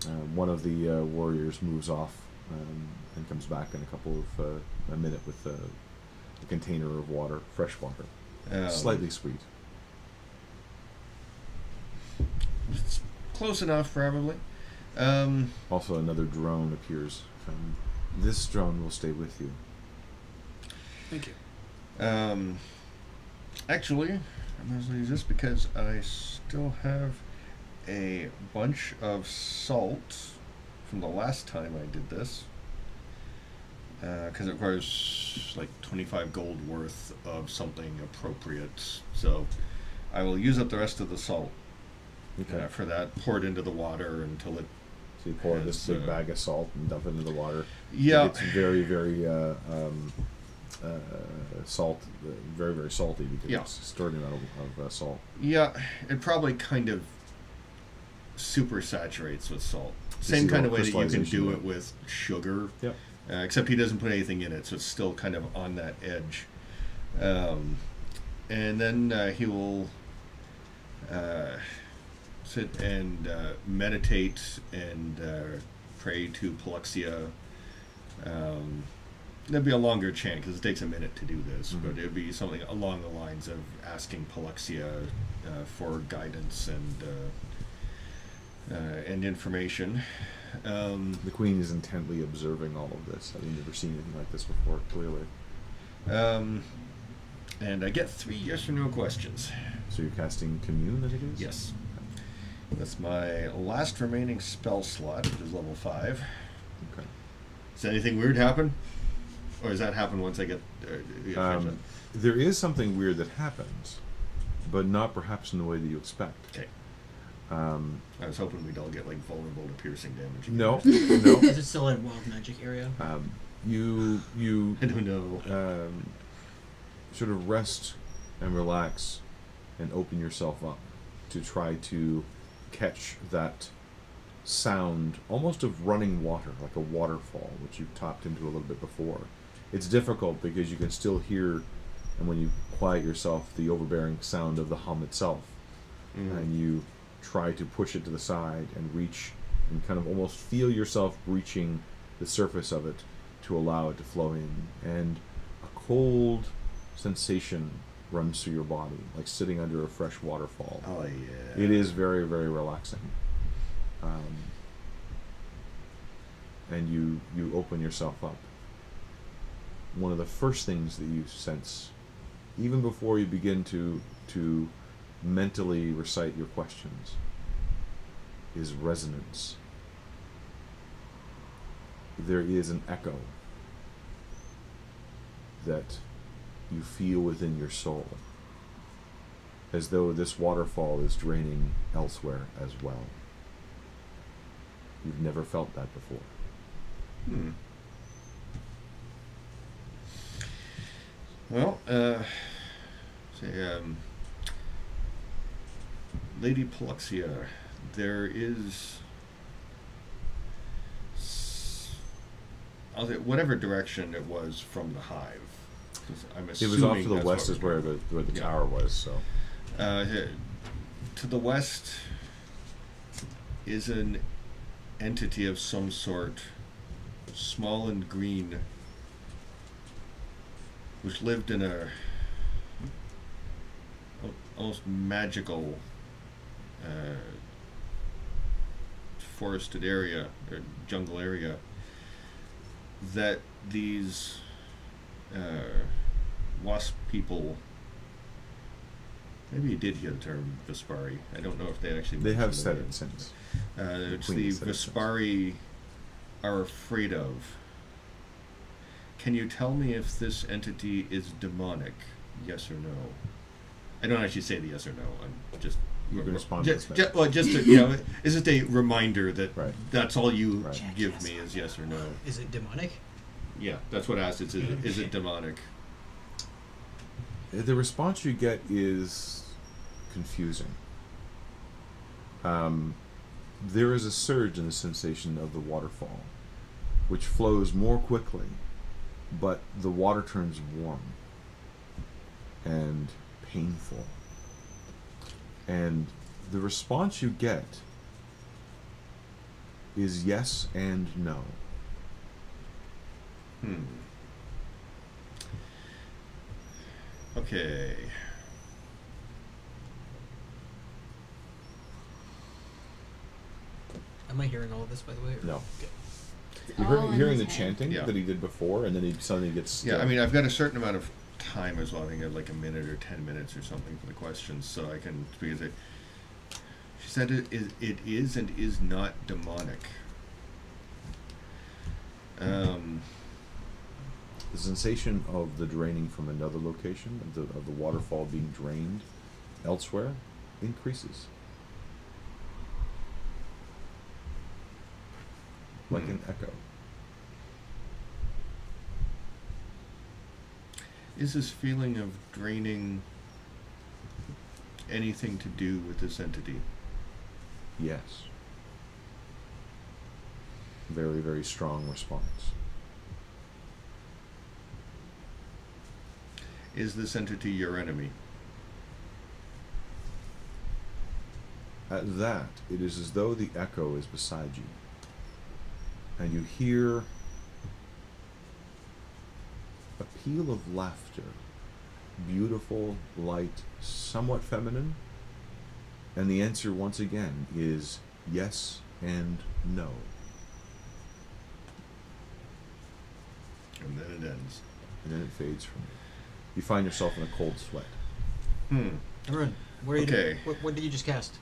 Uh, one of the uh, warriors moves off um, and comes back in a couple of... Uh, a minute with uh, a container of water, fresh water. Um, Slightly sweet. It's close enough, probably. Um, also, another drone appears. From this drone will stay with you. Thank you. Um, actually, I might as well use this because I still have a bunch of salt from the last time I did this. Because uh, it requires like twenty-five gold worth of something appropriate. So I will use up the rest of the salt. Okay. Uh, for that, pour it into the water until it... So you pour this big uh, bag of salt and dump it into the water. Yeah. It's very, very uh, um, uh, salt, very, very salty because yeah. it's a sturdy amount of uh, salt. Yeah, it probably kind of super saturates with salt. Same kind of way that you can do it with sugar. Yep. Uh, except he doesn't put anything in it, so it's still kind of on that edge. Um, and then uh, he will... Uh, sit and uh, meditate and uh, pray to Paluxia. Um, that'd be a longer chant because it takes a minute to do this, mm-hmm. but it'd be something along the lines of asking Paluxia uh, for guidance and uh, uh, and information. Um, the Queen is intently observing all of this. I've never seen anything like this before, clearly. Um, And I get three yes or no questions. So you're casting Commune, I think it is? Yes. That's my last remaining spell slot, which is level five. Okay. Does anything weird happen? Or does that happen once I get... Uh, um, there is something weird that happens, but not perhaps in the way that you expect. Okay. Um, I was hoping we'd all get like vulnerable to piercing damage. No, no. Is it still in wild magic area? Um, you, you... I don't know. Um, sort of rest and relax and open yourself up to try to catch that sound almost of running water, like a waterfall, which you've tapped into a little bit before. It's difficult because you can still hear, and when you quiet yourself, the overbearing sound of the hum itself. Mm. And you try to push it to the side and reach and kind of almost feel yourself reaching the surface of it to allow it to flow in. And a cold sensation runs through your body, like sitting under a fresh waterfall. Oh, yeah. It is very, very relaxing. Um, and you, you open yourself up. One of the first things that you sense, even before you begin to, to mentally recite your questions, is resonance. There is an echo that you feel within your soul, as though this waterfall is draining elsewhere as well. You've never felt that before. Hmm. Well, uh, say, um, Lady Paluxia, there is, I'll say, whatever direction it was from the hive. I'm assuming it was off to the west is where the, where the yeah. tower was, so. Uh, to the west is an entity of some sort, small and green, which lived in a almost magical uh, forested area, or jungle area, that these uh, wasp people, maybe you did hear the term Vespari. I don't know if they actually... They have said it since. Uh, it's the Vespari are afraid of. Can you tell me if this entity is demonic? Yes or no? I don't actually say the yes or no. I'm just... You can respond to this. Ju well, just a, you know, it's just a reminder that right. that's all you right. give yes. me is yes or no. Is it demonic? Yeah, that's what I asked. It's, is, it, is it demonic? The response you get is confusing. Um, there is a surge in the sensation of the waterfall, which flows more quickly, but the water turns warm and painful. And the response you get is yes and no. Hmm. Okay. Am I hearing all of this, by the way? Or? No. Okay. You're hearing, hearing the head. chanting yeah. that he did before, and then he suddenly gets... Still. Yeah, I mean, I've got a certain amount of time as well. I think I have like a minute or ten minutes or something for the questions, so I can... Because it, she said it is, it is and is not demonic. Um... The sensation of the draining from another location, of the, of the waterfall being drained elsewhere, increases. Like hmm. an echo. Is this feeling of draining anything to do with this entity? Yes. Very, very strong response. Is this entity your enemy? At that, it is as though the echo is beside you. And you hear a peal of laughter. Beautiful, light, somewhat feminine. And the answer, once again, is yes and no. And then it ends. And then it fades from you. you find yourself in a cold sweat. Hmm. Emren, where are you? Okay. What, what did you just cast?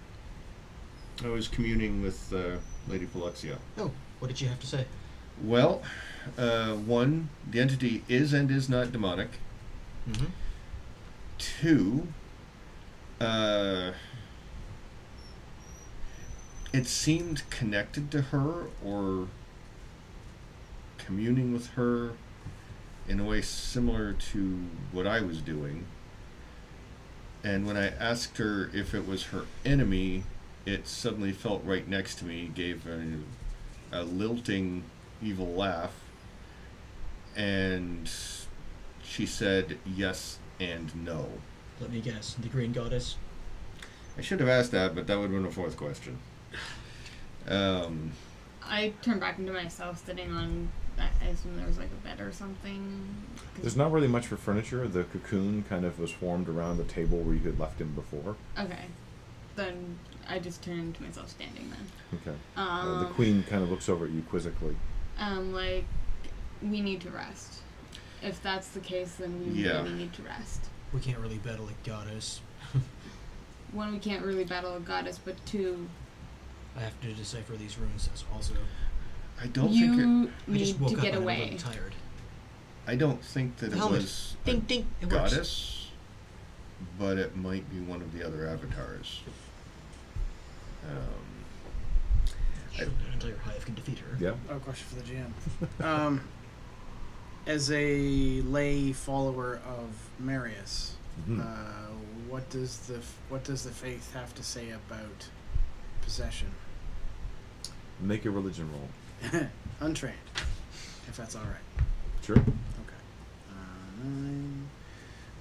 I was communing with uh, Lady Paluxia. Oh, what did you have to say? Well, uh, one, the entity is and is not demonic. Mm-hmm. Two, uh, it seemed connected to her or communing with her in a way similar to what I was doing. And when I asked her if it was her enemy, it suddenly felt right next to me, gave a, a lilting evil laugh, and she said yes and no. Let me guess, the green goddess? I should have asked that, but that would have been a fourth question. Um, I turned back into myself, sitting on, I assume there was like a bed or something. There's not really much for furniture. The cocoon kind of was formed around the table where you had left him before. Okay. Then I just turned to myself standing then. Okay. Um, uh, the queen kind of looks over at you quizzically. Um, like, we need to rest. If that's the case, then we yeah. really need to rest. We can't really battle a goddess. One, we can't really battle a goddess, but two... I have to decipher these runes as also... I don't you think it... You need to get away. I'm tired. I don't think that it was a ding, ding. It goddess, works. But it might be one of the other avatars. Um, sure, I, until your hive can defeat her. Yeah. Oh, question for the G M. um, as a lay follower of Marius, mm-hmm. uh, what does the what does the faith have to say about possession? Make a religion roll. Untrained, if that's all right. Sure. Okay. Uh, nine.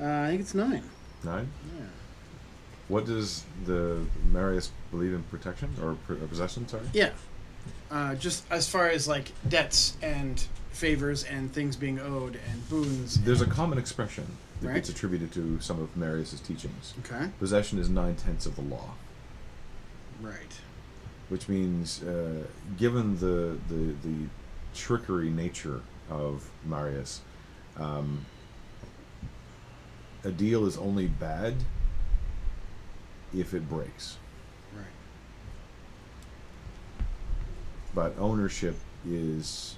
Uh, I think it's nine. Nine. Yeah. What does the Marius believe in protection or, pr or possession? Sorry. Yeah. Uh, just as far as like debts and favors and things being owed and boons. There's and a common expression that right? gets attributed to some of Marius's teachings. Okay. Possession is nine tenths of the law. Right. Which means, uh, given the, the the trickery nature of Marius, um, a deal is only bad if it breaks. Right. But ownership is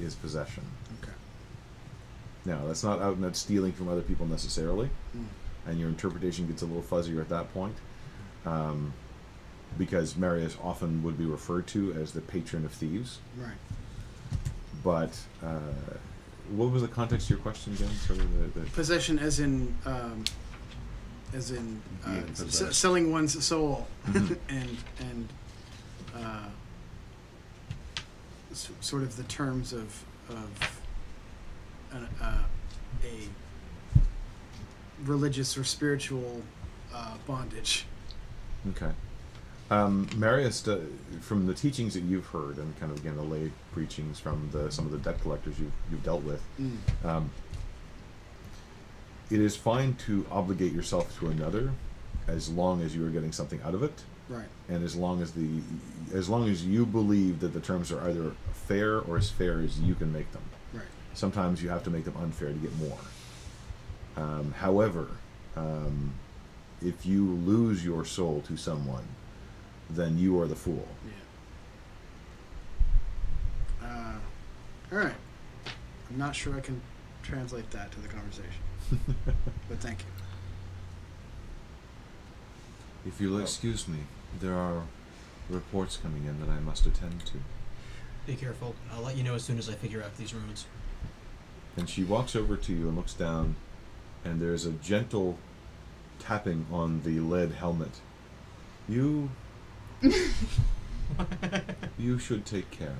is possession. Okay. Now, that's not out and out stealing from other people necessarily, mm. and your interpretation gets a little fuzzier at that point. Um, because Marius often would be referred to as the patron of thieves. Right. But uh, what was the context of your question again? Sort of the, the possession as in um, as in uh, s selling one's soul mm-hmm. and and uh, s sort of the terms of, of an, uh, a religious or spiritual uh, bondage. Okay. Um, Marius, uh, from the teachings that you've heard, and kind of again the lay preachings from the, some of the debt collectors you've, you've dealt with, mm. um, it is fine to obligate yourself to another as long as you are getting something out of it, right? And as long as the, as long as you believe that the terms are either fair or as fair as you can make them. Right. Sometimes you have to make them unfair to get more. Um, however, um, if you lose your soul to someone, then you are the fool. Yeah. Uh, all right. I'm not sure I can translate that to the conversation, but thank you. If you'll oh. excuse me, there are reports coming in that I must attend to. Be careful. I'll let you know as soon as I figure out these runes. And she walks over to you and looks down, and there's a gentle tapping on the lead helmet. You... you should take care.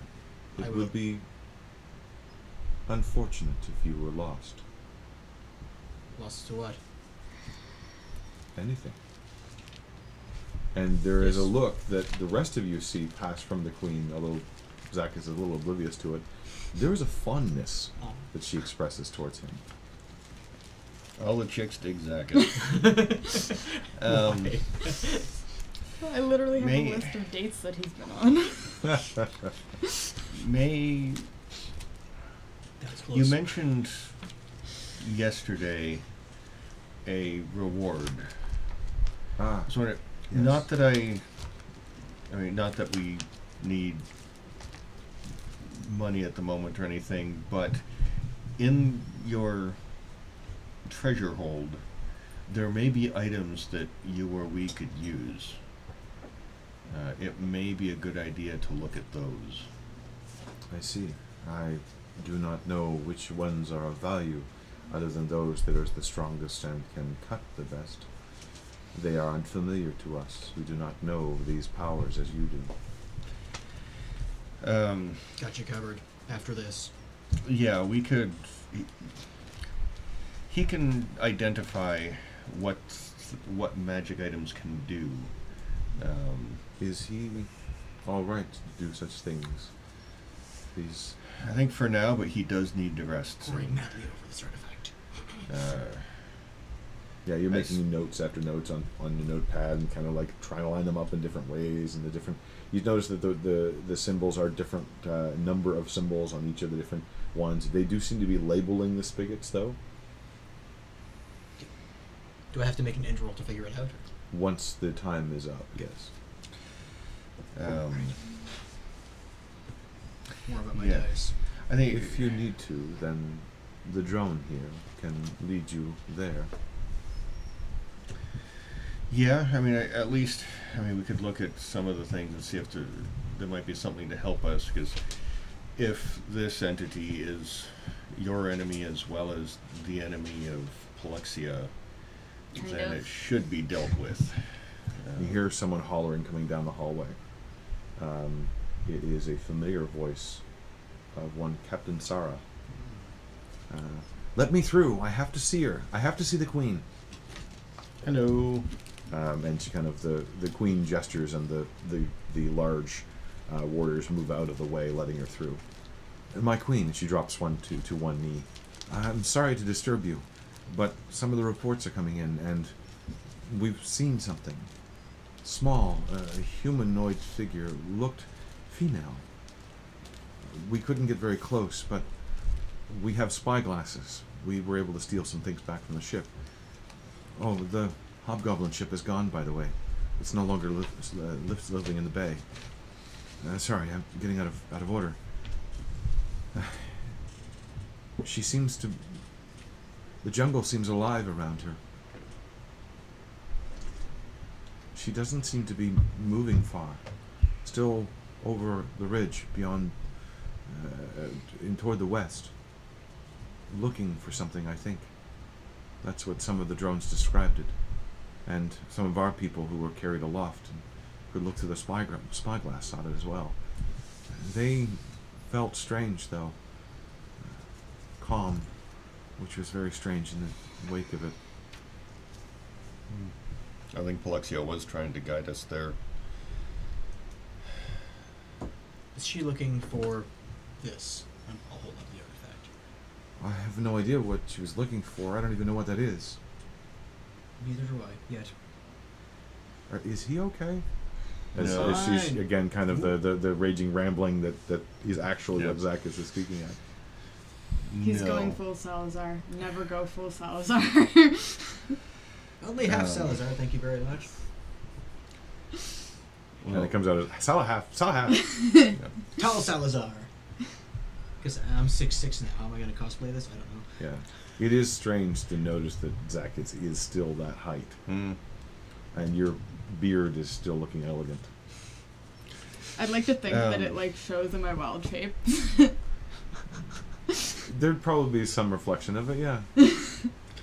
It would be unfortunate if you were lost. Lost to what? Anything. And there yes. is a look that the rest of you see pass from the queen, although Zach is a little oblivious to it. There is a fondness oh. that she expresses towards him. All the chicks dig Zach up. um, Why? I literally have May, a list of dates that he's been on. May, that was close. You mentioned yesterday a reward. Ah, so yes. Not that I, I mean, not that we need money at the moment or anything, but in your treasure hold, there may be items that you or we could use. Uh, it may be a good idea to look at those. I see. I do not know which ones are of value, other than those that are the strongest and can cut the best. They are unfamiliar to us. We do not know these powers as you do. Um, Got you covered after this. Yeah, we could... He, he can identify what, what magic items can do. Um, Is he all right to do such things? These... I think for now, but he does need to rest. Pouring madly over this artifact. Uh, yeah, you're making notes after notes on, on the notepad and kind of like trying to line them up in different ways and the different... You notice that the the, the symbols are different, uh, number of symbols on each of the different ones. They do seem to be labeling the spigots, though. Do I have to make an end roll to figure it out? Once the time is up, yes. Um... More about my yeah. dice. I think if you need to, then the drone here can lead you there. Yeah, I mean, I, at least, I mean, we could look at some of the things and see if there, there might be something to help us, because if this entity is your enemy as well as the enemy of Paluxia, then it should be dealt with. Um, you hear someone hollering coming down the hallway. Um... It is a familiar voice of one Captain Sara. Uh, Let me through. I have to see her. I have to see the Queen. Hello. Um, and she kind of, the, the Queen gestures and the, the, the large uh, warriors move out of the way, letting her through. My Queen, she drops one to, to one knee. I'm sorry to disturb you, but some of the reports are coming in, and we've seen something. Small, uh, humanoid figure looked... female. We couldn't get very close, but we have spy glasses. We were able to steal some things back from the ship. Oh, the Hobgoblin ship is gone, by the way. It's no longer li uh, living in the bay. Uh, sorry, I'm getting out of out of order. Uh, she seems to... The jungle seems alive around her. She doesn't seem to be moving far. Still... over the ridge, beyond, uh, in toward the west, looking for something, I think. That's what some of the drones described it. And some of our people who were carried aloft and could look through the spy spyglass saw it as well. They felt strange, though. Uh, calm, which was very strange in the wake of it. I think Paluxia was trying to guide us there. Is she looking for this? I'll hold up the artifact. I have no idea what she was looking for. I don't even know what that is. Neither do I, yet. Uh, is he okay? As, no. as she's, again, kind of the, the, the raging rambling that, that is actually yep. what Zacchus is speaking at. He's no. going full Salazar. Never go full Salazar. Only half um, Salazar, thank you very much. And well, it comes out as Salahaf, Salahaf. yeah. Tall Salazar. Because I'm six foot six now. How am I going to cosplay this? I don't know. Yeah. It is strange to notice that Zacchus is still that height. Mm. And your beard is still looking elegant. I'd like to think um, that it like shows in my wild shape. There'd probably be some reflection of it, yeah.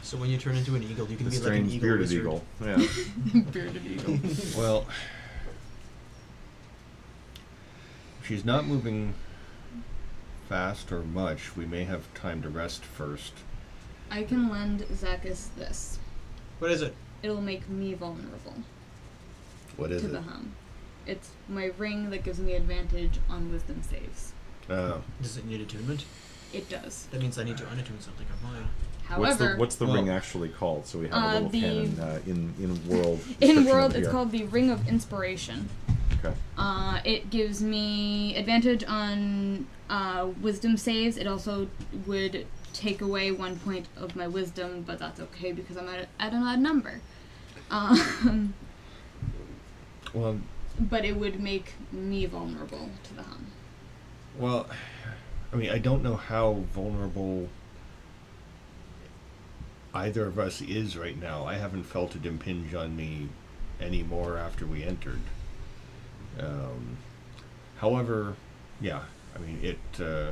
So when you turn into an eagle, you can the be strange like an bearded eagle. Bearded eagle. Yeah. Bearded eagle. Well... She's not moving fast or much. We may have time to rest first. I can lend Zacchus this. What is it? It'll make me vulnerable. What is it? To the hum. It's my ring that gives me advantage on wisdom saves. Oh. Does it need attunement? It does. That means I need to unattune something of mine. However, what's the, what's the well, ring actually called? So we have uh, a little the, canon uh, in in world. In world, it's here. Called the Ring of Inspiration. Uh, it gives me advantage on uh, wisdom saves. It also would take away one point of my wisdom, but that's okay because I'm at, at an odd number. Um, well, but it would make me vulnerable to the hum. Well, I mean, I don't know how vulnerable either of us is right now. I haven't felt it impinge on me anymore after we entered. Um, however, yeah, I mean, it... Uh,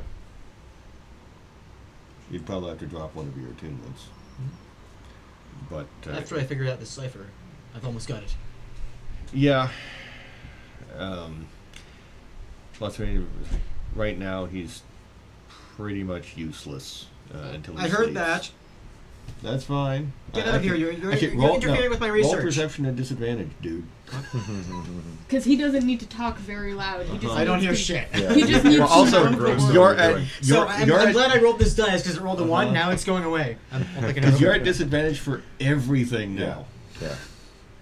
you'd probably have to drop one of your attunements. But, uh, after I figure out this cipher, I've almost got it. Yeah. Um, plus, right now, he's pretty much useless uh, until he I heard sleeps. that. That's fine. Get I, out I of can, here. You're, you're, you're roll, interfering no, with my research. Roll perception at disadvantage, dude. Because he doesn't need to talk very loud. He just uh-huh. I don't hear to, shit. Yeah. He just needs well, also, to gross you're at, you're, So you're I'm, at, I'm glad I rolled this dice because it rolled a uh-huh. one. Now it's going away. Because you're at disadvantage for everything now. Yeah. yeah.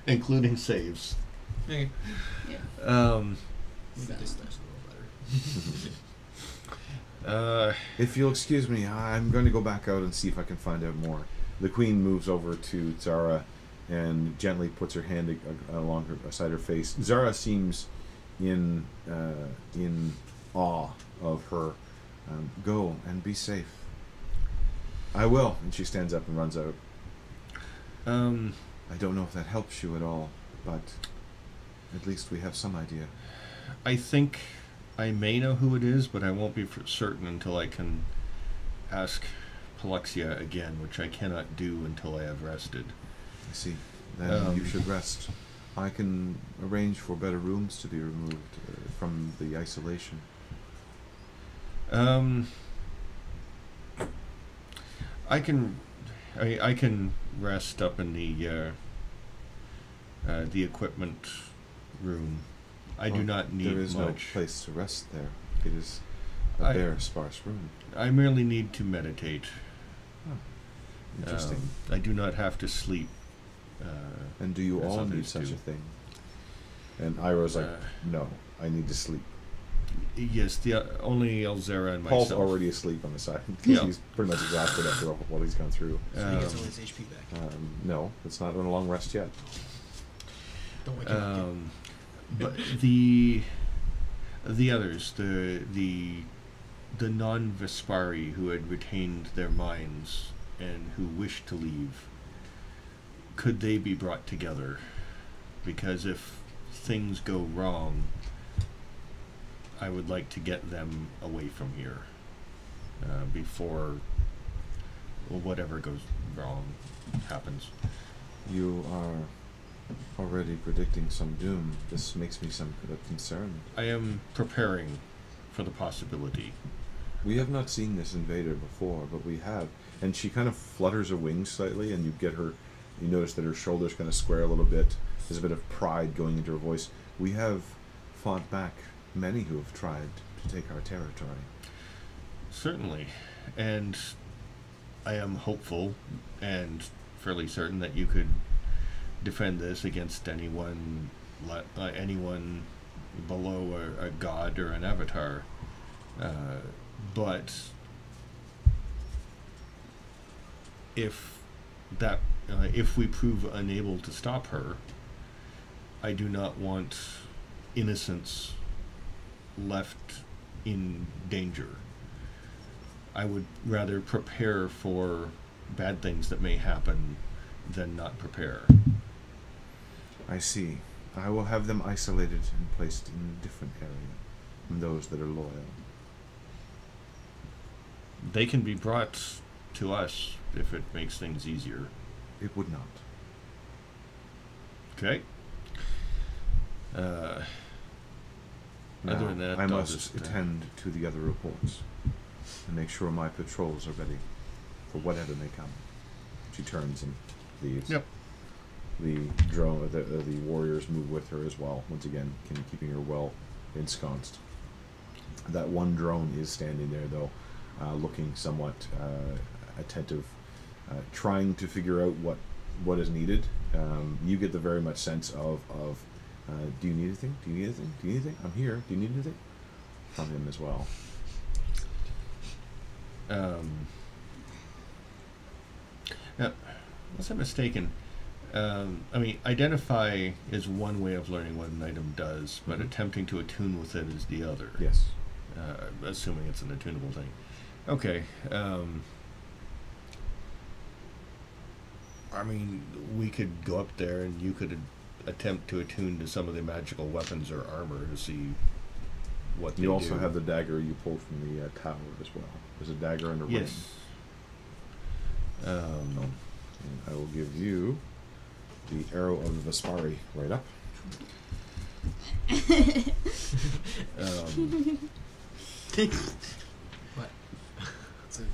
Including saves. Okay. Yeah. Um, so. This dice a little better. uh, if you'll excuse me, I'm going to go back out and see if I can find out more. The queen moves over to Zara and gently puts her hand along her beside her face. Zara seems in uh, in awe of her. Um, go and be safe. I will. And she stands up and runs out. Um, I don't know if that helps you at all, but at least we have some idea. I think I may know who it is, but I won't be for certain until I can ask Paluxia again, which I cannot do until I have rested. I see. Then um, you should rest. I can arrange for better rooms to be removed uh, from the isolation. Um, I can, I, I can rest up in the uh, uh, the equipment room. I well, do not need much. There is much. no place to rest there. It is a I, bare, sparse room. I merely need to meditate. Oh. Interesting. Um, I do not have to sleep. Uh, and do you all need such do. a thing? And Iroh's like, uh, no, I need to sleep. Yes, the uh, only Elzara and Paul's myself. Paul's already asleep on the side. Yeah. He's pretty much exhausted after all he's gone through. So um, he gets all his H P back. Um, no, it's not on a long rest yet. Don't wake him um, up. But the the others, the the the non-Vespari who had retained their minds and who wished to leave. Could they be brought together? Because if things go wrong, I would like to get them away from here uh, before whatever goes wrong happens. You are already predicting some doom. This makes me some kind of concern. I am preparing for the possibility. We have not seen this invader before, but we have. And she kind of flutters her wings slightly, and you get her... You notice that her shoulders kind of square a little bit. There's a bit of pride going into her voice. We have fought back many who have tried to take our territory. Certainly. And I am hopeful and fairly certain that you could defend this against anyone le uh, anyone below a, a god or an avatar. Uh, but if that... Uh, if we prove unable to stop her, I do not want innocence left in danger. I would rather prepare for bad things that may happen than not prepare. I see. I will have them isolated and placed in a different area from those that are loyal. They can be brought to us if it makes things easier. It would not. Okay. Uh, now, other than that, I must just, uh, attend to the other reports and make sure my patrols are ready for whatever may come. She turns and leaves. Yep. The drone, the, uh, the warriors move with her as well. Once again, can, keeping her well ensconced. That one drone is standing there, though, uh, looking somewhat uh, attentive. Uh, trying to figure out what what is needed. Um, you get the very much sense of of uh, do you need anything? Do you need anything? Do you need anything? I'm here. Do you need anything? From him as well. Um, Now, unless I'm mistaken, um, I mean, identify is one way of learning what an item does, but mm-hmm. attempting to attune with it is the other. Yes. Uh, assuming it's an attunable thing. Okay. Um, I mean, we could go up there and you could a- attempt to attune to some of the magical weapons or armor to see what they do. You also have the dagger you pulled from the uh, tower as well. There's a dagger and a ring. Yes. Um, oh. And I will give you the arrow of the Vespari right up. um, what?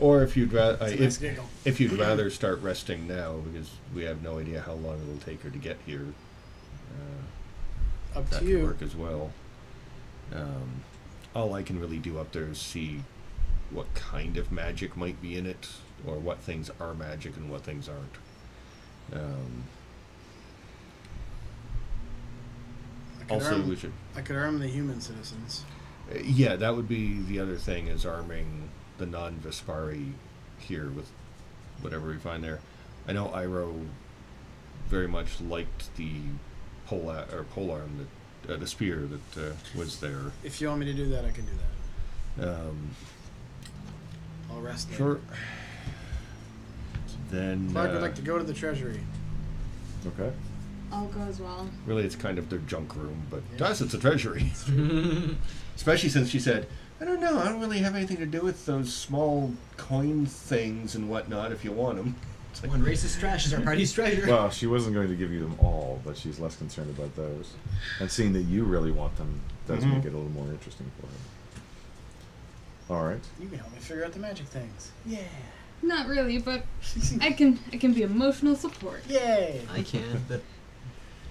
Or if you'd rather, uh, nice if, if you'd rather start resting now, because we have no idea how long it'll take her to get here. Uh, up to you. That could work as well. Um, all I can really do up there is see what kind of magic might be in it, or what things are magic and what things aren't. Um, I could also, arm, we should. I could arm the human citizens. Uh, yeah, that would be the other thing, is arming the non-Vespari here with whatever we find there. I know Iroh very much liked the pole a- or pole arm that uh, the spear that uh, was there. If you want me to do that, I can do that. Um, I'll rest there. Sure. Then Clark uh, would like to go to the treasury. Okay. I'll go as well. Really, it's kind of their junk room, but yeah. to us, it's a treasury. Especially since she said, I don't know, I don't really have anything to do with those small coin things and whatnot if you want them. It's like, one racist trash is our party's treasure. Well, she wasn't going to give you them all, but she's less concerned about those. And seeing that you really want them does mm-hmm. make it a little more interesting for her. All right. You can help me figure out the magic things. Yeah. Not really, but I can I can be emotional support. Yay! I can. The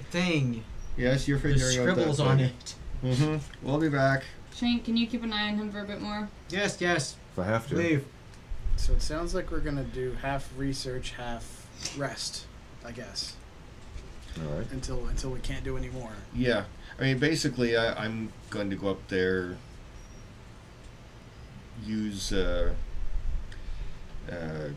thing. Yes, you're figuring out that. Scribbles on it. Mm-hmm. We'll be back. Shank, can you keep an eye on him for a bit more? Yes, yes. If I have to. Leave. So it sounds like we're going to do half research, half rest, I guess. All right. Until until we can't do any more. Yeah. I mean, basically, I, I'm going to go up there, use... Uh, Uh,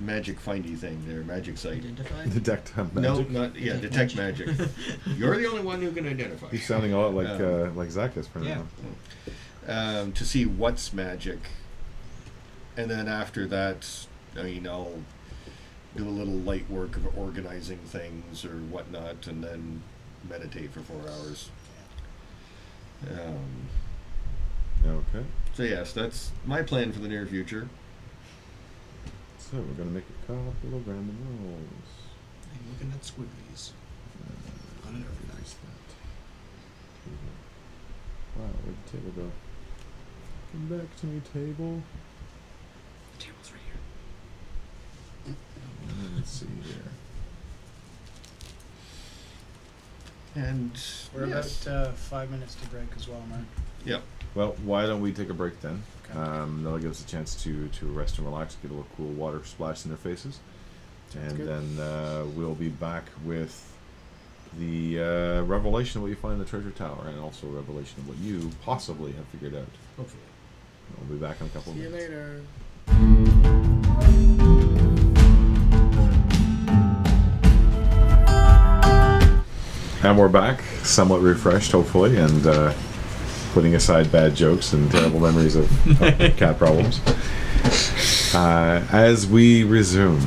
magic findy thing there, magic sight. Identify? Detect magic. No, not, yeah, detect, detect magic. magic. You're the only one who can identify. He's sounding a lot like um, uh, like Zacchus for yeah. now. Um, to see what's magic. And then after that, I mean, I'll do a little light work of organizing things or whatnot, and then meditate for four hours. Um, okay. So yes, that's my plan for the near future. So we're going to make a couple of random rolls. I'm looking at squigglies. Uh, I don't know if you noticed that. Wow, where'd the table go? Come back to me, table. The table's right here. Let's see here. And we're yes. about uh, five minutes to break as well, Mark. Yep. Well, why don't we take a break then? Um, that'll give us a chance to, to rest and relax, get a little cool water splashed in their faces. Sounds and good. Then uh, we'll be back with the uh, revelation of what you find in the treasure tower, and also a revelation of what you possibly have figured out. Hopefully. We'll be back in a couple of minutes. See you later. And we're back, somewhat refreshed, hopefully, and uh, putting aside bad jokes and terrible memories of cat problems. Uh, as we resume,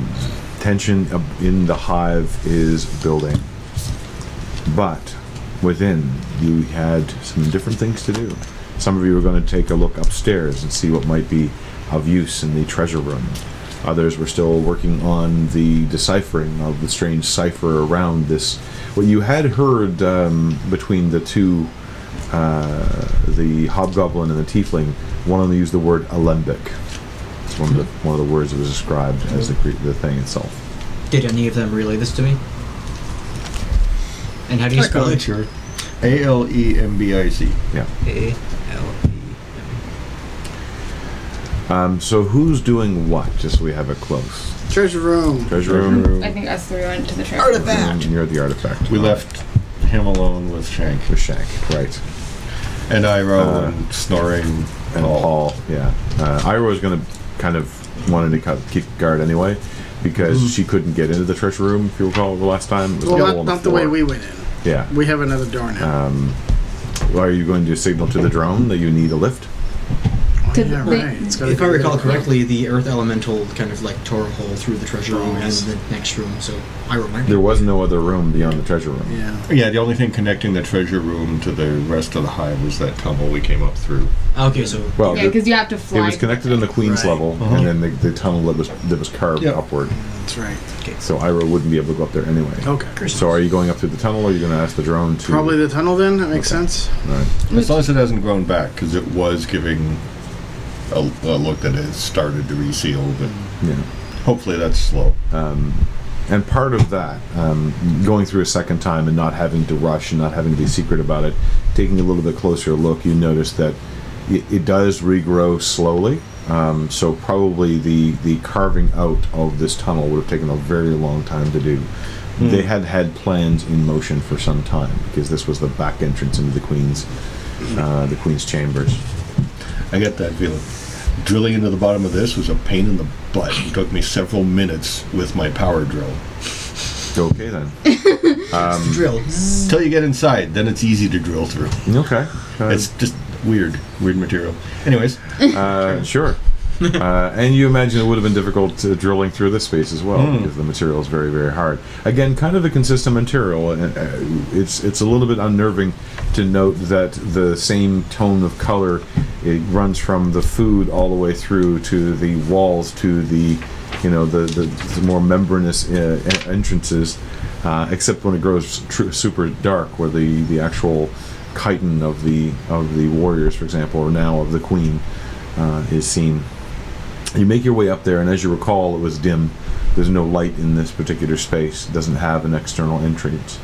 tension in the hive is building. But within, you had some different things to do. Some of you were going to take a look upstairs and see what might be of use in the treasure room. Others were still working on the deciphering of the strange cipher around this. What you had heard um, between the two... Uh, the hobgoblin and the tiefling, one of them used the word alembic. It's one of the one of the words that was described as the the thing itself. Did any of them relay this to me? And how do you I spell it? Sure. A L E M B I C. Yeah. A L E M. Um. So who's doing what? Just so we have it close. Treasure room. Treasure room. I think us three went to the treasure artifact. room. Artifact. You're at the artifact. We left him alone with Shank. With Shank, right. And Iroh uh, and snoring. And Paul, Paul yeah. Uh, Iroh is going to kind of wanting to keep guard anyway, because mm. she couldn't get into the treasure room, if you recall, the last time. It was well, not, on the, not the way we went in. Yeah. We have another door now. Um, are you going to signal to the drone that you need a lift? Yeah, right. It's if I recall correctly, the earth elemental kind of like tore a hole through the treasure room and the next room, so I remind There was no other room beyond the treasure room. Yeah. Yeah, the only thing connecting the treasure room to the rest of the hive was that tunnel we came up through. Okay, so... Well, yeah, because you have to fly. It was connected on the Queen's right. level, uh-huh. and then the, the tunnel that was, that was carved yep. upward. That's right. Okay. So Iroh wouldn't be able to go up there anyway. Okay. So are you going up through the tunnel, or are you going to ask the drone to... Probably the tunnel, then. That makes okay. sense. All right. As long as it hasn't grown back, because it was giving... A, a look that has started to reseal, but yeah. hopefully that's slow. Um, and part of that, um, going through a second time and not having to rush and not having to be secret about it, taking a little bit closer look, you notice that it, it does regrow slowly. Um, so probably the, the carving out of this tunnel would have taken a very long time to do. Mm. They had had plans in motion for some time, because this was the back entrance into the Queen's, uh, the Queen's chambers. I get that feeling. Drilling into the bottom of this was a pain in the butt. It took me several minutes with my power drill. Okay, then. um, drill. Until you get inside, then it's easy to drill through. Okay. Uh, it's just weird. Weird material. Anyways. Uh, sure. Uh, and you imagine it would have been difficult to drilling through this space as well, mm. because the material is very, very hard. Again, kind of a consistent material. It's it's a little bit unnerving to note that the same tone of color, it runs from the food all the way through to the walls, to the, you know, the, the, the more membranous uh, entrances, uh, except when it grows tr super dark, where the, the actual chitin of the, of the warriors, for example, or now of the Queen, uh, is seen. You make your way up there, and as you recall, it was dim. There's no light in this particular space. It doesn't have an external entrance.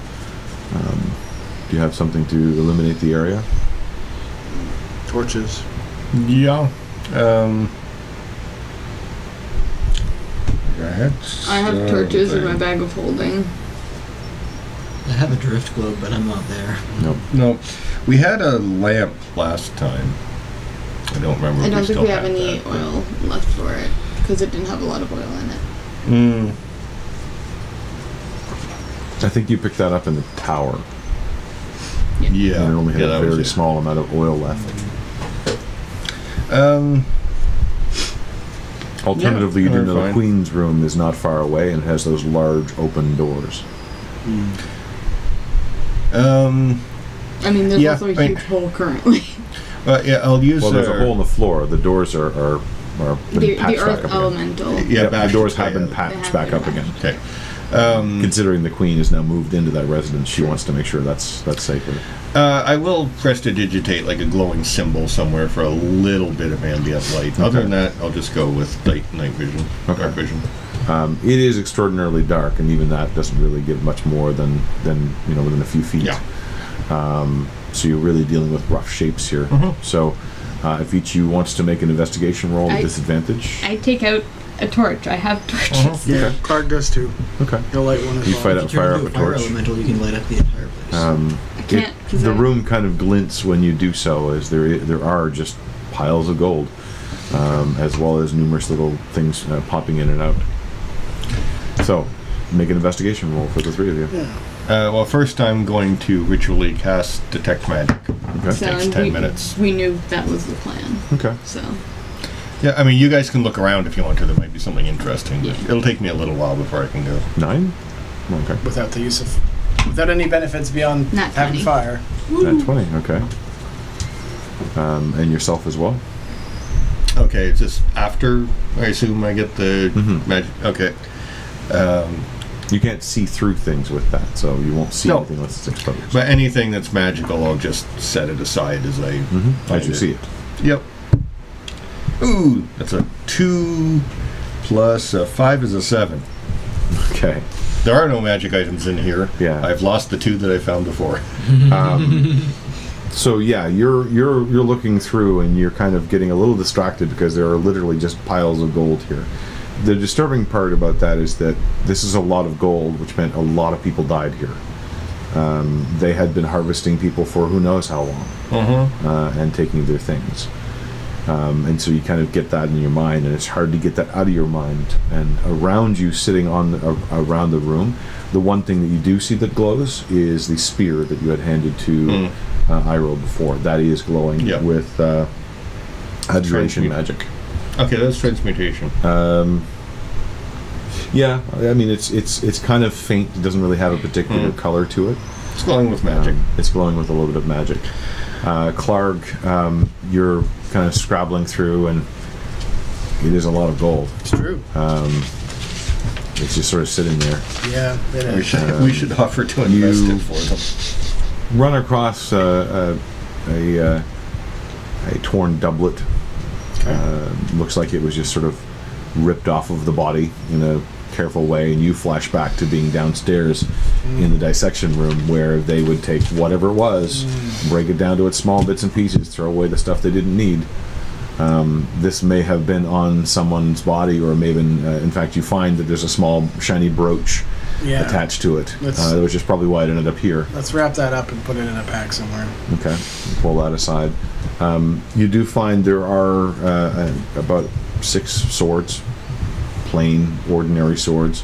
Um, do you have something to illuminate the area? Torches. Yeah. Um, I, had I have torches thing. in my bag of holding. I have a drift globe, but I'm not there. Nope. Nope. We had a lamp last time. I don't remember. I don't think we have any oil left for it, because it didn't have a lot of oil in it. Mm. I think you picked that up in the tower. Yeah. yeah. And it only had yeah, a very small amount of oil left. Mm-hmm. Um. Alternatively, yeah, you do know the Queen's room is not far away and has those large open doors. Mm. Um. I mean, there's yeah, also a huge I, hole currently. Uh, yeah, I'll use. Well, there's uh, a hole in the floor. The doors are are, are the, patched the earth back elemental. Up yeah, yeah the doors have been patched have back been up patched. again. Okay. Um, Considering the Queen has now moved into that residence, she wants to make sure that's that's safer. Uh, I will prestidigitate like a glowing symbol somewhere for a little bit of ambient light. Okay. Other than that, I'll just go with night night vision, okay. dark vision. Um, it is extraordinarily dark, and even that doesn't really give much more than than you know within a few feet. Yeah. Um, so you're really dealing with rough shapes here. Mm-hmm. So uh, if each of you wants to make an investigation roll with I, disadvantage. I take out a torch. I have torches. Mm-hmm. Yeah, okay. Clark does too. Okay. He'll light one as you well. Fight out, fire up a, a fire torch. Elemental, you can light up the entire place. Um, I can't. It, the I room kind of glints when you do so, as there there are just piles of gold, um, as well as numerous little things uh, popping in and out. So make an investigation roll for the three of you. Yeah. Uh, well, first I'm going to ritually cast Detect Magic. Okay. So it takes ten we, minutes. We knew that was the plan. Okay. So. Yeah, I mean, you guys can look around if you want to. There might be something interesting. Yeah. It'll take me a little while before I can go. Nine? Okay. Without the use of... Without any benefits beyond Not having twenty. Fire. Woo. Not twenty, okay. Um, and yourself as well? Okay, it's just after, I assume, I get the mm-hmm. magic... Okay. Um... You can't see through things with that, so you won't see no. anything unless it's exposed. But anything that's magical, I'll just set it aside as I mm-hmm. as you it. see it. Yep. Ooh, that's a two plus a five is a seven. Okay. There are no magic items in here. Yeah. I've lost the two that I found before. um, so yeah, you're you're you're looking through and you're kind of getting a little distracted because there are literally just piles of gold here. The disturbing part about that is that this is a lot of gold, which meant a lot of people died here. Um, they had been harvesting people for who knows how long, mm-hmm. uh, and taking their things. Um, and so you kind of get that in your mind, and it's hard to get that out of your mind. And around you, sitting on the, uh, around the room, the one thing that you do see that glows is the spear that you had handed to mm. uh, Iroh before. That is glowing yep. with uh, abjuration magic. Okay, that's transmutation. Um, yeah, I mean it's it's it's kind of faint. It doesn't really have a particular mm. color to it. It's glowing with magic. Um, it's glowing with a little bit of magic. Uh, Clark, um, you're kind of scrabbling through, and it is a lot of gold. It's true. Um, it's just sort of sitting there. Yeah, it is. We should, um, we should offer to invest it for them. Run across uh, a a, a a torn doublet. Okay. Uh, looks like it was just sort of ripped off of the body in a careful way, and you flash back to being downstairs mm. in the dissection room where they would take whatever it was, mm. break it down to its small bits and pieces, throw away the stuff they didn't need. Um, this may have been on someone's body, or may have been, uh, in fact, you find that there's a small shiny brooch yeah. attached to it, uh, which is probably why it ended up here. Let's wrap that up and put it in a pack somewhere. Okay, pull that aside. Um, you do find there are uh, about six swords, plain, ordinary swords,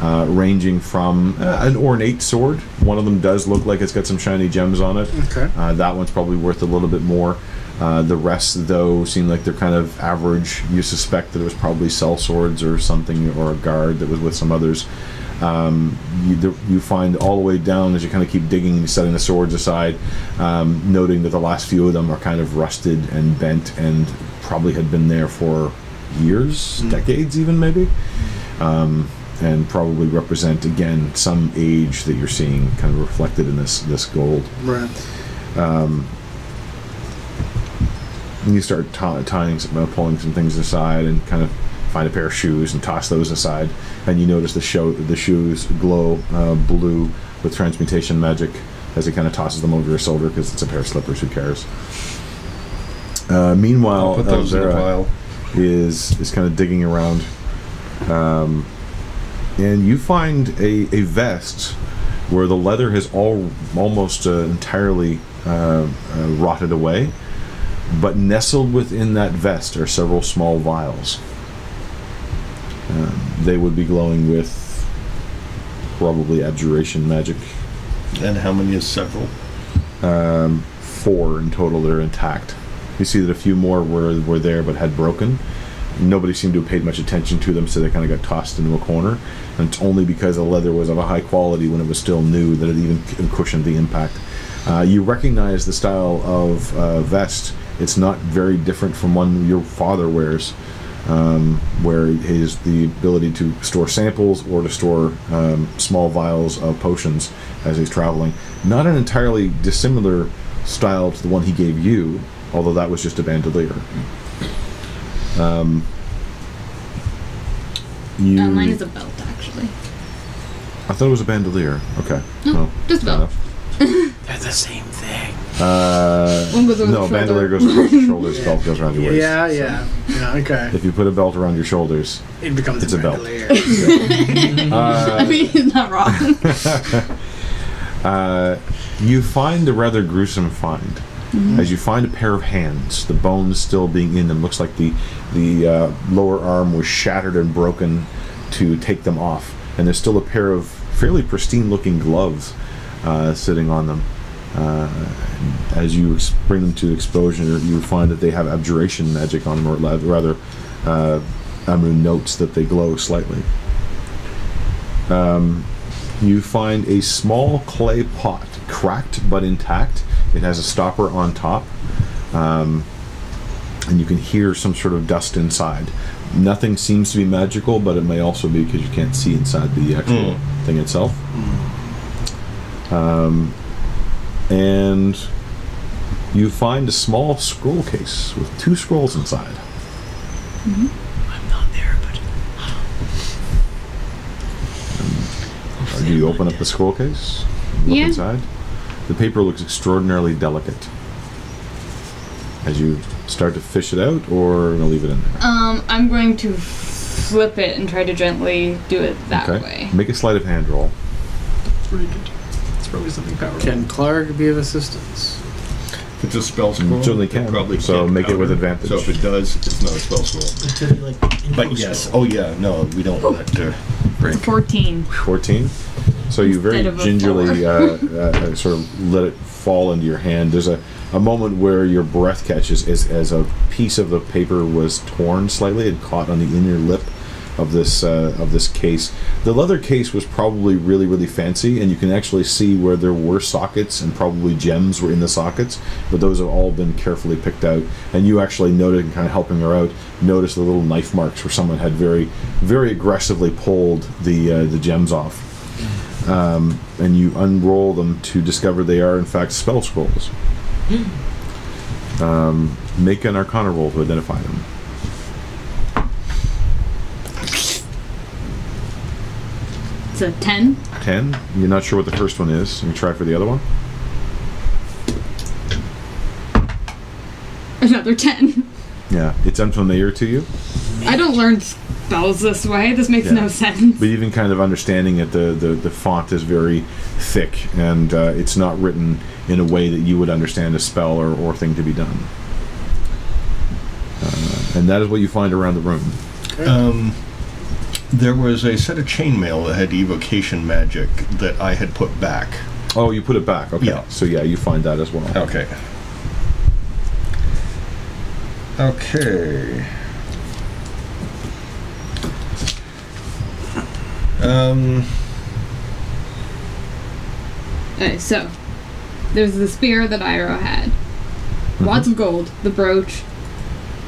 uh, ranging from uh, an ornate sword. One of them does look like it's got some shiny gems on it. Okay. Uh, that one's probably worth a little bit more. Uh, the rest, though, seem like they're kind of average. You suspect that it was probably cell swords or something, or a guard that was with some others. Um, you, you find all the way down, as you kind of keep digging and setting the swords aside, um, noting that the last few of them are kind of rusted and bent and probably had been there for years, mm. decades even, maybe, um, and probably represent, again, some age that you're seeing kind of reflected in this this gold. Right. Um, and you start t tying some, uh, pulling some things aside, and kind of find a pair of shoes and toss those aside, and you notice the, show, the shoes glow uh, blue with transmutation magic as he kind of tosses them over your shoulder, because it's a pair of slippers, who cares. Uh, meanwhile, put those in a pile. Is is kind of digging around, um, and you find a, a vest where the leather has all almost uh, entirely uh, uh, rotted away, but nestled within that vest are several small vials. Uh, they would be glowing with probably abjuration magic. And how many is several? Um, four in total that are intact. You see that a few more were, were there but had broken. Nobody seemed to have paid much attention to them, so they kind of got tossed into a corner. And it's only because the leather was of a high quality when it was still new that it even cushioned the impact. Uh, you recognize the style of uh, vest. It's not very different from one your father wears, um, where it is the ability to store samples or to store um, small vials of potions as he's traveling. Not an entirely dissimilar style to the one he gave you, although that was just a bandolier. Um, you uh, mine is a belt, actually. I thought it was a bandolier. Okay. No, well, just belt. They're the same thing. Uh, One goes over no, the bandolier goes across your shoulders, yeah. Belt goes around your waist. Yeah, yeah. So yeah, okay. If you put a belt around your shoulders, it becomes it's a, a bandolier. Belt. Yeah. uh, I mean, he's not wrong. uh, you find a rather gruesome find. Mm-hmm. As you find a pair of hands, the bones still being in them. Looks like the the uh, lower arm was shattered and broken to take them off, and there's still a pair of fairly pristine-looking gloves uh, sitting on them. Uh, as you bring them to exposure, you find that they have abjuration magic on them, or rather, uh, Amru notes that they glow slightly. Um, you find a small clay pot, cracked but intact. It has a stopper on top, um, and you can hear some sort of dust inside. Nothing seems to be magical, but it may also be because you can't see inside the actual mm. thing itself. Um, and you find a small scroll case with two scrolls inside. Mm-hmm. I'm not there, but... Um, do you open up the scroll case? Look yeah. inside? The paper looks extraordinarily delicate. As you start to fish it out, or leave it in there? Um, I'm going to flip it and try to gently do it that okay. way. Make a sleight of hand roll. That's pretty good. It's probably something powerful. Can Clark be of assistance? If it's a spell scroll, so they can. It probably so make counter. It with advantage. So if it does, it's not a spell scroll. Be like but yes, scroll. Oh yeah, no, we don't want that to break. fourteen. fourteen? So you very gingerly uh, uh, sort of let it fall into your hand. There's a, a moment where your breath catches as, as a piece of the paper was torn slightly and caught on the inner lip of this uh, of this case. The leather case was probably really, really fancy, and you can actually see where there were sockets and probably gems were in the sockets, but those have all been carefully picked out. And you actually noted, and kind of helping her out, noticed the little knife marks where someone had very, very aggressively pulled the uh, the gems off. Um, and you unroll them to discover they are, in fact, spell scrolls. Um, make an Arcana roll to identify them. It's a ten. ten? You're not sure what the first one is. You try for the other one. Another ten. Yeah, it's unfamiliar to you. I don't learn spells this way. This makes yeah. no sense. But even kind of understanding it, the, the, the font is very thick, and uh, it's not written in a way that you would understand a spell or, or thing to be done. Uh, and that is what you find around the room. Okay. Um, there was a set of chainmail that had evocation magic that I had put back. Oh, you put it back. Okay. Yeah. So yeah, you find that as well. Okay. Okay. Um. Okay, so there's the spear that Iroh had. Mm-hmm. Lots of gold. The brooch.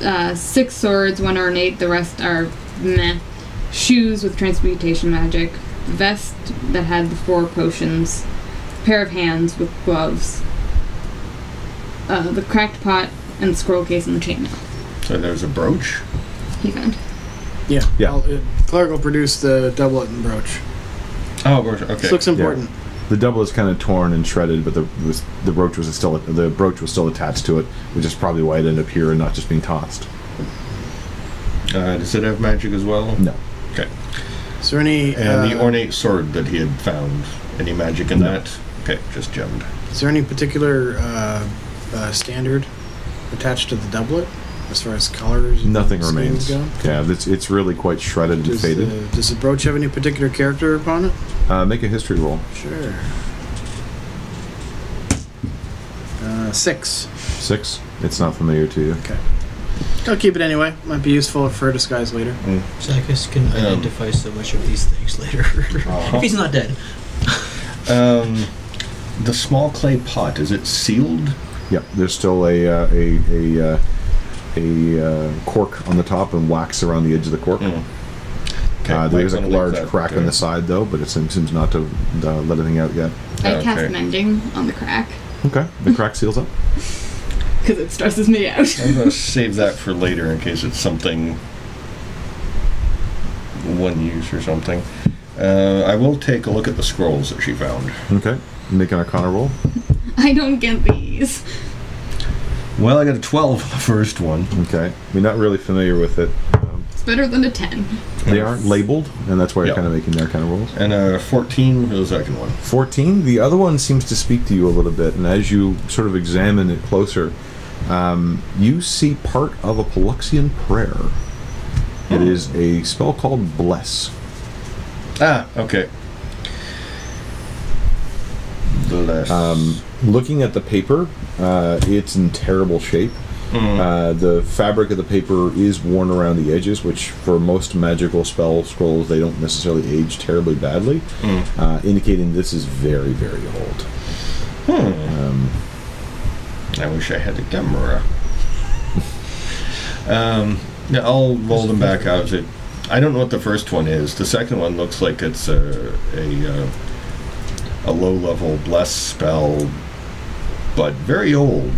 Uh, six swords. One ornate. The rest are meh. Shoes with transmutation magic. Vest that had the four potions. Pair of hands with gloves. Uh, the cracked pot. And the scroll case and the chainmail. So there's a brooch? He found. Yeah. yeah. Uh, Clark will produce the doublet and brooch. Oh, brooch. Okay. This looks important. Yeah. The doublet is kind of torn and shredded, but the was, the brooch was still the brooch was still attached to it, which is probably why it ended up here and not just being tossed. Uh, does it have magic as well? No. Okay. Is there any? And uh, the ornate sword that he had found, any magic in no. that? Okay, just gemmed. Is there any particular uh, uh, standard attached to the doublet, as far as colors? Nothing remains. Go? Yeah, it's it's really quite shredded does and faded. The, does the brooch have any particular character upon it? Uh, make a history roll. Sure. Uh, six. Six. It's not familiar to you. Okay. I'll keep it anyway. Might be useful for a disguise later. Mm. Zacchus can um, identify so much of these things later, uh-huh. if he's not dead. um, the small clay pot, is it sealed? Yeah, there's still a uh, a a, uh, a uh, cork on the top and wax around the edge of the cork. Mm. Okay, uh, there is a large crack too. on the side, though, but it seems not to uh, let anything out yet. I okay. cast mending on the crack. Okay, the crack seals up. Because it stresses me out. I'm going to save that for later in case it's something one use or something. Uh, I will take a look at the scrolls that she found. Okay, make an Arcana roll. I don't get these. Well, I got a twelve on the first one. Okay. You're not really familiar with it. Um, it's better than a ten. They aren't labeled, and that's why yep. you're kind of making their kind of rolls. And a fourteen for the second one. fourteen? The other one seems to speak to you a little bit, and as you sort of examine it closer, um, you see part of a Paluxian prayer. Hmm. It is a spell called Bless. Ah, okay. Bless. Um, looking at the paper, uh, it's in terrible shape. Mm. Uh, the fabric of the paper is worn around the edges, which for most magical spell scrolls, they don't necessarily age terribly badly, mm. uh, indicating this is very, very old. Hmm. Um, I wish I had a camera. um, yeah, I'll roll them back out. It, I don't know what the first one is. The second one looks like it's a... a uh, a low-level bless spell, but very old.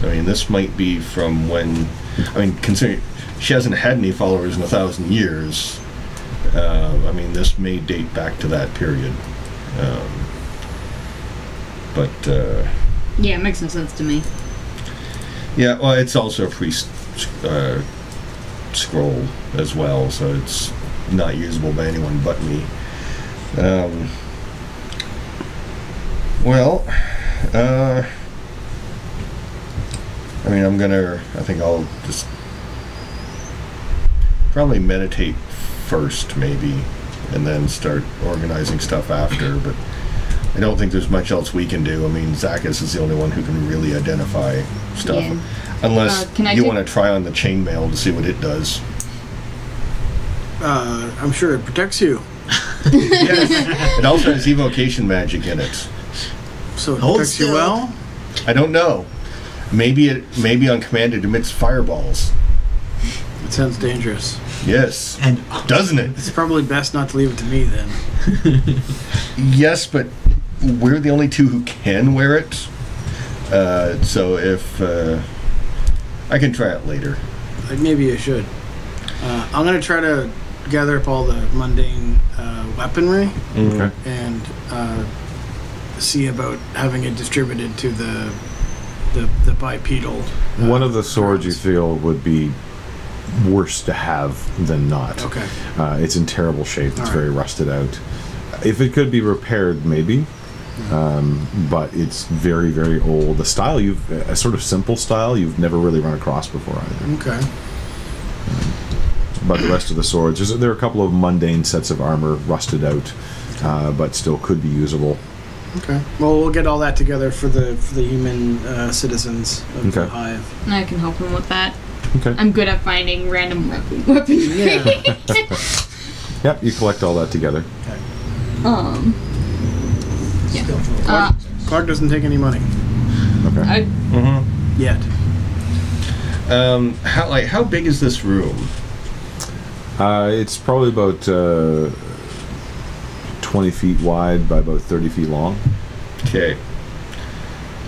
I mean, this might be from when... I mean, considering she hasn't had any followers in a thousand years, uh, I mean, this may date back to that period. Um, but... Uh, yeah, it makes no sense to me. Yeah, well, it's also a priest uh, scroll as well, so it's not usable by anyone but me. Um... Well, uh, I mean, I'm gonna, I think I'll just probably meditate first, maybe, and then start organizing stuff after, but I don't think there's much else we can do. I mean, Zacchus is the only one who can really identify stuff. Yeah. Unless uh, you want to try on the chainmail to see what it does. Uh, I'm sure it protects you. Yes. It also has evocation magic in it. So it Hold protects still. you well? I don't know. Maybe it maybe on command it emits fireballs. It sounds dangerous. Yes. And doesn't it? It's probably best not to leave it to me then. Yes, but we're the only two who can wear it. Uh, so if uh, I can try it later. Like maybe you should. Uh, I'm gonna try to gather up all the mundane uh, weaponry okay. and uh, see about having it distributed to the the, the bipedal. Uh, One of the swords friends. you feel would be worse to have than not. Okay. Uh, it's in terrible shape. It's all very right. rusted out. If it could be repaired, maybe. Um, but it's very, very old. A style you've, a sort of simple style you've never really run across before either. Okay. Um, but the rest of the swords, there's, there are a couple of mundane sets of armor rusted out, uh, but still could be usable. Okay. Well, we'll get all that together for the for the human uh, citizens of okay. the Hive. And I can help them with that. Okay. I'm good at finding random weaponry. Yeah. Yep. You collect all that together. Okay. Um. Yeah. Uh, Clark doesn't take any money. Okay. I, mm-hmm. Yet. Um, how like how big is this room? Uh, it's probably about uh, twenty feet wide by about thirty feet long. Okay.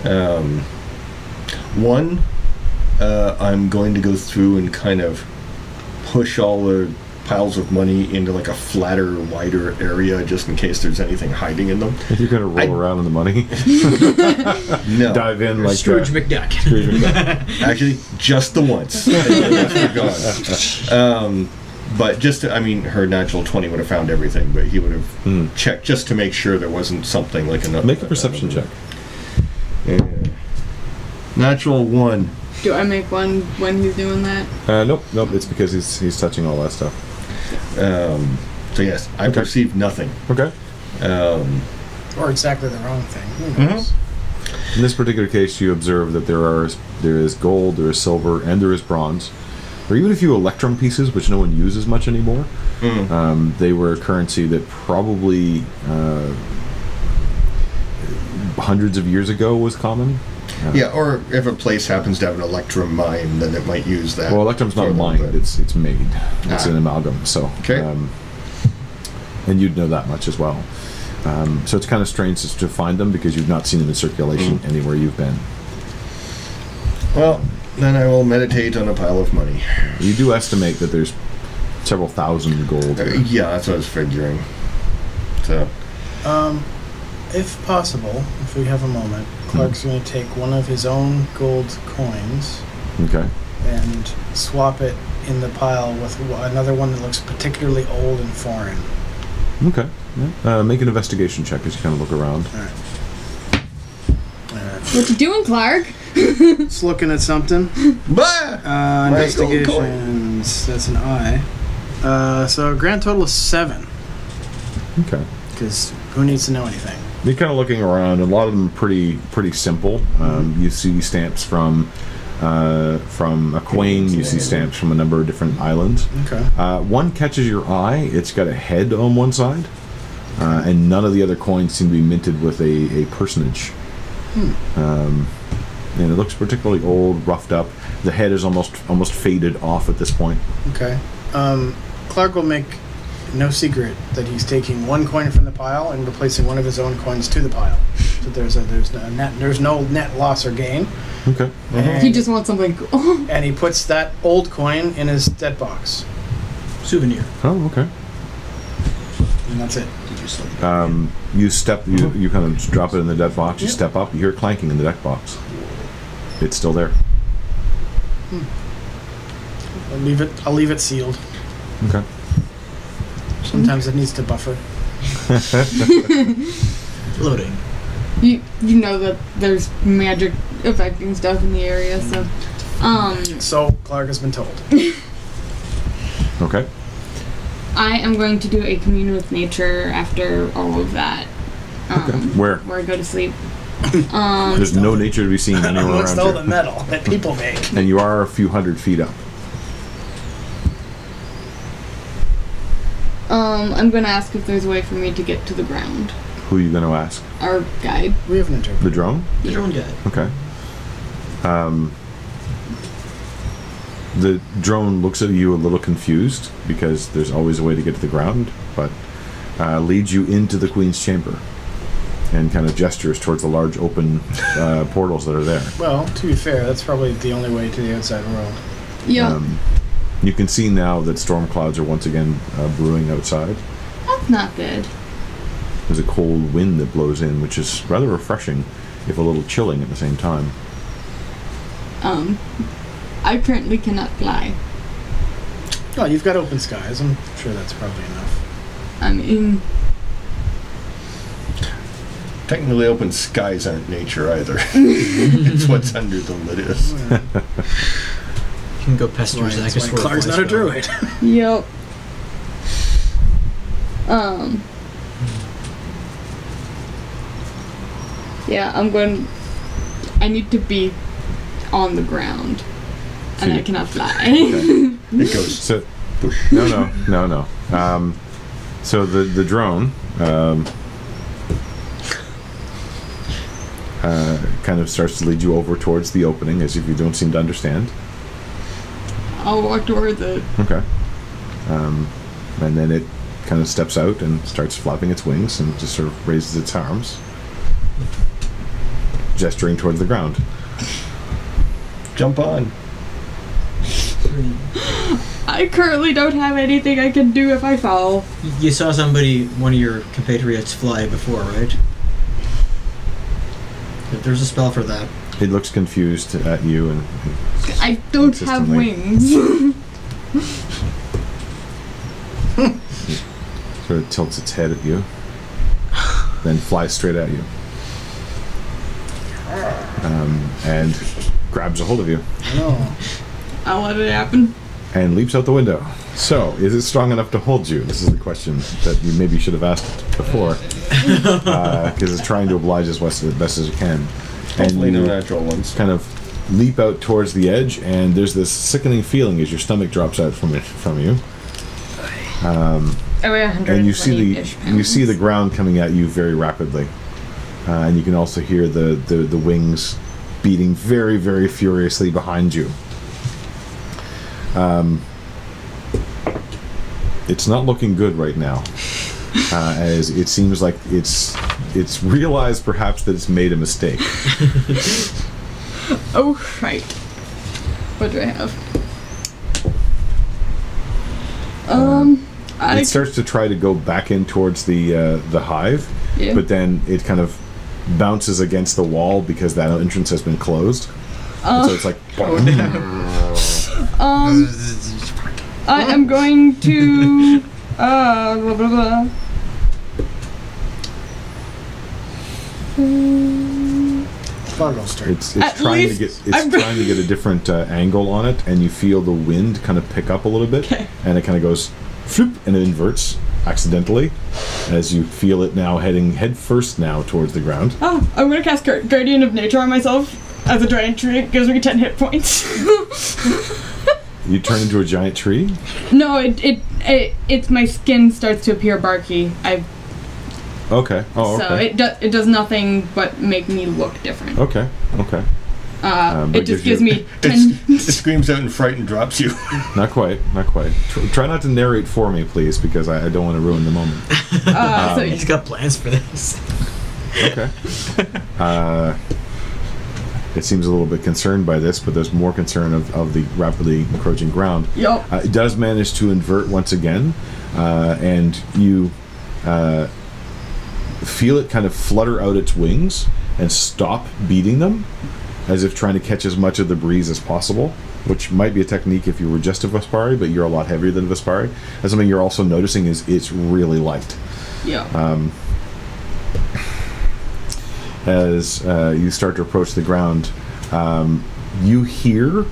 Um, one, uh, I'm going to go through and kind of push all the piles of money into like a flatter, wider area just in case there's anything hiding in them. You're going to roll I, around in the money? No. Dive in like Scrooge McDuck. Scrooge McDuck. Actually, just the once. um, but just, to, I mean, her natural twenty would have found everything, but he would have mm. checked just to make sure there wasn't something like another. Make a perception check. Yeah. Natural one. Do I make one when he's doing that? Uh, nope, nope. It's because he's, he's touching all that stuff. Um, so yes, I okay. perceive nothing. Okay. Um, or exactly the wrong thing. Who knows? Mm-hmm. In this particular case, you observe that there are there is gold, there is silver, and there is bronze. Or even a few electrum pieces, which no one uses much anymore. Mm-hmm. Um, they were a currency that probably uh, hundreds of years ago was common. Uh, yeah, or if a place happens to have an electrum mine, then it might use that. Well, electrum's not mined; it's it's made. It's ah. an amalgam. So, okay. um, and you'd know that much as well. Um, so it's kind of strange to find them because you've not seen them in circulation mm. anywhere you've been. Well, then I will meditate on a pile of money. You do estimate that there's several thousand gold. Uh, yeah, that's what I was figuring. So, um, if possible, if we have a moment. Clark's going to take one of his own gold coins okay. and swap it in the pile with another one that looks particularly old and foreign. Okay. Yeah. Uh, make an investigation check as you kind of look around. All right. All right. What you doing, Clark? It's looking at something. uh, investigations. That's an I. Uh, so a grand total of seven. Okay. Because who needs to know anything? You're kind of looking around. A lot of them are pretty, pretty simple. Um, mm-hmm. You see stamps from uh, from Aquain. You see stamps from a number of different islands. Okay. Uh, one catches your eye. It's got a head on one side, uh, and none of the other coins seem to be minted with a, a personage. Hmm. Um, and it looks particularly old, roughed up. The head is almost almost faded off at this point. Okay. Um, Clark will make no secret that he's taking one coin from the pile and replacing one of his own coins to the pile. So there's a, there's a net, there's no net loss or gain. Okay. Mm-hmm. He just wants something cool. And he puts that old coin in his debt box. Souvenir. Oh, okay. And that's it. Did you slip it? Um, you step, you, you kind of drop it in the debt box, you yep. step up, you hear clanking in the debt box. It's still there. Hmm. I'll leave it, I'll leave it sealed. Okay. Sometimes it needs to buffer. Loading. you you know that there's magic affecting stuff in the area, so um so Clark has been told. Okay. I am going to do a commune with nature after all of that. Um, okay. Where? Where I go to sleep. Um, There's no nature to be seen anywhere around here. Amongst all the metal that people make. And you are a few hundred feet up. Um, I'm going to ask if there's a way for me to get to the ground. Who are you going to ask? Our guide. We have an interpreter. The drone? The drone guide. Okay. Um, the drone looks at you a little confused because there's always a way to get to the ground, but uh, leads you into the Queen's chamber and kind of gestures towards the large open uh, portals that are there. Well, to be fair, that's probably the only way to the outside world. Yeah. Um, you can see now that storm clouds are once again uh, brewing outside. That's not good. There's a cold wind that blows in, which is rather refreshing, if a little chilling at the same time. Um... I currently cannot fly. Oh, you've got open skies. I'm sure that's probably enough. I mean... Technically, open skies aren't nature either. It's what's under them that is. Yeah. You can go pester right, Zacchus. Clark's not a druid. Yep. Um... Yeah, I'm going... I need to be on the ground. And I cannot fly. Okay. It goes. So, no, no, no, no. Um, so the the drone um, uh, kind of starts to lead you over towards the opening, as if you don't seem to understand. I'll walk towards it. Okay. Um, and then it kind of steps out and starts flapping its wings and just sort of raises its arms, gesturing towards the ground. Jump on. I currently don't have anything I can do if I fall. You saw somebody, one of your compatriots, fly before, right? If there's a spell for that. It looks confused at you and... I don't have wings. Sort of tilts its head at you, then flies straight at you. Um, and grabs a hold of you. Oh. I'll let it happen. And leaps out the window. So, is it strong enough to hold you? This is the question that you maybe should have asked before. Because uh, it's trying to oblige as best as it can. Hopefully no natural ones. Kind of leap out towards the edge, and there's this sickening feeling as your stomach drops out from it, from you. Um, I weigh one hundred twenty-ish and you see the pounds. You see the ground coming at you very rapidly, uh, and you can also hear the, the the wings beating very, very furiously behind you. Um, it's not looking good right now, uh, as it seems like it's it's realized perhaps that it's made a mistake. Oh, right. What do I have? Um, uh, I it starts to try to go back in towards the uh, the hive, yeah. But then it kind of bounces against the wall because that entrance has been closed. Uh, so it's like, oh, no. Um, I am going to, uh, blah, blah, blah. It's, it's trying to get, it's I'm trying to get a different uh, angle on it, and you feel the wind kind of pick up a little bit, okay. And it kind of goes, floop, and it inverts accidentally, as you feel it now heading head first now towards the ground. Oh, I'm going to cast Guardian of Nature on myself. As a giant tree, it gives me ten hit points. You turn into a giant tree? No, it, it it it's my skin starts to appear barky. I. Okay. Oh, so okay. So it does it does nothing but make me look different. Okay. Okay. Uh, um, it just gives you, me ten. It screams out in fright and drops you. Not quite. Not quite. Tr try not to narrate for me, please, because I, I don't want to ruin the moment. Uh, um, so he's got plans for this. Okay. Uh. It seems a little bit concerned by this, but there's more concern of, of the rapidly encroaching ground. Yep. Uh, it does manage to invert once again, uh, and you uh, feel it kind of flutter out its wings and stop beating them, as if trying to catch as much of the breeze as possible, which might be a technique if you were just a Vespari, but you're a lot heavier than a Vespari. And something you're also noticing is it's really light. Yeah. Um, as uh, you start to approach the ground, um, you hear,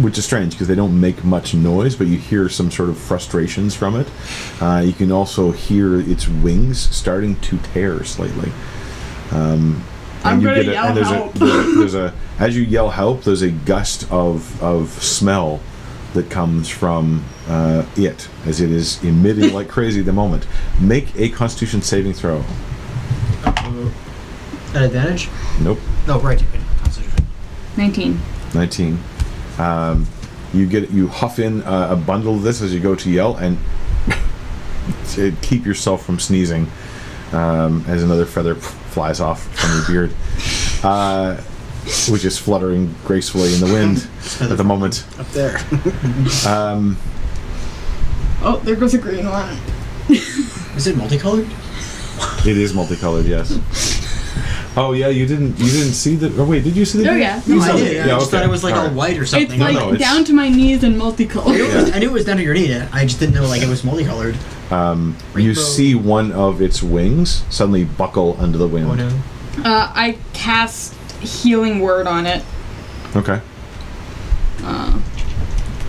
which is strange because they don't make much noise, but you hear some sort of frustrations from it. Uh, you can also hear its wings starting to tear slightly. Um, I'm going to yell and there's help. A, there's, there's a, as you yell help, there's a gust of, of smell that comes from uh, it, as it is emitting like crazy at the moment. Make a Constitution saving throw. Uh, An advantage? Nope. No, right. Constitution. nineteen. nineteen. Um, you get you huff in uh, a bundle of this as you go to yell, and to keep yourself from sneezing um, as another feather flies off from your beard, uh, which is fluttering gracefully in the wind at the moment. Up there. um, oh, there goes a green one. Is it multicolored? It is multicolored, yes. Oh yeah, you didn't you didn't see the. Oh wait, did you see the? Oh yeah, no, I did. Yeah, I just okay. thought it was like all, all right. white or something. It's like no, no, it's down to my knees and multicolored. Yeah. I knew it was down to your knee. I just didn't know like it was multicolored. Um, you see one of its wings suddenly buckle under the wind. Oh, no. uh, I cast Healing Word on it. Okay. Uh,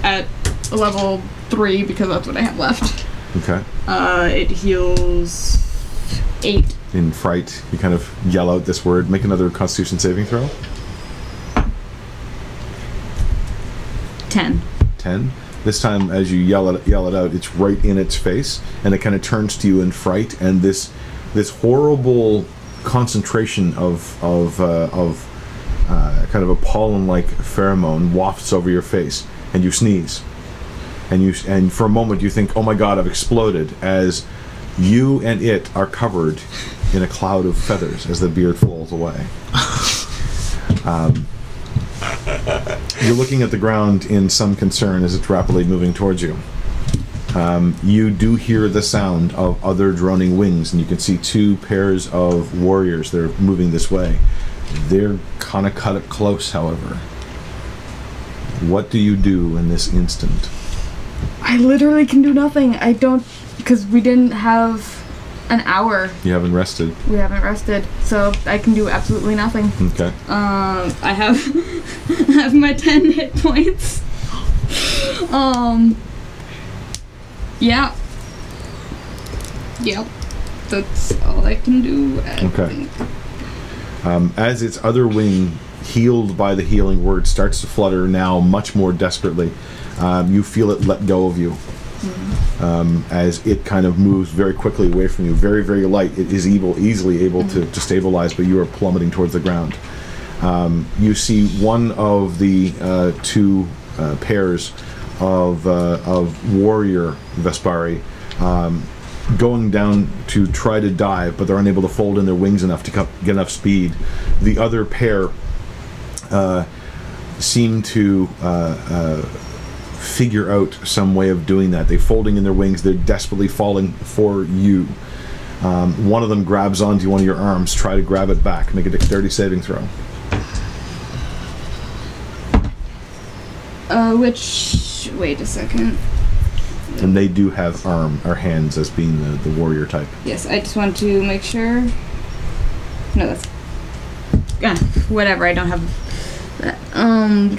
at level three because that's what I have left. Okay. Uh, it heals eight. In fright, you kind of yell out this word. Make another Constitution saving throw. Ten. Ten. This time, as you yell it, yell it out, it's right in its face, and it kind of turns to you in fright, and this this horrible concentration of of uh, of uh, kind of a pollen-like pheromone wafts over your face, and you sneeze, and you and for a moment you think, "Oh my God, I've exploded!" As you and it are covered in a cloud of feathers as the beard falls away. Um, you're looking at the ground in some concern as it's rapidly moving towards you. Um, you do hear the sound of other droning wings, and you can see two pairs of warriors that are moving this way. They're kind of cut it close, however. What do you do in this instant? I literally can do nothing. I don't... Because we didn't have an hour. You haven't rested. We haven't rested, so I can do absolutely nothing. Okay. Um, I have I have my ten hit points. Um. Yeah. Yep. That's all I can do. I okay. Think. Um, as its other wing, healed by the healing word, starts to flutter now much more desperately, um, you feel it let go of you. Mm-hmm. um, as it kind of moves very quickly away from you, very, very light. It is evil, easily able mm-hmm. to, to stabilize, but you are plummeting towards the ground. Um, you see one of the uh, two uh, pairs of, uh, of warrior Vespari um, going down to try to dive, but they're unable to fold in their wings enough to get enough speed. The other pair uh, seem to... Uh, uh, figure out some way of doing that. They're folding in their wings. They're desperately falling for you. Um, one of them grabs onto one of your arms. Try to grab it back. Make a dexterity saving throw. Uh, which... Wait a second. And they do have arm or hands as being the, the warrior type. Yes, I just want to make sure... No, that's... Ah, whatever, I don't have that. Um...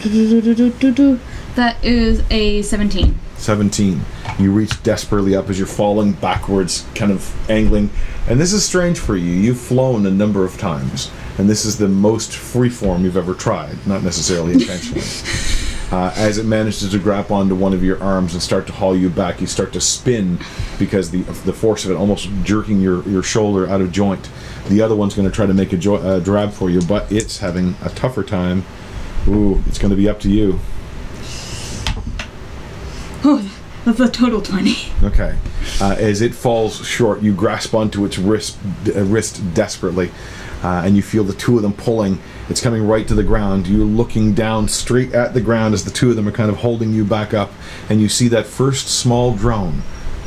That is a seventeen. seventeen. You reach desperately up as you're falling backwards, kind of angling. And this is strange for you. You've flown a number of times, and this is the most freeform you've ever tried, not necessarily intentionally. uh, as it manages to grab onto one of your arms and start to haul you back, you start to spin because the the force of it almost jerking your, your shoulder out of joint. The other one's going to try to make a jo uh, grab for you, but it's having a tougher time. Ooh, it's going to be up to you. Oh, that's a total twenty. Okay. Uh, as it falls short, you grasp onto its wrist, uh, wrist desperately, uh, and you feel the two of them pulling. It's coming right to the ground. You're looking down straight at the ground as the two of them are kind of holding you back up, and you see that first small drone,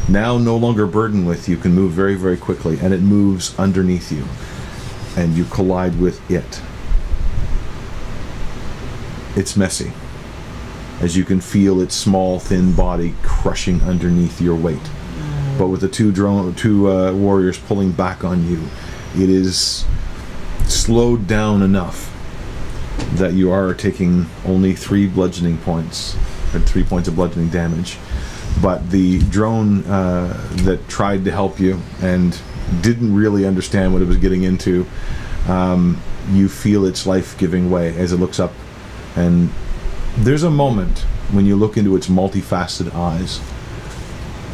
now no longer burdened with you, can move very, very quickly, and it moves underneath you, and you collide with it. It's messy, as you can feel its small, thin body crushing underneath your weight. But with the two drone, two uh, warriors pulling back on you, it is slowed down enough that you are taking only three bludgeoning points, or three points of bludgeoning damage. But the drone uh, that tried to help you and didn't really understand what it was getting into, um, you feel its life giving way as it looks up. And there's a moment when you look into its multifaceted eyes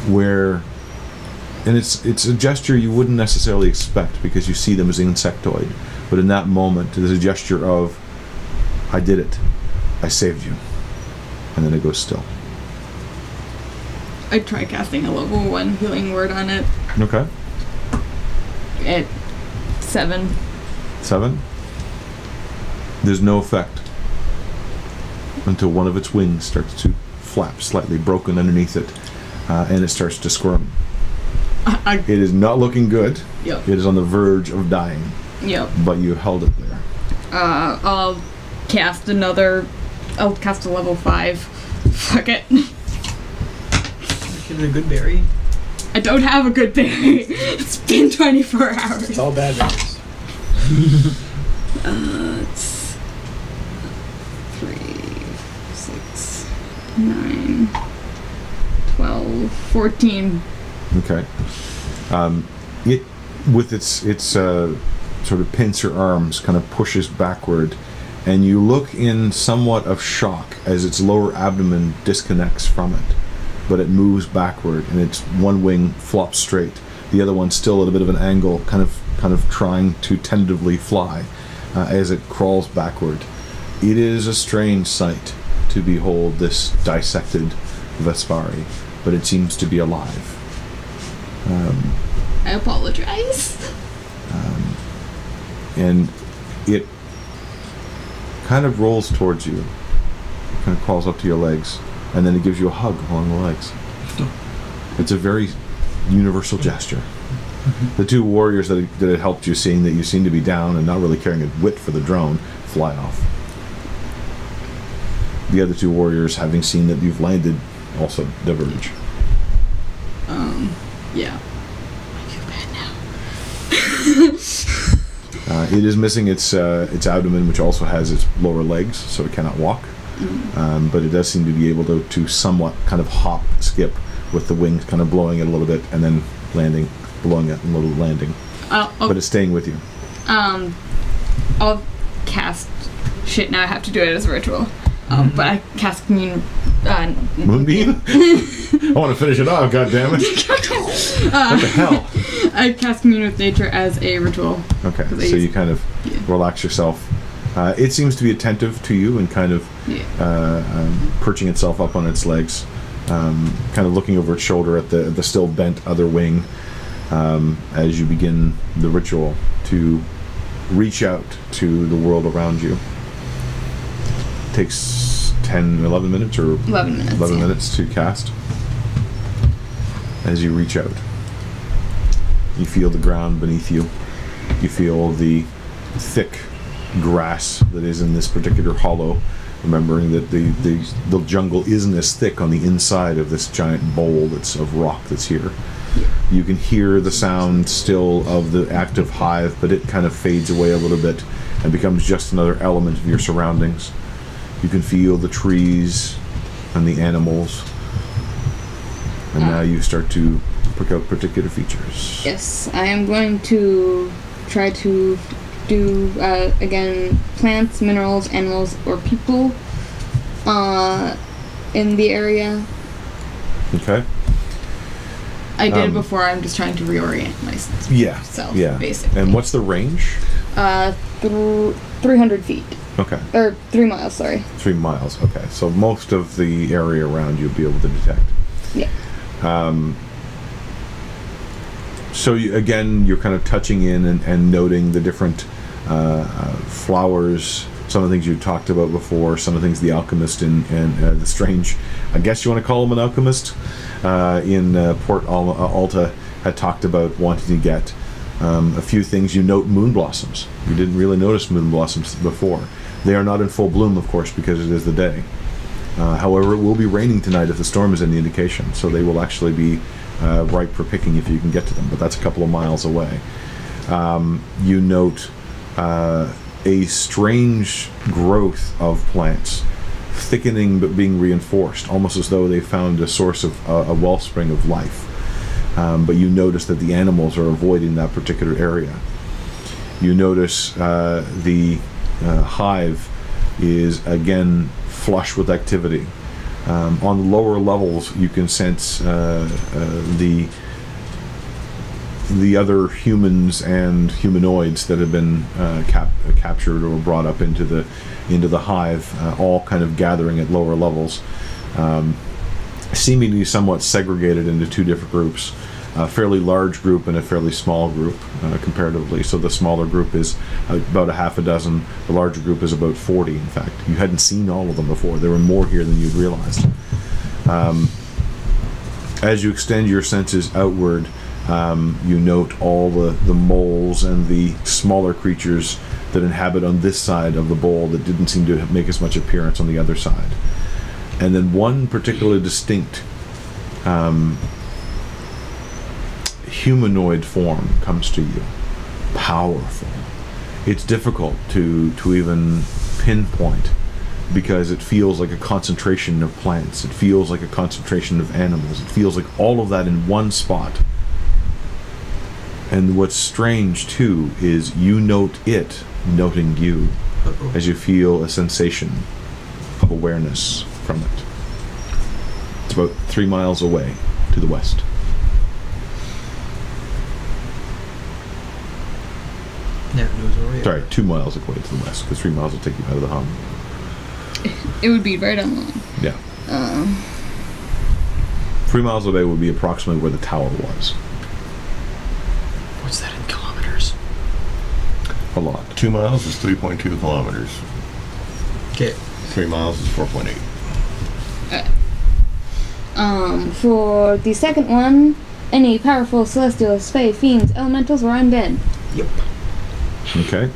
where, and it's, it's a gesture you wouldn't necessarily expect because you see them as insectoid, but in that moment there's a gesture of, I did it, I saved you, and then it goes still. I'd try casting a level one healing word on it. Okay. At seven. Seven? There's no effect until one of its wings starts to flap, slightly broken underneath it, uh, and it starts to squirm. I, I, it is not looking good. Yep. It is on the verge of dying. Yep. But you held it there. Uh, I'll cast another... I'll cast a level five. Fuck it. Is it a good berry? I don't have a good berry. It's been twenty-four hours. It's all bad berries. uh, it's three, six, nine, twelve, fourteen. Okay. Um, it, with its, its uh, sort of pincer arms, kind of pushes backward, and you look in somewhat of shock as its lower abdomen disconnects from it. But it moves backward, and its one wing flops straight. The other one's still at a bit of an angle, kind of, kind of trying to tentatively fly uh, as it crawls backward. It is a strange sight to behold this dissected Vespari, but it seems to be alive. Um, I apologize. Um, and it kind of rolls towards you, kind of crawls up to your legs. And then it gives you a hug along the legs. It's a very universal gesture. The two warriors that it, that it helped you, seeing that you seem to be down and not really caring a whit for the drone, fly off. The other two warriors, having seen that you've landed, also diverge. Um, yeah. I feel bad now. uh, it is missing its, uh, its abdomen, which also has its lower legs, so it cannot walk. Um, but it does seem to be able to, to somewhat kind of hop, skip, with the wings kind of blowing it a little bit and then landing, blowing it and a little landing. I'll, I'll, but it's staying with you. Um, I'll cast... Shit, now I have to do it as a ritual. Um, mm-hmm. But I cast... Moon, uh, Moonbeam? I want to finish it off, goddammit. uh, what the hell? I cast Commune with Nature as a ritual. Okay, so you kind of yeah. relax yourself. Uh, it seems to be attentive to you and kind of yeah. uh, um, perching itself up on its legs, um, kind of looking over its shoulder at the, the still bent other wing um, as you begin the ritual to reach out to the world around you. It takes ten, eleven minutes or eleven minutes, eleven yeah. minutes to cast. As you reach out, you feel the ground beneath you. You feel the thick grass that is in this particular hollow, remembering that the, the the jungle isn't as thick on the inside of this giant bowl that's of rock that's here. You can hear the sound still of the active hive, but it kind of fades away a little bit and becomes just another element of your surroundings. You can feel the trees and the animals, and now you start to pick out particular features. Yes, I am going to try to do, uh, again, plants, minerals, animals, or people uh, in the area. Okay. I did um, it before, I'm just trying to reorient myself, yeah, yeah. basically. And what's the range? Uh, th three hundred feet. Okay. Or three miles, sorry. Three miles, okay. So most of the area around you'll be able to detect. Yeah. Um... So, you, again, you're kind of touching in and, and noting the different uh, uh, flowers, some of the things you talked about before, some of the things the alchemist in, and uh, the strange, I guess you want to call him an alchemist, uh, in uh, Port Alta had talked about wanting to get. Um, a few things you note, moon blossoms. You didn't really notice moon blossoms before. They are not in full bloom, of course, because it is the day. Uh, however, it will be raining tonight if the storm is any indication, so they will actually be Uh, ripe for picking if you can get to them, but that's a couple of miles away. Um, you note uh, a strange growth of plants, thickening but being reinforced, almost as though they found a source of uh, a wellspring of life. Um, but you notice that the animals are avoiding that particular area. You notice uh, the uh, hive is again flush with activity. Um, on lower levels, you can sense uh, uh, the the other humans and humanoids that have been uh, cap captured or brought up into the into the hive, uh, all kind of gathering at lower levels, um, seemingly somewhat segregated into two different groups, a fairly large group and a fairly small group, uh, comparatively. So the smaller group is about a half a dozen, the larger group is about forty, in fact. You hadn't seen all of them before. There were more here than you realized. Um, as you extend your senses outward, um, you note all the, the moles and the smaller creatures that inhabit on this side of the bowl that didn't seem to make as much appearance on the other side. And then one particularly distinct um, humanoid form comes to you. Powerful. It's difficult to, to even pinpoint, because it feels like a concentration of plants. It feels like a concentration of animals. It feels like all of that in one spot. And what's strange, too, is you note it noting you as you feel a sensation of awareness from it. It's about three miles away to the west. Yeah, it was away. Sorry, two miles away to the west, because three miles will take you out of the hum. It would be right on line. Yeah. Um. Three miles away would be approximately where the tower was. What's that in kilometers? A lot. Two miles is three point two kilometers. Okay. Three miles is four point eight. Alright. Um, for the second one, any powerful celestial spae, fiends, elementals, or undead? Yep. Okay.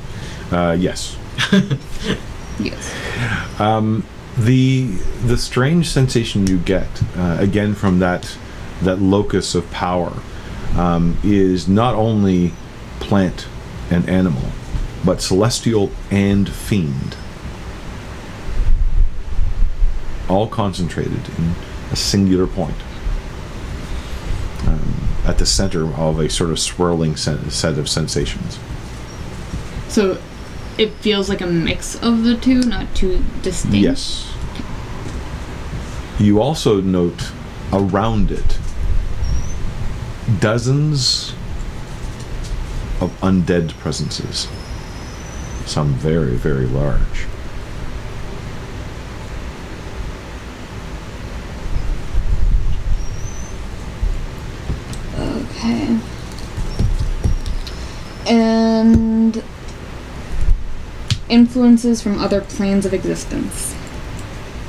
Uh, yes. Yes. Um, the the strange sensation you get, uh, again from that that locus of power, um, is not only plant and animal, but celestial and fiend. All concentrated in a singular point, um, at the center of a sort of swirling sen set of sensations. So it feels like a mix of the two, not too distinct? Yes. You also note around it dozens of undead presences, some very, very large. Okay. And influences from other planes of existence.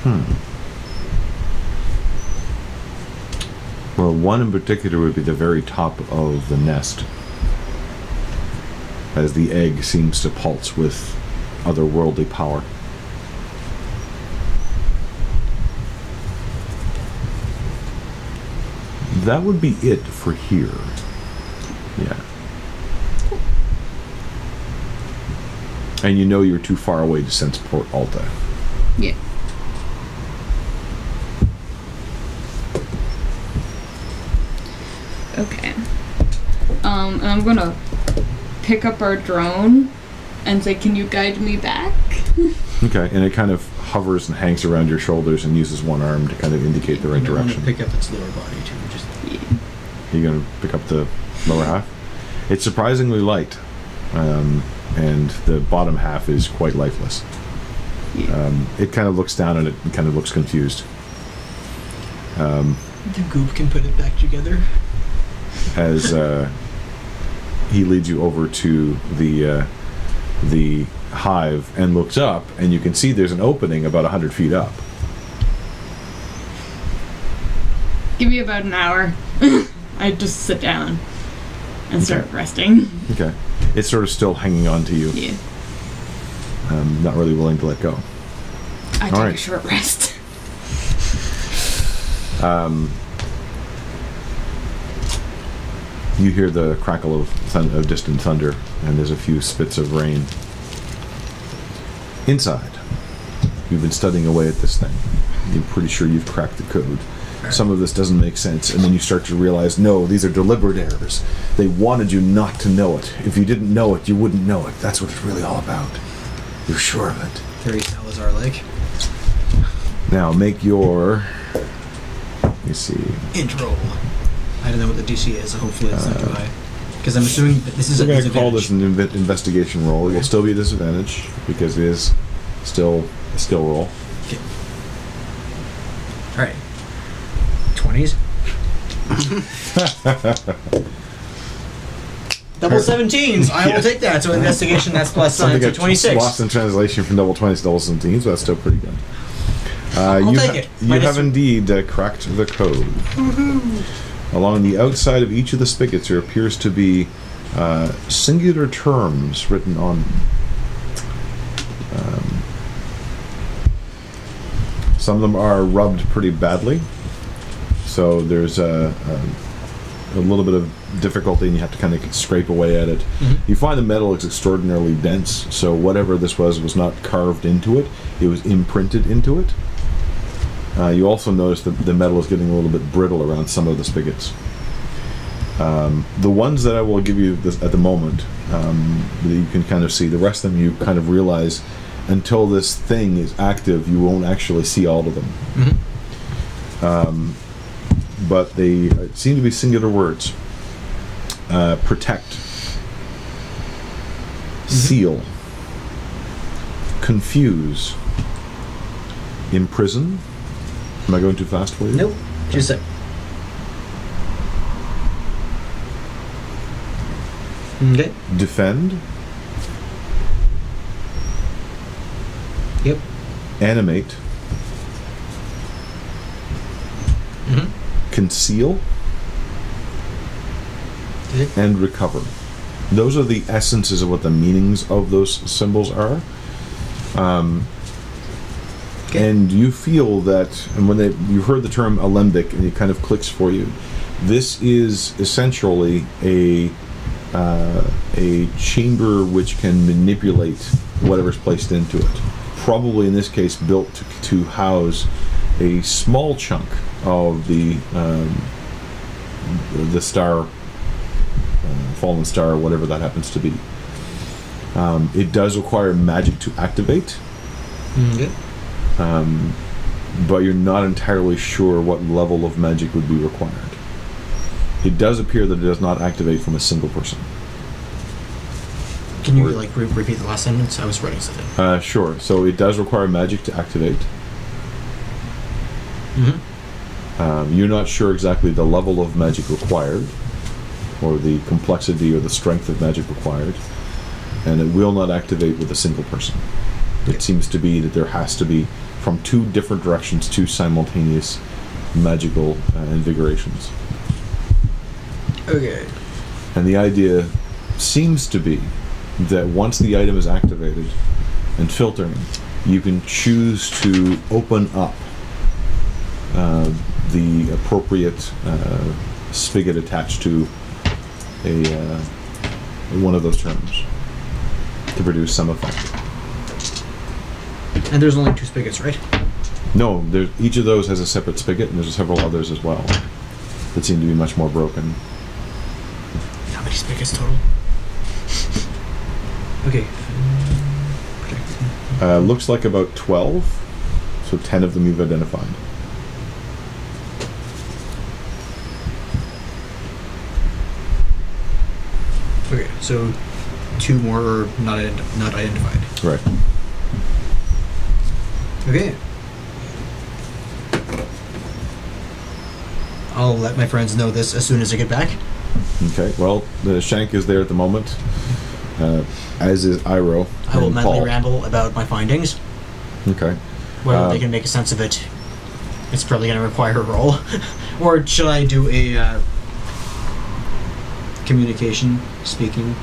Hmm. Well, one in particular would be the very top of the nest, as the egg seems to pulse with otherworldly power. That would be it for here. Yeah. And you know you're too far away to sense Port Alta. Yeah. Okay. Um, and I'm gonna pick up our drone and say, can you guide me back? Okay, and it kind of hovers and hangs around your shoulders and uses one arm to kind of indicate the right I'm direction. Pick up its lower body too. Just yeah. You're gonna pick up the lower half. It's surprisingly light, um, and the bottom half is quite lifeless. Yeah. Um, it kind of looks down and it kind of looks confused. Um, the goop can put it back together. As uh, he leads you over to the uh, the. hive and looks up, and you can see there's an opening about a hundred feet up. Give me about an hour. I just sit down and start okay. resting. Okay. It's sort of still hanging on to you. Yeah. I'm not really willing to let go. I All take right. a short rest. um, You hear the crackle of, thun of distant thunder, and there's a few spits of rain. Inside, you've been studying away at this thing. You're pretty sure you've cracked the code. Some of this doesn't make sense, and then you start to realize, no, these are deliberate errors. They wanted you not to know it. If you didn't know it, you wouldn't know it. That's what it's really all about. You're sure of it. Very Salazar like. Now, make your... Let me see. Intro. I don't know what the D C is, so hopefully it's uh, not too high. Because I'm assuming that this is a disadvantage. We're going to call this an inv investigation roll. It will still be a disadvantage, because it is still a skill roll. Okay. Alright. twenties. Double seventeens! I will take that. So investigation, that's plus science, so twenty-six. Lost in translation from double twenties to double seventeens, but that's still pretty good. Uh, I'll you take it. You have indeed uh, cracked the code. Mm-hmm. Along the outside of each of the spigots, there appears to be uh, singular terms written on them. Um, some of them are rubbed pretty badly, so there's a, a, a little bit of difficulty, and you have to kind of scrape away at it. Mm-hmm. You find the metal is extraordinarily dense, so whatever this was was not carved into it, it was imprinted into it. Uh, you also notice that the metal is getting a little bit brittle around some of the spigots. Um, the ones that I will give you this, at the moment, um, that you can kind of see, the rest of them you kind of realize until this thing is active, you won't actually see all of them. Mm-hmm. um, but they seem to be singular words. Uh, protect. Mm-hmm. Seal. Confuse. Imprison. Am I going too fast for you? Nope. Okay. Just a... Okay. Defend. Yep. Animate. Mm-hmm. Conceal. Mm-hmm. And recover. Those are the essences of what the meanings of those symbols are. Um... And you feel that, and when they, you heard the term alembic, and it kind of clicks for you. This is essentially a uh, a chamber which can manipulate whatever's placed into it. Probably in this case, built to, to house a small chunk of the um, the star, uh, fallen star, whatever that happens to be. Um, it does require magic to activate. Mm-hmm. Um, but you're not entirely sure what level of magic would be required. It does appear that it does not activate from a single person. Can you, or, like, re repeat the last sentence? I was writing something. Uh, sure. So it does require magic to activate. Mm-hmm. Um, you're not sure exactly the level of magic required, or the complexity or the strength of magic required, and it will not activate with a single person. It seems to be that there has to be, from two different directions, two simultaneous magical uh, invigorations. Okay. And the idea seems to be that once the item is activated and filtering, you can choose to open up uh, the appropriate uh, spigot attached to a uh, one of those terms to produce some effect. And there's only two spigots, right? No, there's, each of those has a separate spigot, and there's several others as well that seem to be much more broken. How many spigots total? Okay. Uh, looks like about twelve, so ten of them you've identified. Okay, so two more are not, ident not identified. Right. Okay. I'll let my friends know this as soon as I get back. Okay, well, the Shank is there at the moment, uh, as is Iroh. I will madly ramble about my findings. Okay. Whether uh, they can make sense of it, it's probably going to require a roll. Or should I do a uh, communication, speaking...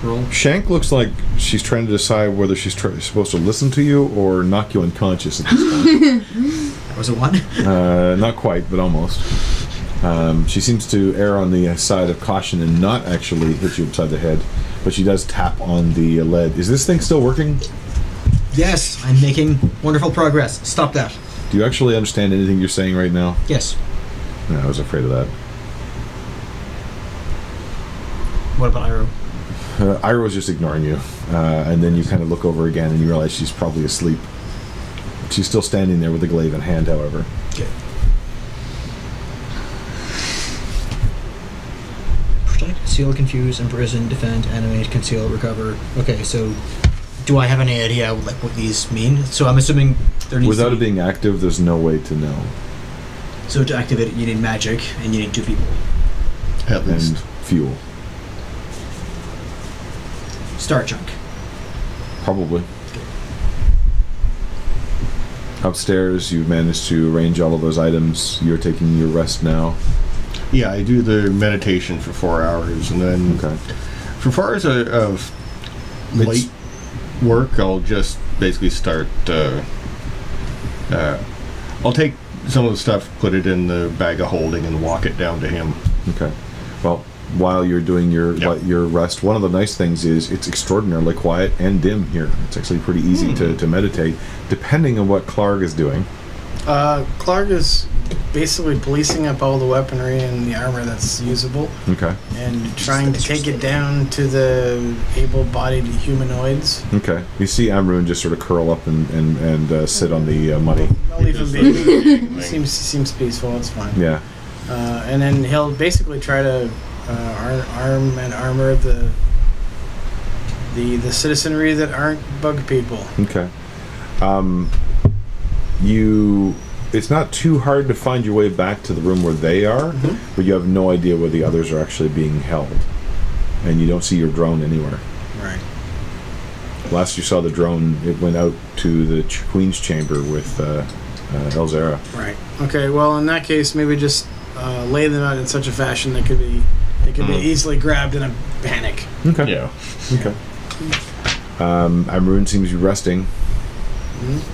Roll. Shank looks like she's trying to decide whether she's tr supposed to listen to you or knock you unconscious at this point. That was a one? uh, not quite, but almost. Um, she seems to err on the side of caution and not actually hit you upside the head, but she does tap on the lead. Is this thing still working? Yes, I'm making wonderful progress. Stop that. Do you actually understand anything you're saying right now? Yes. No, I was afraid of that. What about Iroh? Uh, Iroh's just ignoring you, uh, and then you kind of look over again and you realize she's probably asleep. She's still standing there with the glaive in hand, however. Okay. Protect, conceal, confuse, imprison, defend, animate, conceal, recover. Okay, so do I have any idea like what these mean? So I'm assuming there needs Without to be... it being active, there's no way to know. So to activate it, you need magic, and you need two people. At least. And fuel. Star chunk. Probably. Okay. Upstairs, you've managed to arrange all of those items. You're taking your rest now. Yeah, I do the meditation for four hours, and then okay. for four hours of, of late work, I'll just basically start. Uh, uh, I'll take some of the stuff, put it in the bag of holding, and walk it down to him. Okay. Well. While you're doing your yep. your rest, one of the nice things is it's extraordinarily quiet and dim here. It's actually pretty easy mm. to, to meditate, depending on what Clark is doing. Uh, Clark is basically policing up all the weaponry and the armor that's usable. Okay. And trying to take it down to the able-bodied humanoids. Okay. You see Amruin just sort of curl up and, and, and uh, sit on the uh, money. I'll leave him be. Seems, seems peaceful. It's fine. Yeah. Uh, and then he'll basically try to Uh, arm, arm and armor the the the citizenry that aren't bug people. Okay. Um, you. It's not too hard to find your way back to the room where they are, mm-hmm. but you have no idea where the others are actually being held, and you don't see your drone anywhere. Right. Last you saw the drone, it went out to the ch- Queen's Chamber with uh, uh, Elzara. Right. Okay. Well, in that case, maybe just uh, lay them out in such a fashion that could be. It can mm. be easily grabbed in a panic. Okay. Yeah. Okay. Um, Amruin seems to be resting.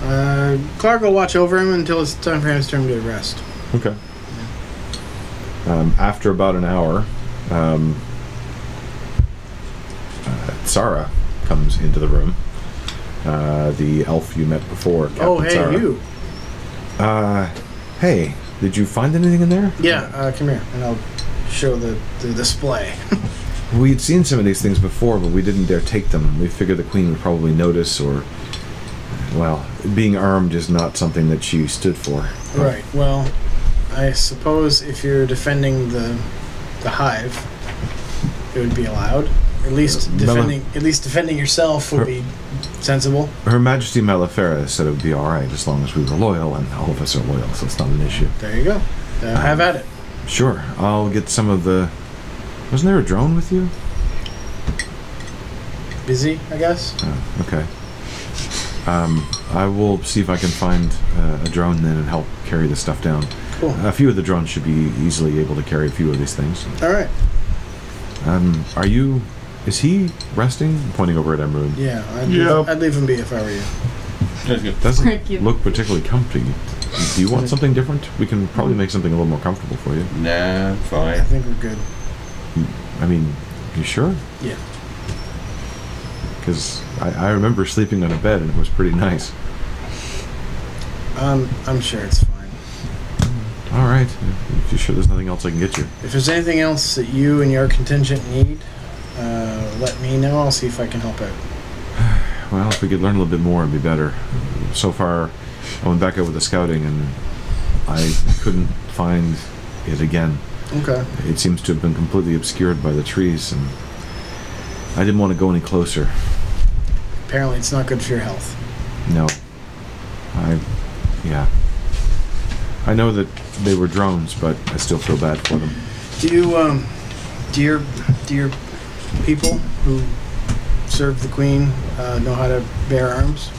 Uh, Clark will watch over him until it's time for him to rest. Okay. Yeah. Um, after about an hour, um, uh, Sarah comes into the room. Uh, the elf you met before. Captain oh, hey, Sarah. you. Uh, hey, did you find anything in there? Yeah, uh, come here, and I'll... show the, the display. We'd seen some of these things before, but we didn't dare take them. We figured the Queen would probably notice, or, well, being armed is not something that she stood for. Right. Well, I suppose if you're defending the the hive, it would be allowed. At least uh, defending, Mel- at least defending yourself would her, be sensible. Her Majesty Melifora said it would be all right as long as we were loyal, and all of us are loyal, so it's not an issue. There you go. Uh, um, have at it. Sure, I'll get some of the... Wasn't there a drone with you? Busy, I guess. Oh, okay. Um, I will see if I can find uh, a drone then and help carry the stuff down. Cool. A few of the drones should be easily able to carry a few of these things. All right. Um, are you... Is he resting? I'm pointing over at Emren. Yeah, I'd, yep. I'd leave him be if I were you. Doesn't Thank you. look particularly comfy. Do you want something different? We can probably make something a little more comfortable for you. Nah, fine. I think we're good. I mean, you sure? Yeah. Because I, I remember sleeping on a bed and it was pretty nice. Um, I'm sure it's fine. All right. If you're sure there's nothing else I can get you. If there's anything else that you and your contingent need, uh, let me know. I'll see if I can help out. Well, if we could learn a little bit more, it'd be better. So far... I went back out with the scouting, and I couldn't find it again. Okay. It seems to have been completely obscured by the trees, and I didn't want to go any closer. Apparently, it's not good for your health. No. I, yeah. I know that they were drones, but I still feel bad for them. Do you, um, do your, do your people who serve the Queen uh, know how to bear arms?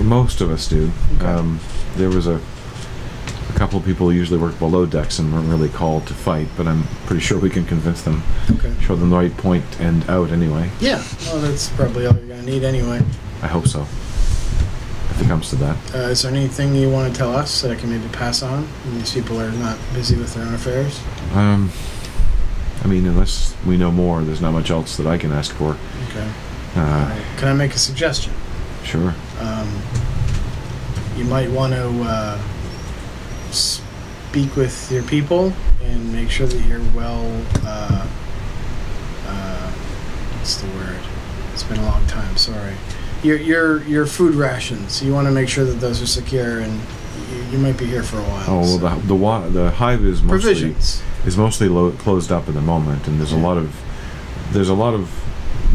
Most of us do. Okay. Um, there was a, a couple of people who usually work below decks and weren't really called to fight, but I'm pretty sure we can convince them. Okay. Show them the right point and out anyway. Yeah. Well, that's probably all you're going to need anyway. I hope so. I it comes to that. Uh, is there anything you want to tell us that I can maybe pass on when these people are not busy with their own affairs? Um, I mean, unless we know more, there's not much else that I can ask for. Okay. Uh, right. Can I make a suggestion? Sure. Um, you might want to uh, speak with your people and make sure that you're well... Uh, uh, what's the word? It's been a long time, sorry. Your your your food rations. You want to make sure that those are secure, and you, you might be here for a while. Oh, well, so. the the wa the hive is mostly provisions is mostly lo closed up at the moment, and there's yeah. a lot of there's a lot of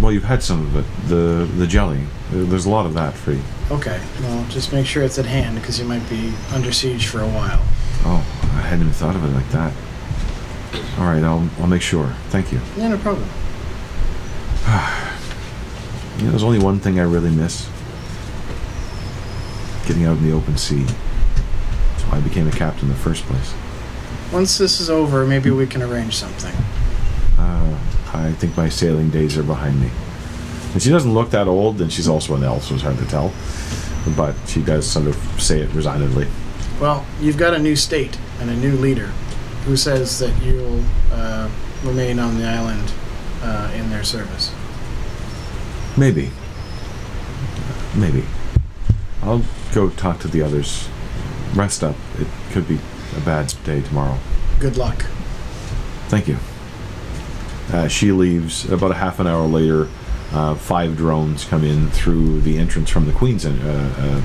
well, you've had some of it. The the jelly. There's a lot of that for you. Okay, well, just make sure it's at hand because you might be under siege for a while. Oh, I hadn't even thought of it like that. All right, I'll I'll make sure. Thank you. Yeah, no problem. You know, there's only one thing I really miss. Getting out in the open sea. That's why I became a captain in the first place. Once this is over, maybe we can arrange something. Uh, I think my sailing days are behind me. And she doesn't look that old, and she's also an elf, so it's hard to tell. But she does sort of say it resignedly. Well, you've got a new state and a new leader who says that you'll uh, remain on the island uh, in their service. Maybe. Maybe. I'll go talk to the others. Rest up. It could be a bad day tomorrow. Good luck. Thank you. Uh, she leaves. About a half an hour later, uh, five drones come in through the entrance from the Queen's uh,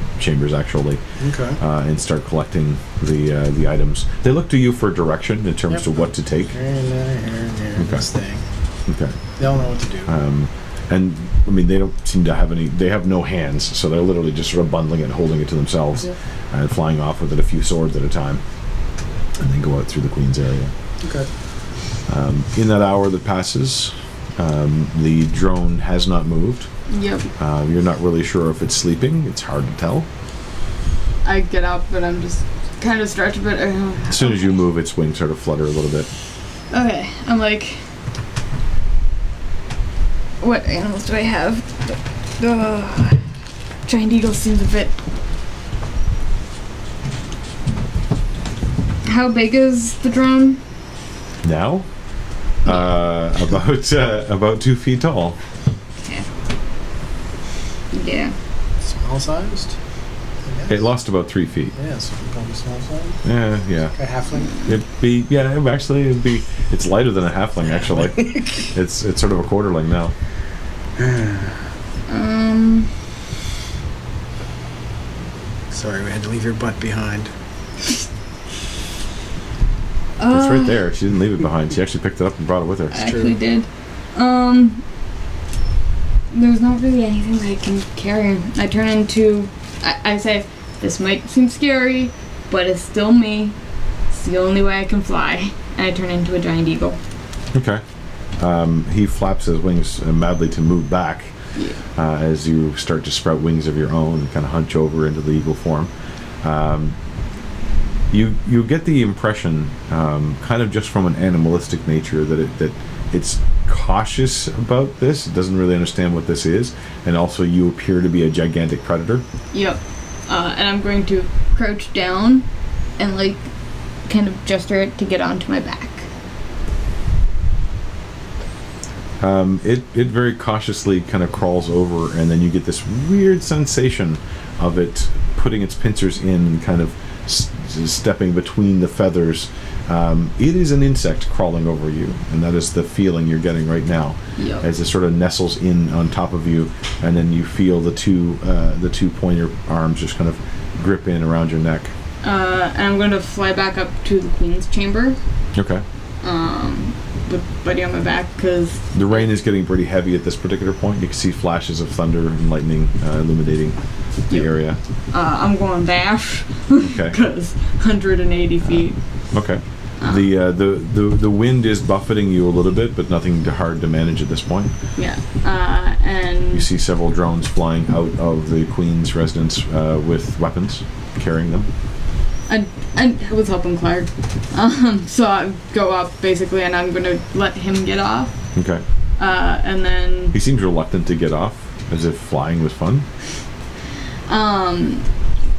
uh, chambers, actually, okay. uh, and start collecting the uh, the items. They look to you for direction in terms yep. of what to take. Here and there, here and there, okay. This thing. Okay. They don't know what to do. Um, And, I mean, they don't seem to have any... They have no hands, so they're literally just sort of bundling it and holding it to themselves yeah. and flying off with it a few swords at a time. And then go out through the Queen's area. Okay. Um, in that hour that passes, um, the drone has not moved. Yep. Uh, you're not really sure if it's sleeping. It's hard to tell. I get up, but I'm just kind of stretched a bit. As soon as you move, its wings sort of flutter a little bit. Okay. I'm like... What animals do I have? Uh, giant eagle seems a bit... How big is the drone? Now? Uh, about uh, about two feet tall. Yeah. Yeah. Small sized? It lost about three feet. Yeah, so probably small size. Yeah, yeah. Like a halfling. It'd be yeah. It actually, it'd be. It's lighter than a halfling. Actually, it's it's sort of a quarterling now. Um. Sorry, we had to leave your butt behind. It's uh, right there. She didn't leave it behind. She actually picked it up and brought it with her. I actually did. Um. There's not really anything that I can carry. I turn into. I, I say, this might seem scary, but it's still me. It's the only way I can fly. And I turn into a giant eagle. Okay. Um, he flaps his wings madly to move back yeah. uh, as you start to sprout wings of your own and kind of hunch over into the eagle form. Um, you you get the impression, um, kind of just from an animalistic nature, that it, that it's cautious about this. It doesn't really understand what this is, and also you appear to be a gigantic predator. Yep. Uh, and I'm going to crouch down and like kind of gesture it to get onto my back. Um, it, it very cautiously kind of crawls over, and then you get this weird sensation of it putting its pincers in and kind of stepping between the feathers. Um, it is an insect crawling over you, and that is the feeling you're getting right now, yep. as it sort of nestles in on top of you, and then you feel the two uh, the two pointer arms just kind of grip in around your neck. Uh, and I'm going to fly back up to the Queen's chamber. Okay. Um, with Buddy on my back, because the rain is getting pretty heavy at this particular point. You can see flashes of thunder and lightning uh, illuminating the yep. area. Uh, I'm going dash. Okay. Because one hundred eighty feet. Uh, okay. Uh, the, uh, the the the wind is buffeting you a little bit, but nothing hard to manage at this point. Yeah. Uh, and you see several drones flying out of the Queen's residence uh, with weapons, carrying them. I, I was helping Clark, um, so I go up basically, and I'm going to let him get off. Okay. Uh, and then he seems reluctant to get off, as if flying was fun. Um,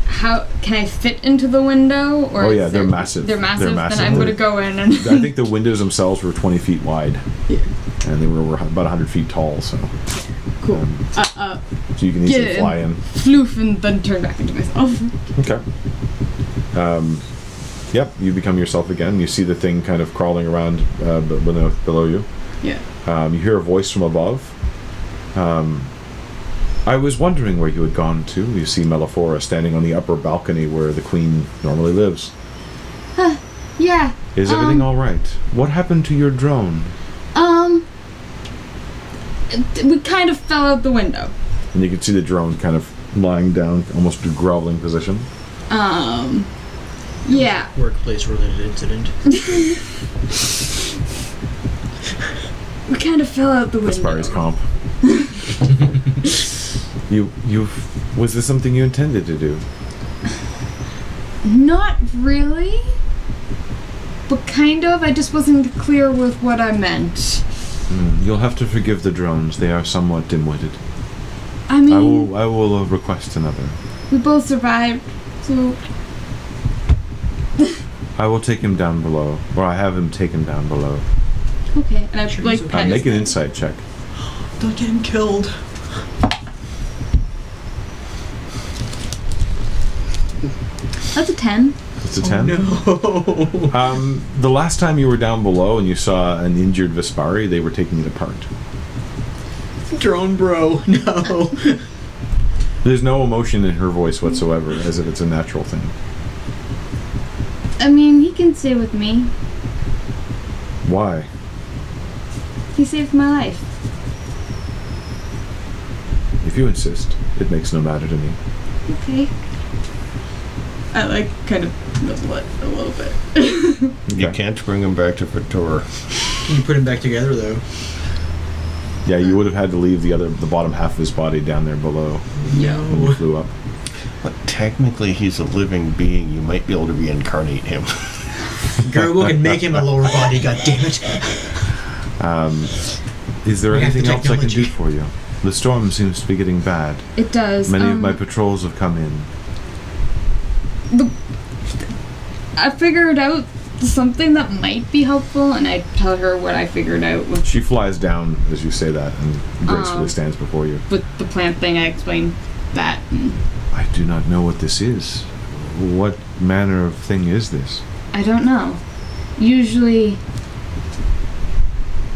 how can I fit into the window? Or oh yeah, they're there, massive. They're massive. They're massive. Then I'm gonna go in. And I think the windows themselves were twenty feet wide. Yeah. And they were, were about a hundred feet tall. So. Cool. Um, uh, uh, so you can easily fly in. Floof and then turn back into myself. Okay. Um, yep, you become yourself again. You see the thing kind of crawling around uh, below, below you. Yeah. Um, you hear a voice from above. Um, I was wondering where you had gone to. You see Melifora standing on the upper balcony where the queen normally lives. Uh, yeah. Is everything um, all right? What happened to your drone? Um, we kind of fell out the window. And you can see the drone kind of lying down, almost a groveling position. Um, yeah. Workplace-related incident. We kind of fell out the window. Vespari's comp. you, you, was this something you intended to do? Not really, but kind of. I just wasn't clear with what I meant. Mm, you'll have to forgive the drones. They are somewhat dim-witted. I mean, I will, I will uh, request another. We both survived. So I will take him down below, or I have him taken down below. Okay, and I'd like to uh, make an insight check. Don't get him killed. That's a ten. That's a ten? Oh, no. Um, the last time you were down below and you saw an injured Vespari, they were taking it apart. Drone bro, no. There's no emotion in her voice whatsoever, as if it's a natural thing. I mean, he can stay with me. Why? He saved my life. If you insist, it makes no matter to me. Okay. I like kind of nuzzle it a little bit. You can't bring him back to Vature. You put him back together though. Yeah, you would have had to leave the other, the bottom half of his body down there below. Yeah. No. When you flew up. But technically, he's a living being. You might be able to reincarnate him. Gerbil can make him a lower body. God damn it. Um, is there we anything else I can do for you? The storm seems to be getting bad. It does. Many um, of my patrols have come in. The, I figured out something that might be helpful, and I tell her what I figured out. With she flies down as you say that and gracefully um, stands before you. With the plant thing, I explained that. I do not know what this is. What manner of thing is this? I don't know. Usually,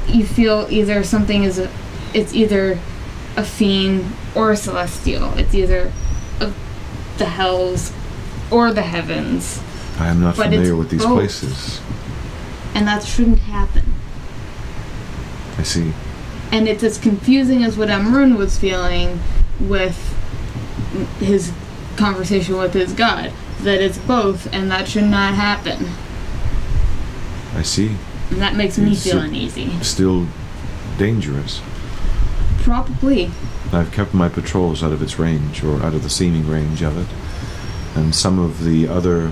you feel either something is a... It's either... a fiend or a celestial. It's either of the hells or the heavens. I am not but familiar with these both. places. And that shouldn't happen. I see. And it's as confusing as what Emren was feeling with his conversation with his god. That it's both, and that should not happen. I see. And that makes me it's feel uneasy. Still dangerous. Probably. I've kept my patrols out of its range, or out of the seeming range of it. And some of the other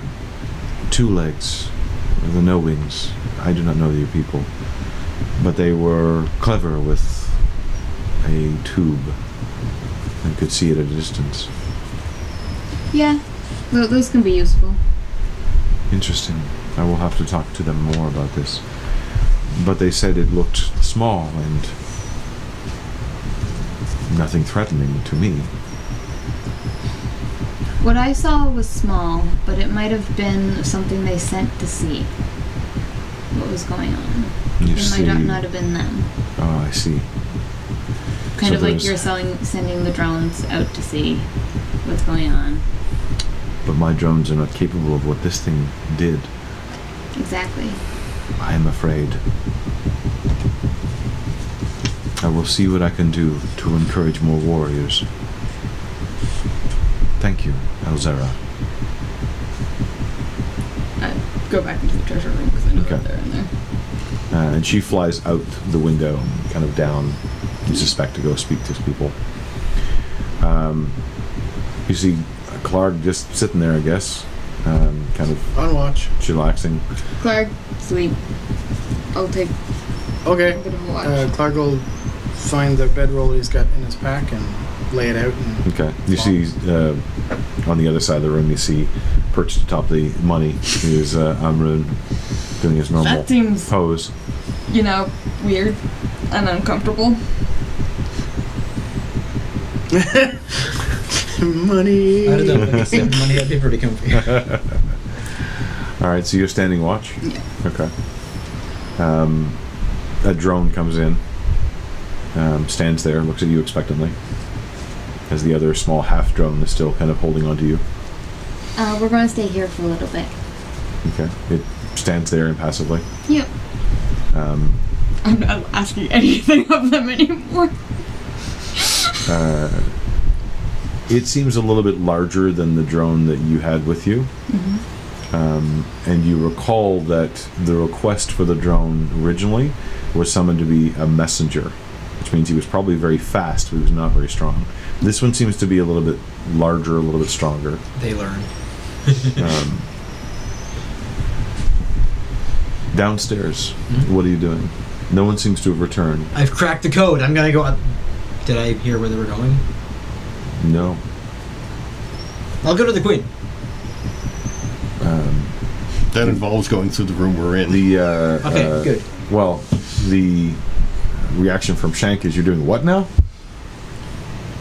two legs, or the no-wings, I do not know you people, but they were clever with a tube and could see it at a distance. Yeah, well, those can be useful. Interesting. I will have to talk to them more about this. But they said it looked small and... nothing threatening to me. What I saw was small, but it might have been something they sent to see what was going on. You it see. might not have been them. Oh, I see. Kind so of like you're selling, sending the drones out to see what's going on. But my drones are not capable of what this thing did. Exactly. I am afraid. I will see what I can do to encourage more warriors. Thank you, Elzara. I go back into the treasure room because I know okay. they're in there. Uh, and she flies out the window, kind of down, you suspect, to go speak to people. Um, you see Clark just sitting there, I guess, um, kind of on watch, chillaxing. Clark, sleep. I'll take. Okay. Uh, Clark will find the bedroll he's got in his pack and lay it out. And okay. You see, uh, on the other side of the room, you see, perched atop the money, is uh, Emren doing his normal that seems, pose. You know, weird and uncomfortable. Money. I don't know. Like I money, that'd be pretty comfy. All right. So you're standing watch. Yeah. Okay. Um, a drone comes in. Um, stands there, looks at you expectantly, as the other small half drone is still kind of holding onto you. Uh, we're going to stay here for a little bit. Okay. It stands there impassively. Yep. Um, I'm not asking anything of them anymore. uh, it seems a little bit larger than the drone that you had with you. Mm-hmm. Um, and you recall that the request for the drone originally was someone to be a messenger, which means he was probably very fast, but he was not very strong. This one seems to be a little bit larger, a little bit stronger. They learn. um, downstairs, mm-hmm. What are you doing? No one seems to have returned. I've cracked the code. I'm going to go up. Did I hear where they were going? No. I'll go to the Queen. Um, that involves going through the room we're in. The uh, Okay, uh, good. Well, the... reaction from Shank is, you're doing what now?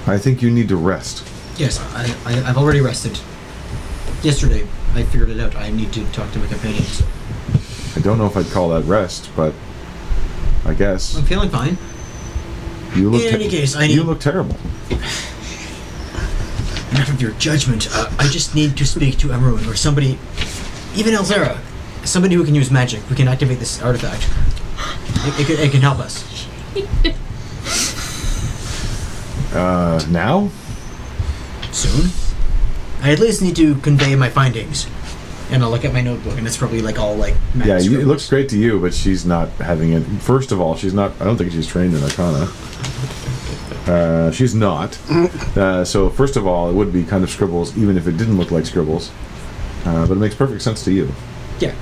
I think you need to rest. Yes, I, I, I've already rested. Yesterday, I figured it out. I need to talk to my companions. I don't know if I'd call that rest, but I guess. I'm feeling fine. You look In any case, I need... You look terrible. Enough of your judgment. Uh, I just need to speak to Emren or somebody, even Elzara, somebody who can use magic. We can activate this artifact. It, it, can, it can help us. Uh, now? Soon? I at least need to convey my findings. And I'll look at my notebook, and it's probably like all like... Yeah, you, it looks great to you, but she's not having it. First of all, she's not... I don't think she's trained in Arcana. Uh, she's not. Uh, so first of all, it would be kind of scribbles, even if it didn't look like scribbles. Uh, but it makes perfect sense to you. Yeah.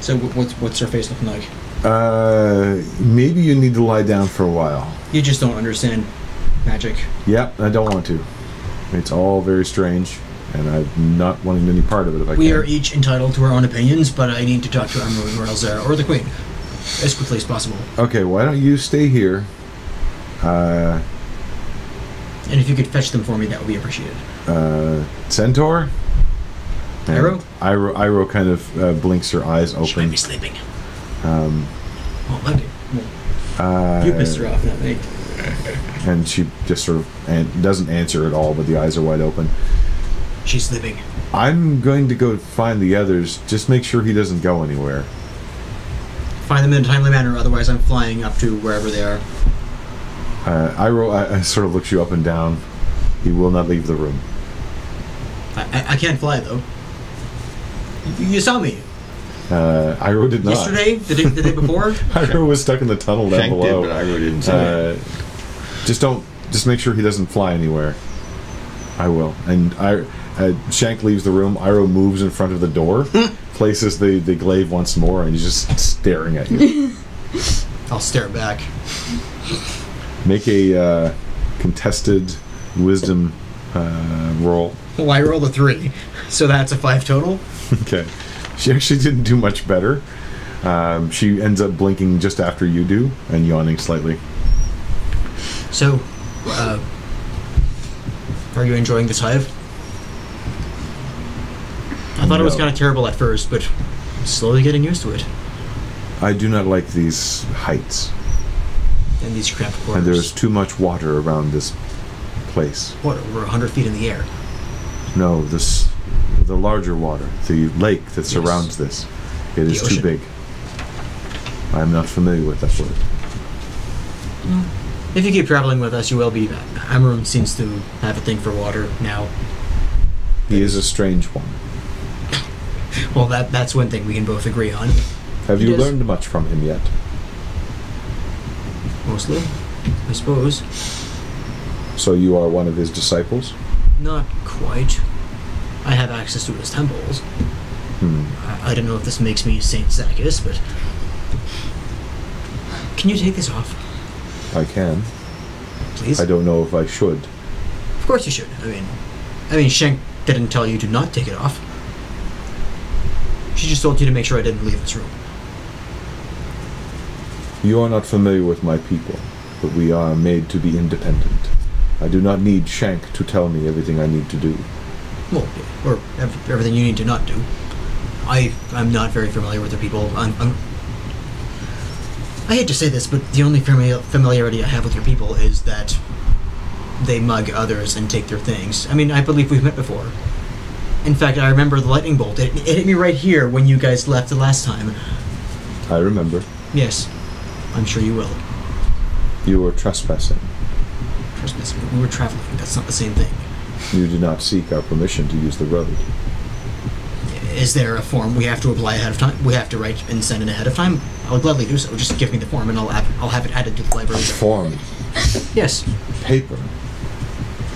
So what's, what's her face looking like? Uh, maybe you need to lie down for a while. You just don't understand magic. Yep, I don't want to. It's all very strange, and I'm not wanting any part of it if I we can. We are each entitled to our own opinions, but I need to talk to Emren or Elzara or the Queen as quickly as possible. Okay, why don't you stay here? Uh... And if you could fetch them for me, that would be appreciated. Uh, Centaur? Iroh? Iroh? Iroh kind of uh, blinks her eyes open. She might be sleeping. Um, oh, like it. Uh, you pissed her off that night. And she just sort of and doesn't answer at all, but the eyes are wide open. She's sleeping. I'm going to go find the others. Just make sure he doesn't go anywhere. Find them in a timely manner, otherwise I'm flying up to wherever they are. Uh, Iroh I, I sort of looks you up and down. He will not leave the room. I, I, I can't fly, though. You, you saw me. Uh, Iroh did not. Yesterday? The day, the day before? Iroh was stuck in the tunnel down Shank below. Did, but Iroh didn't. Uh, just don't. Just make sure he doesn't fly anywhere. I will. And I, uh, Shank leaves the room. Iroh moves in front of the door, places the, the glaive once more, and he's just staring at you. I'll stare back. Make a uh, contested wisdom uh, roll. Well, I rolled a three, so that's a five total. Okay. She actually didn't do much better. Um, she ends up blinking just after you do and yawning slightly. So, uh, are you enjoying this hive? I thought no. It was kind of terrible at first, but I'm slowly getting used to it. I do not like these heights. And these cramped quarters. And there's too much water around this place. What, over one hundred feet in the air? No, this... the larger water, the lake that surrounds yes. this. It the is ocean. Too big. I'm not familiar with that word. Well, if you keep traveling with us, you will be. Emren seems to have a thing for water now. He is a strange one. Well, that that's one thing we can both agree on. Have he you does. learned much from him yet? Mostly, I suppose. So you are one of his disciples? Not quite. I have access to his temples. Hmm. I, I don't know if this makes me Saint Zacchus, but... Can you take this off? I can. Please? I don't know if I should. Of course you should. I mean, I mean, Shank didn't tell you to not take it off. She just told you to make sure I didn't leave this room. You are not familiar with my people, but we are made to be independent. I do not need Shank to tell me everything I need to do. Well, or ev everything you need to not do. I, I'm not very familiar with the people. I'm, I'm, I hate to say this, but the only fami familiarity I have with your people is that they mug others and take their things. I mean, I believe we've met before. In fact, I remember the lightning bolt. It, it hit me right here when you guys left the last time. I remember. Yes. I'm sure you will. You were trespassing. Trespassing? We were traveling. That's not the same thing. You did not seek our permission to use the road. Is there a form we have to apply ahead of time? We have to write and send it ahead of time? I'll gladly do so. Just give me the form and I'll, I'll have it added to the library. A form? Yes. Paper?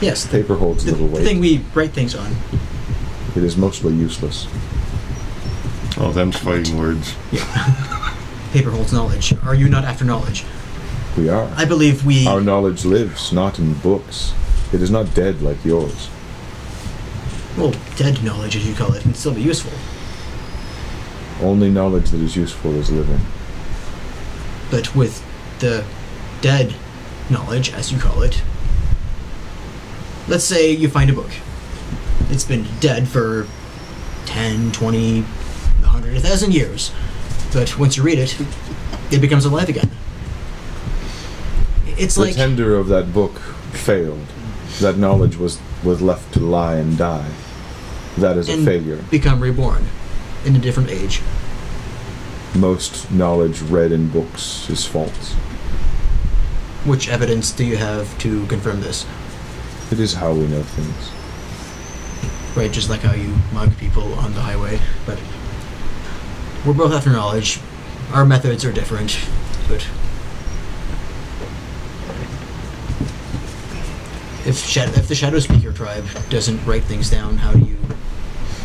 Yes. Paper holds the, little weight. The thing we write things on. It is mostly useless. Oh, them's fighting words. Yeah. Paper holds knowledge. Are you not after knowledge? We are. I believe we... Our knowledge lives, not in books. It is not dead like yours. Well, dead knowledge, as you call it, can still be useful. Only knowledge that is useful is living. But with the dead knowledge, as you call it... Let's say you find a book. It's been dead for ten, twenty, a hundred, a thousand years. But once you read it, it becomes alive again. It's the like... The tender of that book failed. That knowledge was, was left to lie and die. That is and a failure. Become reborn in a different age. Most knowledge read in books is false. Which evidence do you have to confirm this? It is how we know things. Right, just like how you mug people on the highway, but we're both after knowledge. Our methods are different, but if Shadow, if the Shadow Speaker tribe doesn't write things down, how do you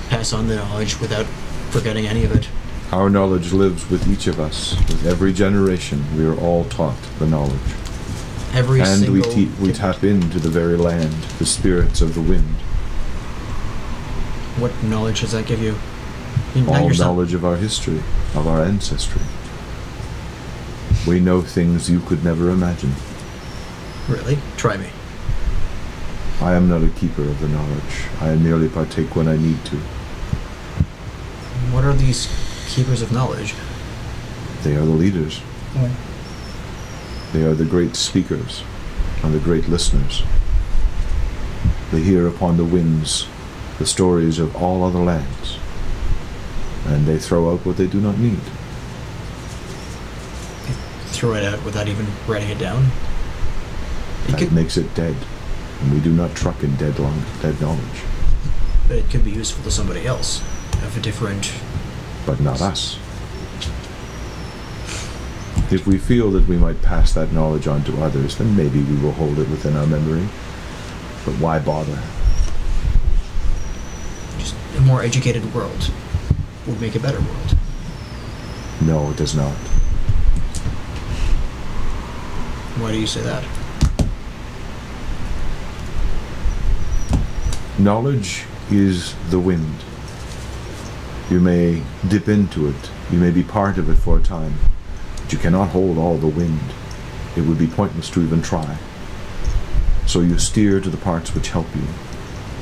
pass on the knowledge without forgetting any of it? Our knowledge lives with each of us. With every generation, we are all taught the knowledge. Every and single we te we tap into the very land, the spirits of the wind. What knowledge does that give you? you All knowledge of our history, of our ancestry. We know things you could never imagine. Really? Try me. I am not a keeper of the knowledge. I merely partake when I need to. What are these keepers of knowledge? They are the leaders. What? They are the great speakers and the great listeners. They hear upon the winds the stories of all other lands, and they throw out what they do not need. They throw it out without even writing it down? It that could... makes it dead, and we do not truck in dead, long, dead knowledge. But it could be useful to somebody else, of a different... But not us. If we feel that we might pass that knowledge on to others, then maybe we will hold it within our memory. But why bother? A more educated world would make a better world. No, it does not. Why do you say that? Knowledge is the wind. You may dip into it. You may be part of it for a time. But you cannot hold all the wind. It would be pointless to even try. So you steer to the parts which help you,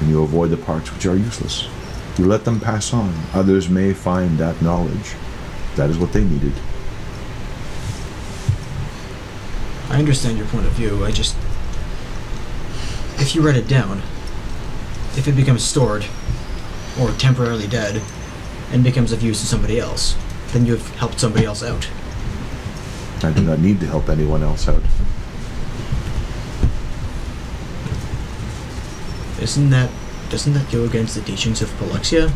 and you avoid the parts which are useless. You let them pass on. Others may find that knowledge. That is what they needed. I understand your point of view. I just... If you write it down, if it becomes stored, or temporarily dead, and becomes of use to somebody else, then you've helped somebody else out. I do not need to help anyone else out. Isn't that... Doesn't that go against the teachings of Paluxia?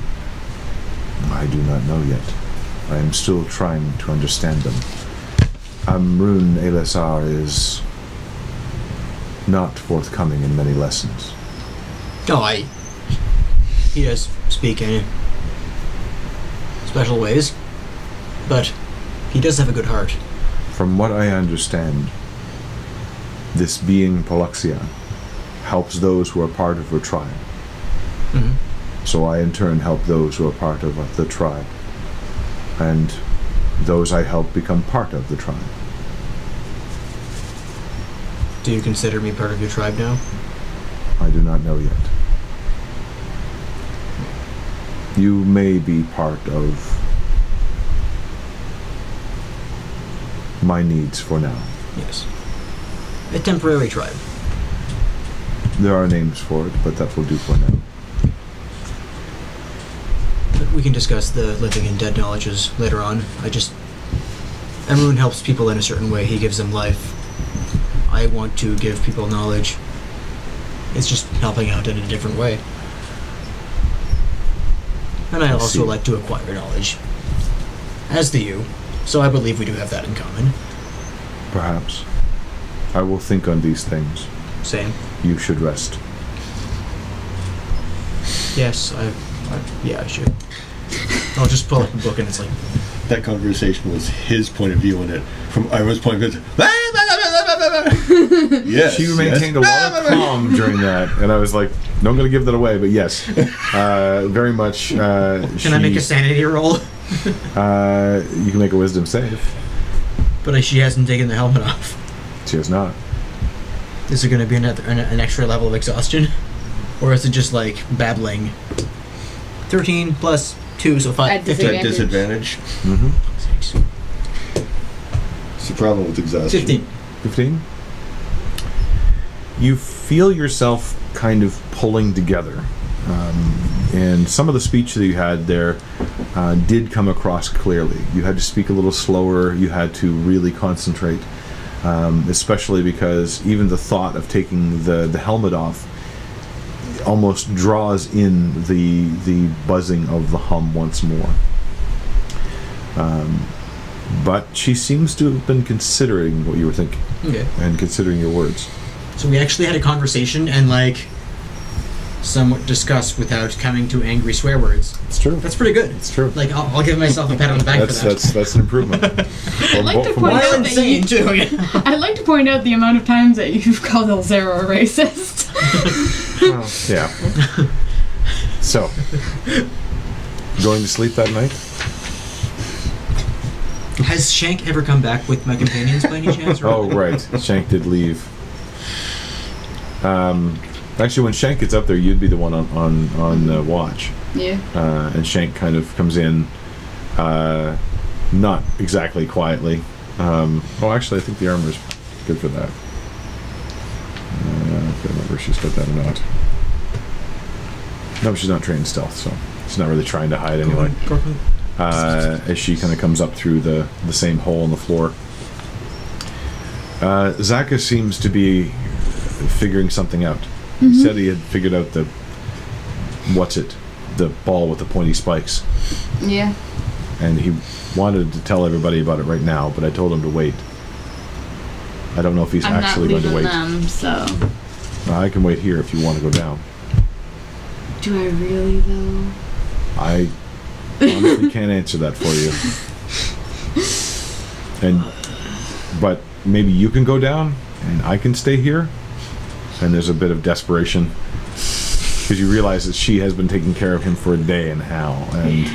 I do not know yet. I am still trying to understand them. Emren Elisar is not forthcoming in many lessons. No, oh, I... He does speak in special ways, but he does have a good heart. From what I understand, this being Paluxia helps those who are part of her tribe. Mm-hmm. So I in turn help those who are part of the tribe, and those I help become part of the tribe. Do you consider me part of your tribe now? I do not know yet. You may be part of my needs for now. Yes. A temporary tribe. There are names for it, but that will do for now. We can discuss the living and dead knowledges later on. I just... Emren helps people in a certain way. He gives them life. I want to give people knowledge. It's just helping out in a different way. And I, I also see. like to acquire knowledge. As do you. So I believe we do have that in common. Perhaps. I will think on these things. Same. You should rest. Yes, I... I yeah, I should. I'll just pull up a book and it's like... That conversation was his point of view in it. From Iroh's point of view, yes, she maintained yes. a lot of calm during that, and I was like, no, I'm going to give that away, but yes. Uh, very much... Uh, can she, I make a sanity roll? uh, you can make a wisdom save. But she hasn't taken the helmet off. She has not. Is it going to be another, an, an extra level of exhaustion? Or is it just like babbling? thirteen plus two, so five. At disadvantage. At disadvantage. Mm-hmm. Six. It's the problem with exhaustion. fifteen. fifteen? You feel yourself kind of pulling together. Um, and some of the speech that you had there uh, did come across clearly. You had to speak a little slower. You had to really concentrate. Um, especially because even the thought of taking the, the helmet off almost draws in the the buzzing of the hum once more. Um, but she seems to have been considering what you were thinking. Okay. And considering your words. So we actually had a conversation and like somewhat discussed without coming to angry swear words. It's true. That's pretty good. It's true. Like I'll, I'll give myself a pat on the back that's, for that. That's that's an improvement. I'd like to point out that you, I'd like to point out the amount of times that you've called Elzara a racist. Well, yeah. So, going to sleep that night? Has Shank ever come back with my companions by any chance? Or oh, right. Shank did leave. Um. Actually, when Shank gets up there, you'd be the one on on, on uh, watch. Yeah. Uh, and Shank kind of comes in, uh, not exactly quietly. Um, oh, actually, I think the armor's good for that. Uh, I can't remember if she's got that or not. No, she's not trained stealth, so she's not really trying to hide anyway. Uh, as she kind of comes up through the, the same hole in the floor. Uh, Zacchus seems to be figuring something out. He mm-hmm. said he had figured out the what's it, the ball with the pointy spikes. Yeah. And he wanted to tell everybody about it right now, but I told him to wait. I don't know if he's I'm actually not going to wait. Them, so. I can wait here if you want to go down. Do I really though? I honestly can't answer that for you. And but maybe you can go down and I can stay here. And there's a bit of desperation because you realize that she has been taking care of him for a day and how. And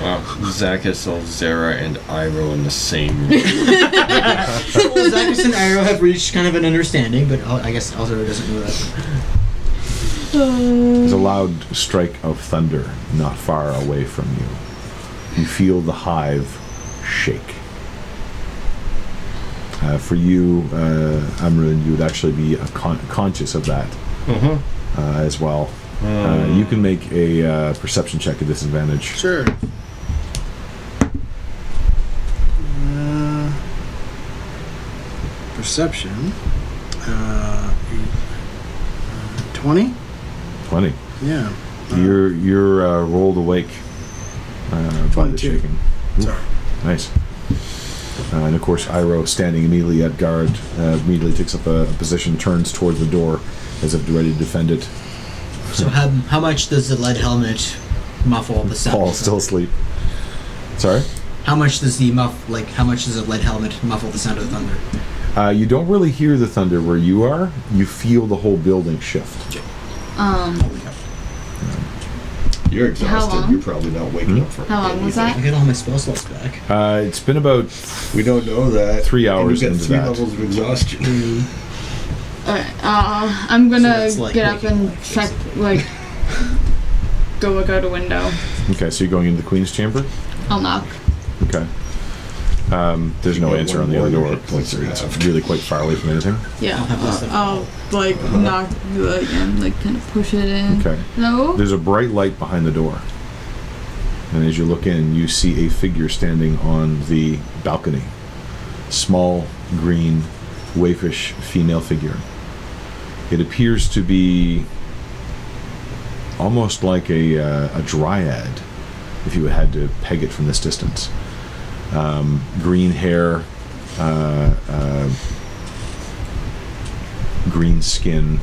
wow, Zacchus, Elzara, and Iroh in the same room. Well, Zacchus and Iroh have reached kind of an understanding, but I guess Elzara doesn't know that. There's a loud strike of thunder not far away from you. You feel the hive shake. Uh, for you, uh, Emren, you would actually be a con conscious of that mm-hmm. uh, as well. Um. Uh, you can make a uh, perception check at disadvantage. Sure. Uh, perception. Uh, twenty. Twenty. Yeah. You're you're uh, rolled awake uh, by the shaking. Sorry. Nice. Uh, and of course, Iroh, standing immediately at guard, uh, immediately takes up a, a position, turns toward the door as if ready to defend it. So, so how, how much does the lead helmet muffle the sound? Paul's still asleep. Sorry? How much does the muff, like, how much does the lead helmet muffle the sound of the thunder? Uh, you don't really hear the thunder where you are. You feel the whole building shift. Um. You're exhausted. You're probably not waking mm-hmm. up for How long anything. was that? I got all my spell slots back. Uh, it's been about... We don't know that. Three hours into that. three levels of exhaustion. Mm-hmm. Alright, uh, I'm gonna so like get up and like check, like, go look out a window. Okay, so you're going into the Queen's Chamber? I'll knock. Okay. Um, there's you no answer on the other door. It's really quite far away from anything. Yeah. I'll, I'll like uh-huh. knock the and like kind of push it in. Okay. Hello? There's a bright light behind the door. And as you look in, you see a figure standing on the balcony. Small, green, waifish female figure. It appears to be almost like a, uh, a dryad, if you had to peg it from this distance. Um, green hair, uh, uh, green skin,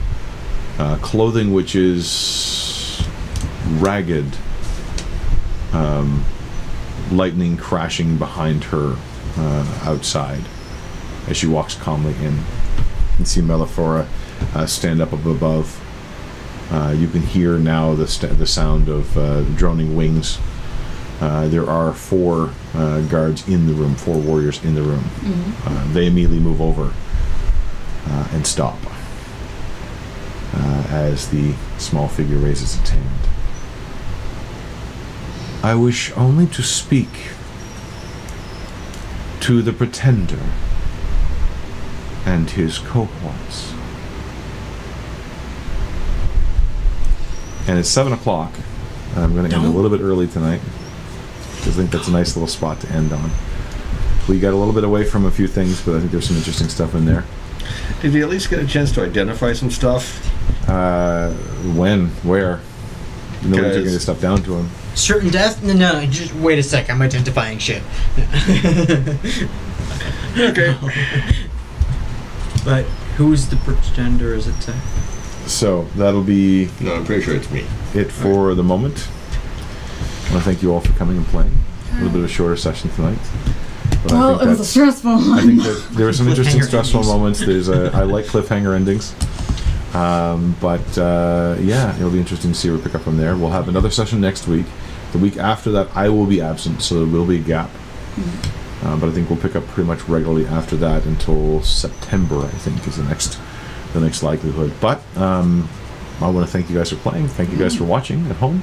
uh, clothing which is ragged, um, lightning crashing behind her uh, outside as she walks calmly in. You can see Melifora uh, stand up above. Uh, you can hear now the, st the sound of uh, droning wings. Uh, there are four uh, guards in the room, four warriors in the room. Mm-hmm. uh, they immediately move over uh, and stop uh, as the small figure raises its hand. I wish only to speak to the Pretender and his cohorts. And it's seven o'clock. I'm going to end a little bit early tonight. I think that's a nice little spot to end on. We got a little bit away from a few things, but I think there's some interesting stuff in there. Did you at least get a chance to identify some stuff? Uh, when? Where? Nobody took any stuff down to him. Certain death? No, no, just wait a sec. I'm identifying shit. Okay. But who's the Pretender, is it? So, that'll be... No, I'm pretty sure it's me. It for right. the moment. I want to thank you all for coming and playing. A little bit of a shorter session tonight. But well, I think it was a stressful one. I think that there were some interesting stressful endings. moments. There's a, I like cliffhanger endings. Um, but, uh, yeah, it'll be interesting to see where we pick up from there. We'll have another session next week. The week after that, I will be absent, so there will be a gap. Mm-hmm. uh, but I think we'll pick up pretty much regularly after that until September, I think, is the next, the next likelihood. But um, I want to thank you guys for playing. Thank you guys for watching at home.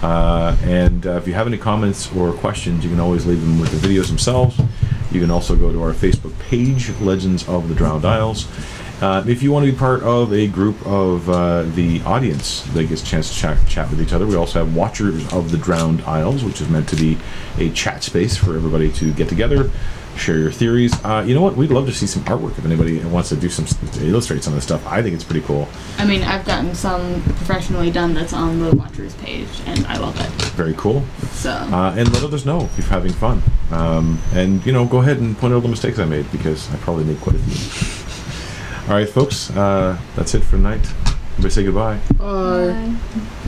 Uh, and uh, if you have any comments or questions, you can always leave them with the videos themselves. You can also go to our Facebook page, Legends of the Drowned Isles. Uh, if you want to be part of a group of uh, the audience that gets a chance to chat, chat with each other, we also have Watchers of the Drowned Isles, which is meant to be a chat space for everybody to get together, share your theories. Uh, you know what? We'd love to see some artwork if anybody wants to do some to illustrate some of this stuff. I think it's pretty cool. I mean, I've gotten some professionally done that's on the Watchers page, and I love it. Very cool. So, uh, and let others know if you're having fun. Um, and you know, go ahead and point out the mistakes I made because I probably made quite a few. All right, folks. Uh, that's it for tonight. Everybody say goodbye. Bye. Bye.